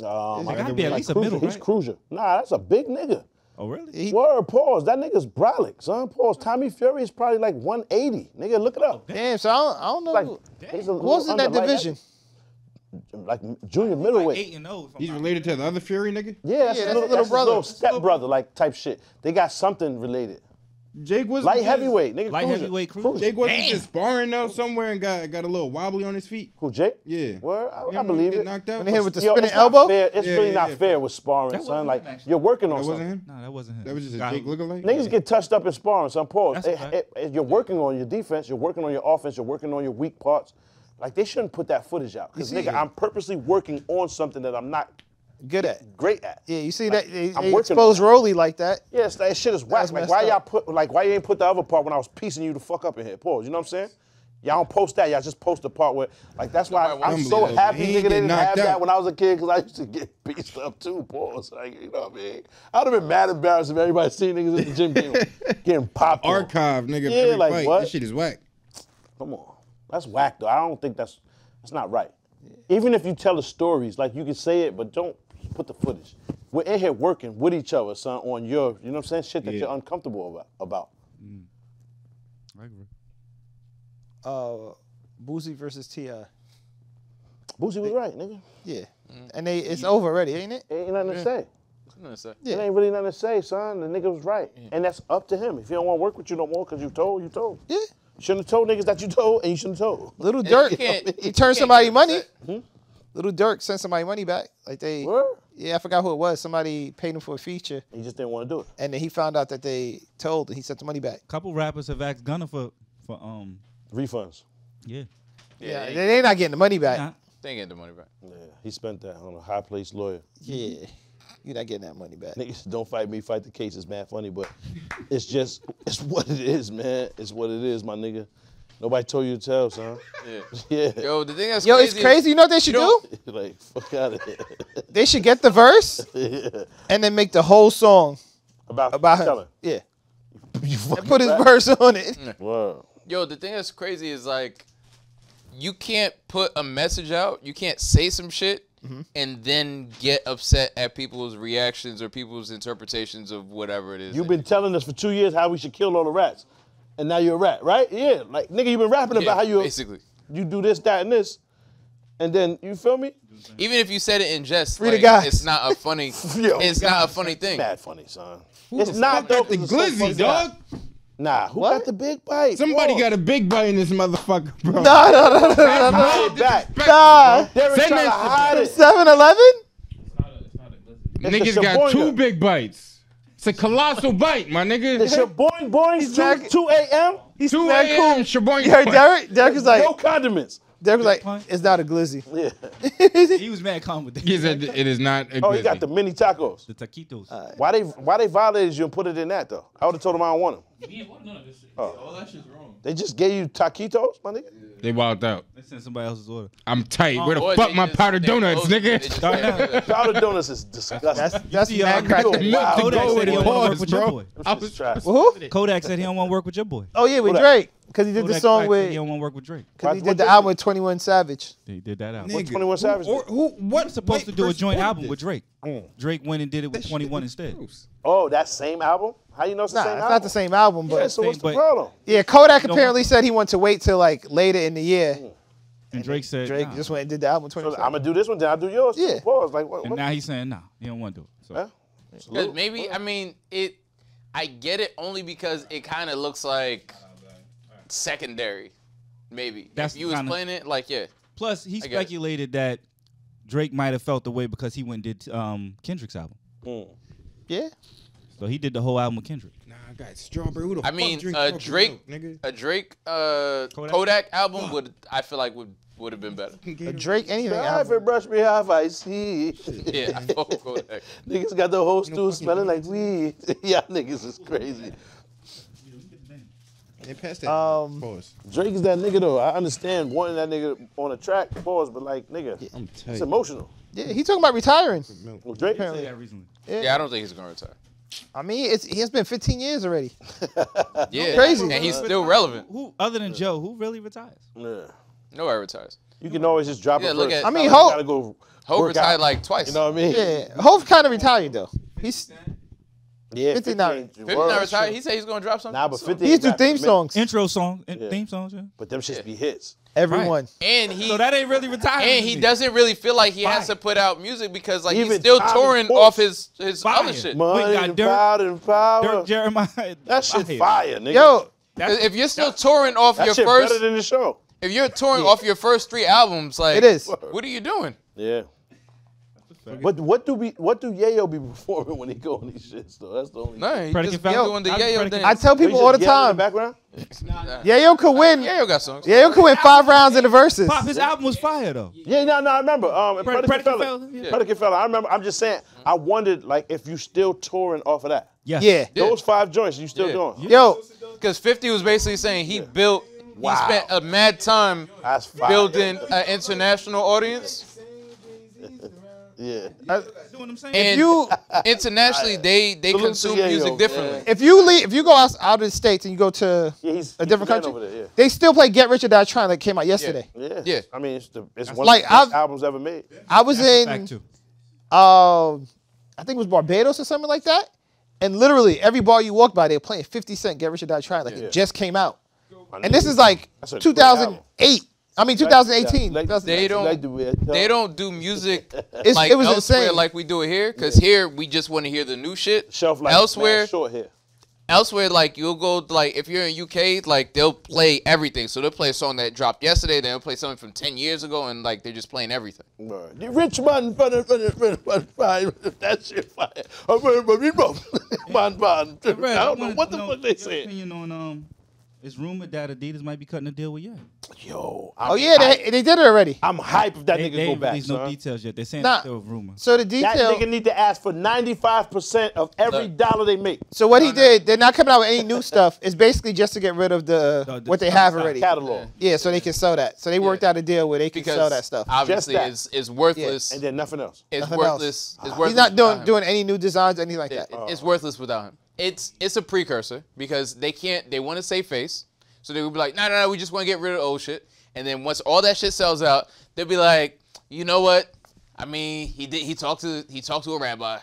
Um, I gotta be at least a middle, right? He's Cruiser. Nah, that's a big nigga. Oh, really? He... Word, pause. That nigga's brolic, son. Pause. Tommy Fury is probably like one eighty. Nigga, look it up. Oh, damn, so I don't, I don't know. Like, who was in that division? Like, like junior middleweight. Like eight and oh, he's related to the other Fury nigga? Yeah, that's yeah, his little, little brother. Little stepbrother, like type shit. They got something related. Jake was light heavyweight, nigga. Light cruiser. heavyweight cruiser. Jake wasn't Damn. just sparring out somewhere and got got a little wobbly on his feet. Who, Jake? Yeah. Well, I, yeah, I believe it. Knocked out. When they hit with the spinning elbow. It's really not fair with sparring, son. Like him, you're working on that something. Wasn't him? No, that wasn't him. That was just a Jake lookalike. Niggas yeah. get touched up in sparring, son. Pause. It, it, it, you're working on your defense. You're working on your offense. You're working on your weak parts. Like they shouldn't put that footage out because nigga, I'm purposely working on something that I'm not good at, great at. Yeah, you see like, that they, they expose Rolly like that. Yes, that shit is whack. Like why y'all put, like why you ain't put the other part when I was piecing you the fuck up in here? Pause. You know what I'm saying? Y'all don't post that. Y'all just post the part where, like that's why I, I'm so happy, nigga. They didn't have that when I was a kid because I used to get pieced up too. Pause. Like you know what I mean? I'd have been mad embarrassed if everybody seen niggas in the gym getting, getting popped. Archive, nigga. Yeah, like fight. what? This shit is whack. Come on, that's whack though. I don't think that's that's not right. Yeah. Even if you tell the stories, like you can say it, but don't. Put the footage. We're in here working with each other, son, on your, you know what I'm saying, shit that yeah. you're uncomfortable about. about. Mm. I agree. Uh, Boosie versus T I Boosie was right, nigga. Yeah. Mm. And they, it's yeah. over already, ain't it? Ain't nothing yeah. to say. Nothing to say. Yeah. It ain't really nothing to say, son. The nigga was right. Yeah. And that's up to him. If he don't want to work with you no more because you told, you told. Yeah. You shouldn't have told niggas that you told, and you shouldn't have told. Little Dirk, you, know, you turn somebody money. Hmm? Little Dirk sent somebody money back. Like they, what? yeah, I forgot who it was. Somebody paid him for a feature. He just didn't want to do it. And then he found out that they told, and he sent the money back. Couple rappers have asked Gunna for for um refunds. Yeah, yeah, yeah. They, they not getting the money back. Nah. They ain't getting the money back. Yeah, he spent that on a high place lawyer. Yeah, you're not getting that money back. Niggas, don't fight me, fight the case. It's mad funny, but it's just it's what it is, man. It's what it is, my nigga. Nobody told you to tell, son. Yeah. yeah. Yo, the thing that's Yo, crazy it's crazy. Is, you know what they should do? Like, fuck out of here. They should get the verse yeah. and then make the whole song about, about him. Telling. Yeah. You and put his back. verse on it. Wow. Yo, the thing that's crazy is like, you can't put a message out, you can't say some shit, mm-hmm. and then get upset at people's reactions or people's interpretations of whatever it is. You've been telling us for two years how we should kill all the rats. And now you're a rat, right? Yeah, like nigga, you been rapping about yeah, how you basically you do this, that, and this, and then you feel me? Even if you said it in jest, like, it's not a funny. Yo, it's God. not a funny thing. Bad funny, son. Who it's not though. The glizzy, dog. Guy. Nah, who what? got the big bite? Somebody Whoa. got a big bite in this motherfucker, bro. Nah, nah, nah, nah, nah, nah. Back. Nah, they were trying to hide it. seven eleven? It's not a, it's not a glizzy. Niggas got two big bites. It's a colossal bite, my nigga. It's your boing boing's two a m He's two a m Shaboing. You heard Derek? Derek was like, no condiments. Derek was like, it's not a glizzy. Yeah. He was mad calm with that. He said, it is not a glizzy. Oh, he got the mini tacos. The taquitos. Right. Why they why they violated you and put it in that, though? I would have told him I don't want them. Me and what? None of this shit. Oh. All that shit's wrong. They just gave you taquitos, my nigga? Yeah. They wilded out. They sent somebody else's order. I'm tight. Oh, Where the boy, fuck my powdered donuts, nigga? Powdered donuts is disgusting. That's, that's the mad crack. Kodak said he don't want to work with your boy. I was trash. Kodak said he don't want to work with your boy. Oh, yeah, with Drake. Because he did the song with... He don't want to work with Drake. Because he did the album with twenty-one Savage. He did that album. What twenty-one Savage did? Who was supposed to do a joint album with Drake? Drake went and did it with twenty-one instead. Oh, that same album? How you know it's the nah, same it's album? It's not the same album, but yeah, so what's the problem? Yeah, Kodak apparently said he wanted to wait till like later in the year. Mm. And, and Drake said Drake nah. just went and did the album twenty. So I'm gonna do this one, then I'll do yours. Yeah. Pause. Like, what, and what? Now he's saying no, nah, he don't want to do it. So. Yeah. Maybe I mean it. I get it only because it kind of looks like secondary. Maybe That's if you was kinda, playing it like yeah. Plus he speculated that Drake might have felt the way because he went and did um, Kendrick's album. Mm. Yeah. So he did the whole album with Kendrick. Nah, I got strawberry. Who the I fuck mean, drink a, Drake, milk, a Drake, a uh, Drake, Kodak, Kodak album fuck. would I feel like would would have been better. A Drake anything. Drive and brush me off, I see. Yeah, I fuck Kodak. Niggas got the whole stool smelling like weed. Yeah, niggas is crazy. They passed that. Um, pause. Drake is that nigga though. I understand wanting that nigga on a track, pause, but like nigga, yeah, I'm it's emotional. Yeah, he talking about retiring. Well, Drake apparently. That recently. Yeah. yeah, I don't think he's gonna retire. I mean, it's he has been fifteen years already. Yeah, crazy, and he's still relevant. Who other than Joe? Who really retires? Yeah, nobody retires. You can always just drop. Yeah, a look at. I mean, Hope gotta go Hov retired like twice. You know what I mean? Yeah. Hov kind of retired though. He's yeah. Fifty not retired. He said he's gonna drop something. Nah, but fifty. He used to do theme songs, intro songs, yeah. theme songs. Yeah. But them shits yeah. be hits. Everyone. Right. And he. So that ain't really retired. And he doesn't really feel like he Fine. has to put out music because like Even he's still touring off his his fire. other shit. Money, we got Dirk, and power. Dirk Jeremiah. That shit fire, fire nigga. Yo, that's, if you're still touring off that your shit first, better than the show. If you're touring yeah. off your first three albums, like it is. What are you doing? Yeah. But what do we? What do Yayo be performing when he go on these shits though? That's the only. No, he Predicate just be doing the Yayo thing. I tell people all the time. In the background. Yayo could win. Yayo got songs. Yayo could win five rounds in the verses. Pop, his album was fire though. Yeah, no, no, I remember. Um, Predicate, Predicate Fella. Fella yeah. Predicate Fella. I remember. I'm just saying. I wondered like if you still touring off of that. Yes. Yeah. yeah. Those five joints you still yeah. doing? Yeah. Yo, because Fifty was basically saying he yeah. built. Wow. He spent a mad time building an international audience. Yeah. I, and you internationally, they they consume music differently. Yeah. If you leave, if you go out, out of the states and you go to yeah, a different country, there, yeah. they still play "Get Rich or Die Trying" that came out yesterday. Yeah. yeah. yeah. I mean, it's, the, it's one like of the best albums ever made. I was That's in, uh, I think it was Barbados or something like that, and literally every bar you walk by, they're playing Fifty Cent "Get Rich or Die Trying." Like yeah. it just came out, and this is like two thousand eight. I mean, two thousand eighteen. Like, like, they don't. They don't do music it's, like it was elsewhere insane. like we do it here. Cause yeah. here we just want to hear the new shit. Shelf life. Elsewhere, short hair. Elsewhere, like you'll go like if you're in U K, like they'll play everything. So they'll play a song that dropped yesterday. They'll play something from ten years ago, and like they're just playing everything. Right. The rich man, that shit fire. I don't know what the fuck they said. It's rumored that Adidas might be cutting a deal with you. Yo. I'm oh, yeah, they, they did it already. I'm hyped if that they, nigga they go back, There's no details yet. They're saying nah, it's still a rumor. So the detail... That nigga need to ask for ninety-five percent of every Look. dollar they make. So what he did, they're not coming out with any new stuff. It's basically just to get rid of the, the, the what they have already. Catalog. Yeah. yeah, so they can sell that. So they worked yeah. out a deal where they can because sell that stuff. Obviously, that. It's, it's worthless. Yeah. And then nothing else. It's nothing worthless. Else. It's worthless. He's not doing, doing any new designs or anything like it, that. Uh, it's worthless without him. It's it's a precursor because they can't they want to save face, so they would be like, no no no, we just want to get rid of the old shit. And then once all that shit sells out, they'll be like, you know what? I mean, he did he talked to he talked to a rabbi,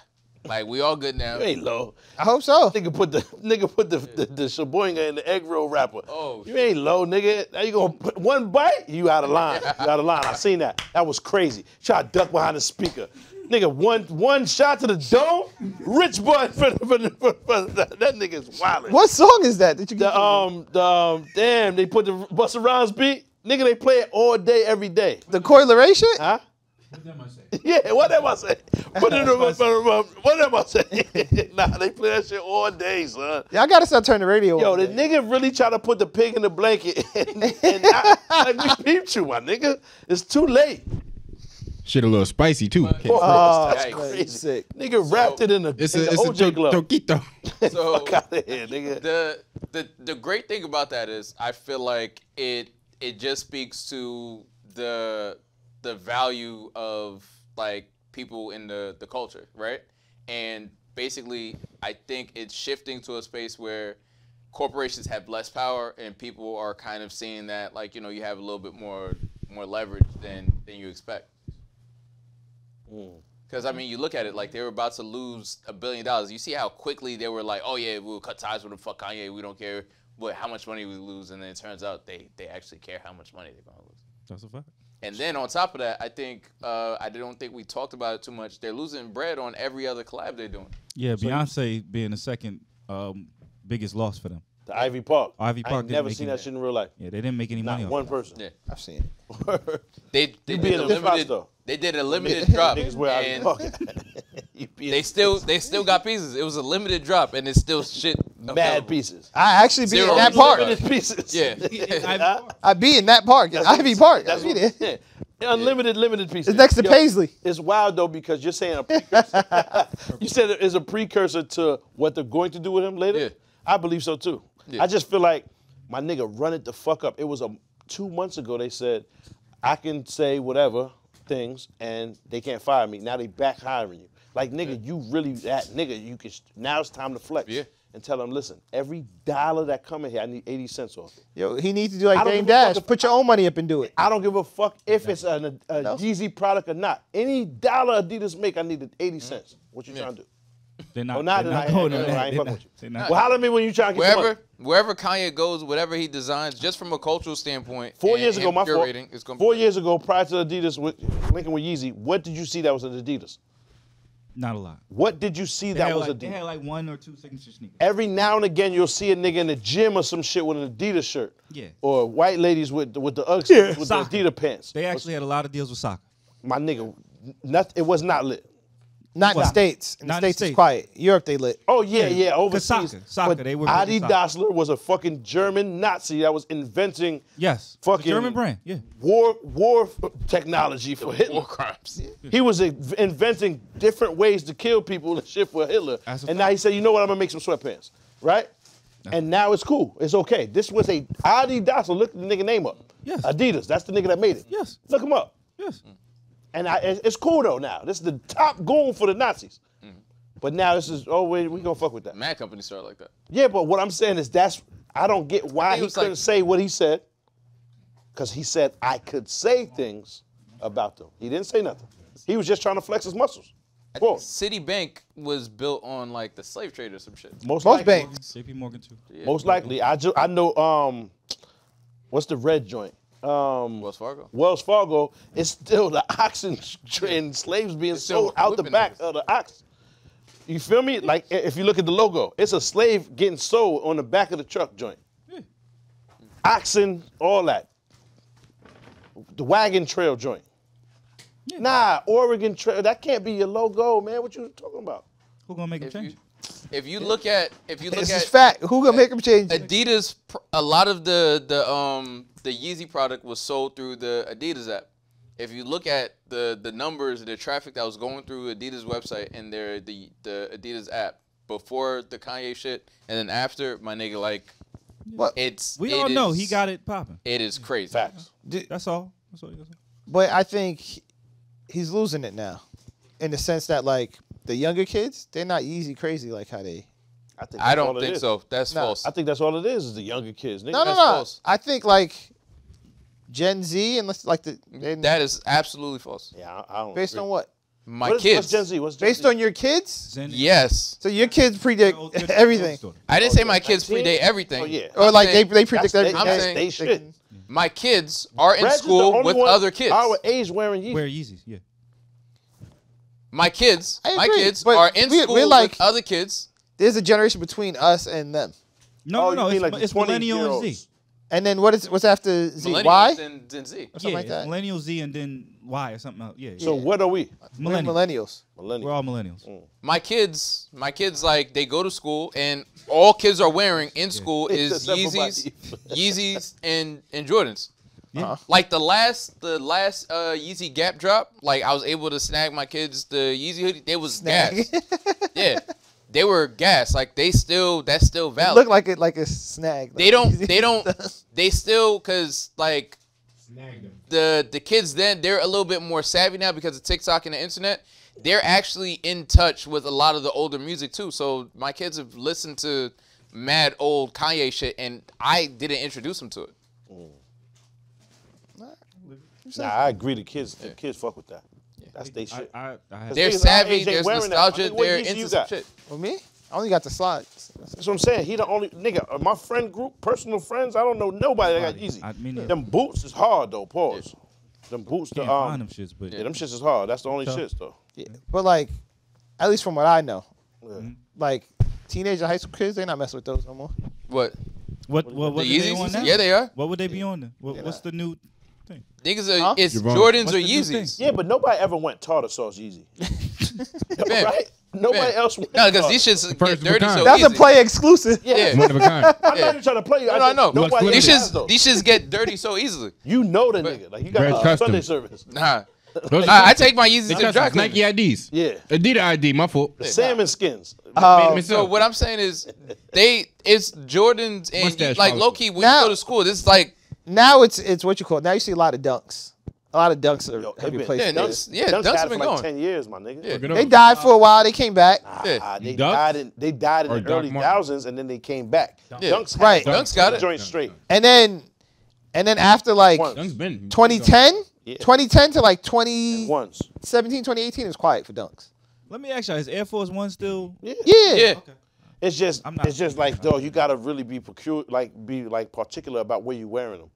like we all good now. You ain't low. I hope so. Nigga put the nigga put the the, the shaboinga in the egg roll wrapper. Oh, you ain't low, nigga. Now you gonna put one bite? You out of line. You out of line. I seen that. That was crazy. Try to duck behind the speaker. Nigga, one one shot to the dome, rich boy. For, for, for, for, that nigga's wild. What song is that? Did you get the, um, the, um, damn, they put the Busta Rhymes beat. Nigga, they play it all day, every day. The Coi Leray shit? Huh? What am I saying? Yeah, what am I saying? What am I saying? Nah, they play that shit all day, son. Yeah, I gotta start turning the radio on. Yo, the nigga really try to put the pig in the blanket, and, and I, like, we peeped you, my nigga. It's too late. Shit a little spicy too. Oh, that's crazy. Sick. Nigga so, wrapped it in a, it's in a, it's O J a glove. Toquito. So fuck out of here, nigga. The, the the great thing about that is I feel like it it just speaks to the the value of like people in the the culture, right? And basically, I think it's shifting to a space where corporations have less power and people are kind of seeing that like, you know, you have a little bit more more leverage than than you expect. Because, I mean, you look at it, like, they were about to lose a billion dollars. You see how quickly they were like, oh, yeah, we'll cut ties with the fuck Kanye. We don't care what, how much money we lose. And then it turns out they, they actually care how much money they're going to lose. That's a fact. And then on top of that, I think, uh, I don't think we talked about it too much. They're losing bread on every other collab they're doing. Yeah, so Beyonce being the second um, biggest loss for them. The Ivy Park. Ivy Park. I've never seen that shit in real life. Yeah, they didn't make any money. Not one person. Yeah, I've seen it. They they did a limited. They did a limited drop. And they still they still got pieces. It was a limited drop, and it's still shit. Bad pieces. I actually be in that park. Pieces. Yeah. I be in that park. Ivy Park. That's what it is. Unlimited, yeah. limited pieces. It's next to Yo, Paisley. It's wild, though, because you're saying a precursor. You said it's a precursor to what they're going to do with him later? Yeah. I believe so, too. Yeah. I just feel like my nigga run it the fuck up. It was a, two months ago they said, I can say whatever things, and they can't fire me. Now they back hiring you. Like, nigga, yeah. you really that nigga. You can. Now it's time to flex. Yeah. and tell them, listen, every dollar that come in here, I need eighty cents off it. Yo, he needs to do like Dame Dash. If, Put your own money up and do it. I don't give a fuck if no. it's a, a no. Yeezy product or not. Any dollar Adidas make, I need eighty cents. What you yeah. trying to do? They're not, well, not, they're not I, going I, I, I ain't fucking with you. Well, holler at me when you try to get wherever, money. Wherever Kanye goes, whatever he designs, just from a cultural standpoint, four years ago, my fault, it's gonna four be years ago, prior to Adidas, with, linking with Yeezy, what did you see that was an Adidas? Not a lot. What did you see they that was like, Adidas? They had like one or two signature sneakers. Every now and again, you'll see a nigga in the gym or some shit with an Adidas shirt. Yeah. Or white ladies with, with the Uggs, yeah. with soccer. the Adidas pants. They actually had a lot of deals with soccer. My nigga, not, it was not lit. Not in the States. In the States, it's quiet. Europe, they lit. Oh, yeah, yeah, overseas. Soccer, soccer, they were Adi Dassler was a fucking German Nazi that was inventing yes, fucking German brand, yeah. war war technology for Hitler. War crimes. Yeah. He was inventing different ways to kill people and shit for Hitler. And now he said, you know what, I'm going to make some sweatpants, right? No. And now it's cool. It's okay. This was a Adi Dassler. Look the nigga name up. Yes. Adidas. That's the nigga that made it. Yes. Look him up. Yes. And I, it's cool though now. This is the top goal for the Nazis. Mm-hmm. But now this is, oh, we, we gonna fuck with that. Mad companies started like that. Yeah, but what I'm saying is that's, I don't get why he couldn't like, say what he said. Because he said, I could say things about them. He didn't say nothing. He was just trying to flex his muscles. I think Citibank was built on like the slave trade or some shit. Most, Most banks. J P Morgan too. Yeah. Most likely. I, ju I know, um, what's the red joint? Um, Wells Fargo. Wells Fargo is still the oxen and slaves being sold out the back of the ox. You feel me? Like if you look at the logo, it's a slave getting sold on the back of the truck joint. Yeah. Oxen, all that. The wagon trail joint. Yeah. Nah, Oregon Trail. That can't be your logo, man. What you talking about? Who gonna make a change? You, If you look at, if you look this at, this is fact. Who gonna make them change? Adidas. A lot of the the um the Yeezy product was sold through the Adidas app. If you look at the the numbers, the traffic that was going through Adidas website and their the the Adidas app before the Kanye shit and then after, my nigga, like, what? It's we it all is, know he got it popping. It is crazy. Facts. That's all. That's all. That's all. But I think he's losing it now, in the sense that like. The younger kids, they're not Yeezy crazy like how they. I, think I don't think so. That's no. false. I think that's all it is, is the younger kids. Nigga, no, no, that's no. False. I think like Gen Z and like the. That is absolutely false. Yeah, I don't. Based agree. on what? My what is, kids. What's Gen Z? What's Gen Based Z? on your kids? Gen yes. So your kids predict no, everything. I didn't say my kids predate everything. Oh, yeah. Or like saying, they they predict everything. I'm saying they should. My kids are in Reg school with other kids. Our age wearing Yeezys. Wear Yeezys, yeah. My kids, agree, my kids are in we, school like, with other kids. There's a generation between us and them. No, oh, no, it's, like it's millennial and Z. And then what is what's after Z? Millennials y? And then Z. Or something yeah, like that. Millennial Z and then Y or something else. Yeah. So yeah. what are we? Millennials. We're millennials. Millennials. We're all millennials. Mm. My kids, my kids, like they go to school and all kids are wearing in school yeah. is Yeezys, Yeezys, and and Jordans. Yeah. Like the last, the last uh, Yeezy Gap drop, like I was able to snag my kids the Yeezy hoodie. They was snag. gas. Yeah, they were gas. Like they still, that's still valid. It looked like it, like a snag. Like they don't, Yeezy they don't, stuff. they still, cause like snag them. the the kids then they're a little bit more savvy now because of TikTok and the internet. They're actually in touch with a lot of the older music too. So my kids have listened to mad old Kanye shit, and I didn't introduce them to it. Mm. Nah, I agree. The kids, the yeah. kids fuck with that. Yeah. That's they shit. I, I, I they're savvy. There's nostalgia. I mean, they're into some shit. Well, me? I only got the slides. That's what I'm saying. He the only nigga. My friend group, personal friends. I don't know nobody that got Yeezy. I mean, yeah. Them boots is hard though. Pause. Yeah. Them boots. Can't the, um, find them shits, but yeah, them shits is hard. That's the only so, shits though. Yeah. But like, at least from what I know, yeah. like teenage and high school kids, they not messing with those no more. What? What? What? What the Yeezys? They on now? Yeah, they are. What would they yeah. be on then? What, what's not. the new? Niggas are, huh? it's Jordans What's or Yeezys. Yeah, but nobody ever went tartar sauce Yeezy. Bam. Right? Nobody Bam. else went No, because these shits get dirty so That's easy. a play exclusive. Yeah. yeah. One of a kind. I'm yeah. not even trying to play. No, I know. No, no. These shits get dirty so easily. You know the but, nigga. Like, you got uh, Sunday service. Nah. Those I, I take my Yeezys to the dry cleaners. Nike I Ds. Yeah. Adidas I D, my fault. The salmon skins. Um, so what I'm saying is, they it's Jordans and, like, low-key, when you go to school, this is like, Now it's it's what you call it. Now you see a lot of dunks. A lot of dunks are Yo, heavy place. Yeah, dunks, yeah, dunks, dunks have been for like gone. ten years, my nigga. Yeah. They died for a while. They came back. Nah, yeah. they, died in, they died in or the early thousands, and then they came back. Dunk. Yeah. Dunks, right? Dunks got it. Joint straight. And then, and then after like been, twenty ten, yeah. twenty ten to like twenty seventeen, twenty eighteen, it was quiet for dunks. Let me ask you: is Air Force One still? Yeah. Yeah. yeah. Okay. It's just, I'm not it's just like, dog. You gotta really be procure, like, be like particular about where you're wearing them.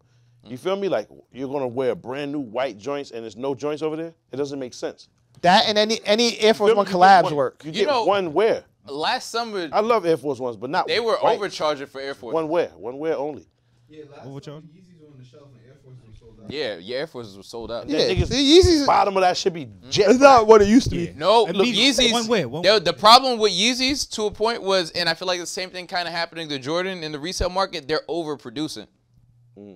You feel me? Like, you're gonna wear brand new white joints and there's no joints over there? It doesn't make sense. That and any any Air Force One collabs one, work. You, you get know, one wear. Last summer, I love Air Force Ones, but not they were white. Overcharging for Air Force. One wear, one wear only. Yeah, last summer, Yeezys were on the shelf and Air Force were sold out. Yeah, yeah, Air Forces were sold out. Yeah, the Yeezys bottom of that should be jet. It's not what it used to be. Yeah. No, and look, Yeezys. One wear, one wear. The problem with Yeezys to a point was, and I feel like the same thing kind of happening to Jordan in the resale market. They're overproducing.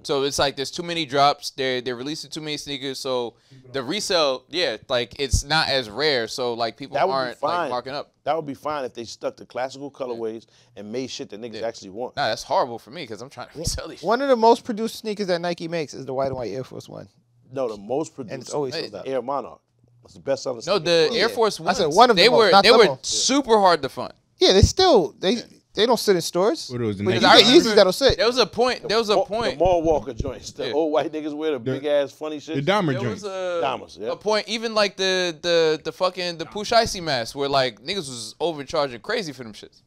So it's like there's too many drops. They're they're releasing too many sneakers. So the resale, yeah, like it's not as rare. So like people aren't like marking up. That would be fine if they stuck to classical colorways yeah. and made shit that niggas yeah. actually want. Nah, that's horrible for me because I'm trying to resell these. One of the most produced sneakers that Nike makes is the white and white Air Force One. No, the most produced. And it's always hey. Air Monarch. It's the best selling. No, the Air world. Force One. I said one of they the were, most, they were most. super hard to find. Yeah, they still they. Yeah. They don't sit in stores. What are those? The because I Yeezys that'll sit. There was a point. There was a point. The Mall Walker joints. The yeah. old white niggas wear the, the big ass funny shit. The Dahmer joints. A, Dahmers, yeah. a point. Even like the the the fucking the Pooh Shiesty mask, where like niggas was overcharging crazy for them shits.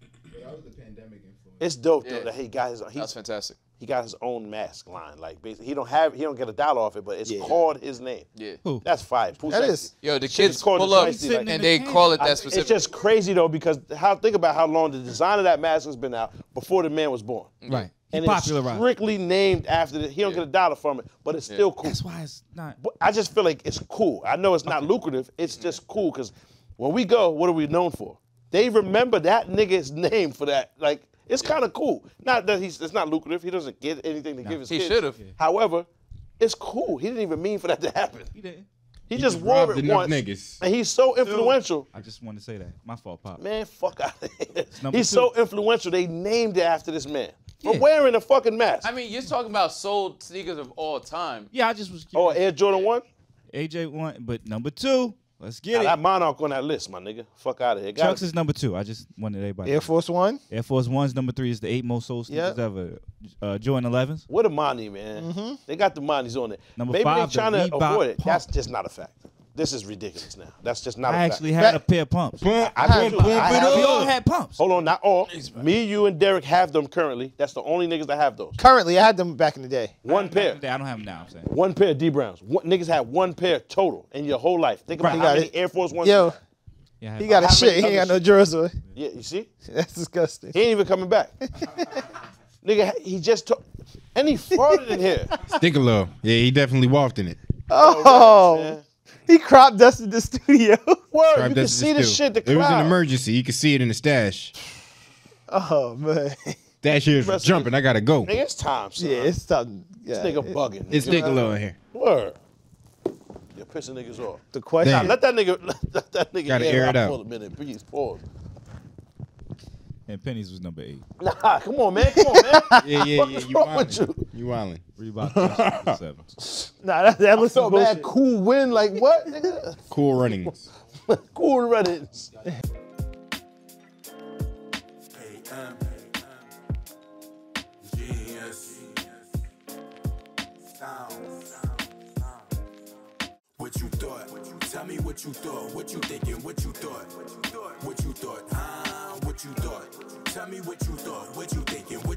But that was the pandemic influence. It's dope yeah. though that he got his. He, That's fantastic. He got his own mask line. Like basically, he don't have. He don't get a dollar off it, but it's yeah. called his name. Yeah. Who? That's fire. Pooh that Shiesty. Is. Yo, the kids pull up Shiesty, like, and they call it that specific. It's just crazy though because how think about how long the design of that mask has been out before the man was born. Right. And he it's strictly named after the, he don't yeah. get a dollar from it, but it's yeah. still cool. That's why it's not. But I just feel like it's cool. I know it's not okay. lucrative. It's just cool because when we go, what are we known for? They remember that nigga's name for that. Like. It's yeah. kind of cool. Not that he's, it's not lucrative. He doesn't get anything to no, give his he kids. He should have. However, it's cool. He didn't even mean for that to happen. He didn't. He, he just, just wore it once, niggas. And he's so influential. Dude, I just wanted to say that. My fault, Pop. Man, fuck out of here. He's two. so influential. They named it after this man. Yeah. For wearing a fucking mask. I mean, you're talking about sold sneakers of all time. Yeah, I just was curious. Oh, Air Jordan one? A J one, but number two. Let's get now, it. That Monarch on that list, my nigga. Fuck out of here. Got Chucks it. Is number two. I just wanted everybody. Air Force One? Air Force One's number three is the eight most sold sneakers yep. ever. Uh, Jordan elevens. What a money, man. Mm-hmm. They got the monies on it. Number Maybe five, they're trying the to Reebok avoid it. Pump. That's just not a fact. This is ridiculous now. That's just not I a fact. I actually had a pair of pumps. Pump, I, I pump, pump, I have, we all had pumps. Hold on, not all. Me, you, and Derek have them currently. That's the only niggas that have those. Currently, I had them back in the day. One I pair. The day. I don't have them now, I'm saying. One pair of D Browns. One, niggas had one pair total in your whole life. Think about right. how many Air Force Ones. Yo, yeah, he got a shit. He ain't got no jersey. Yeah, you see? That's disgusting. He ain't even coming back. Nigga, he just took, and he farted in here. Stink a little. Yeah, he definitely walked in it. Oh. He crop dusted the studio. Word, you can see the shit. The crowd. It was an emergency. You can see it in the stash. Oh man, that shit is jumping. I gotta go. Nigga, it's time, son. Yeah, it's time. Yeah, this nigga it, bugging. Nigga. It's nigga low in here. Word, you're pissing niggas off. The question. Nah, let that nigga. Let that nigga gotta air it out for a minute. Please pause. And Penny's was number eight. Nah, come on, man. Come on, man. yeah, yeah, yeah. You wildin'. You wildin'. Reebok seven. Nah, that, that was so bad. Cool win, like what? Cool runnings. Cool runnings. What you thought? Tell me what you thought. What you thinking? What you thought? What you thought? What you thought? What you thought? Tell me what you thought. What you thinking? What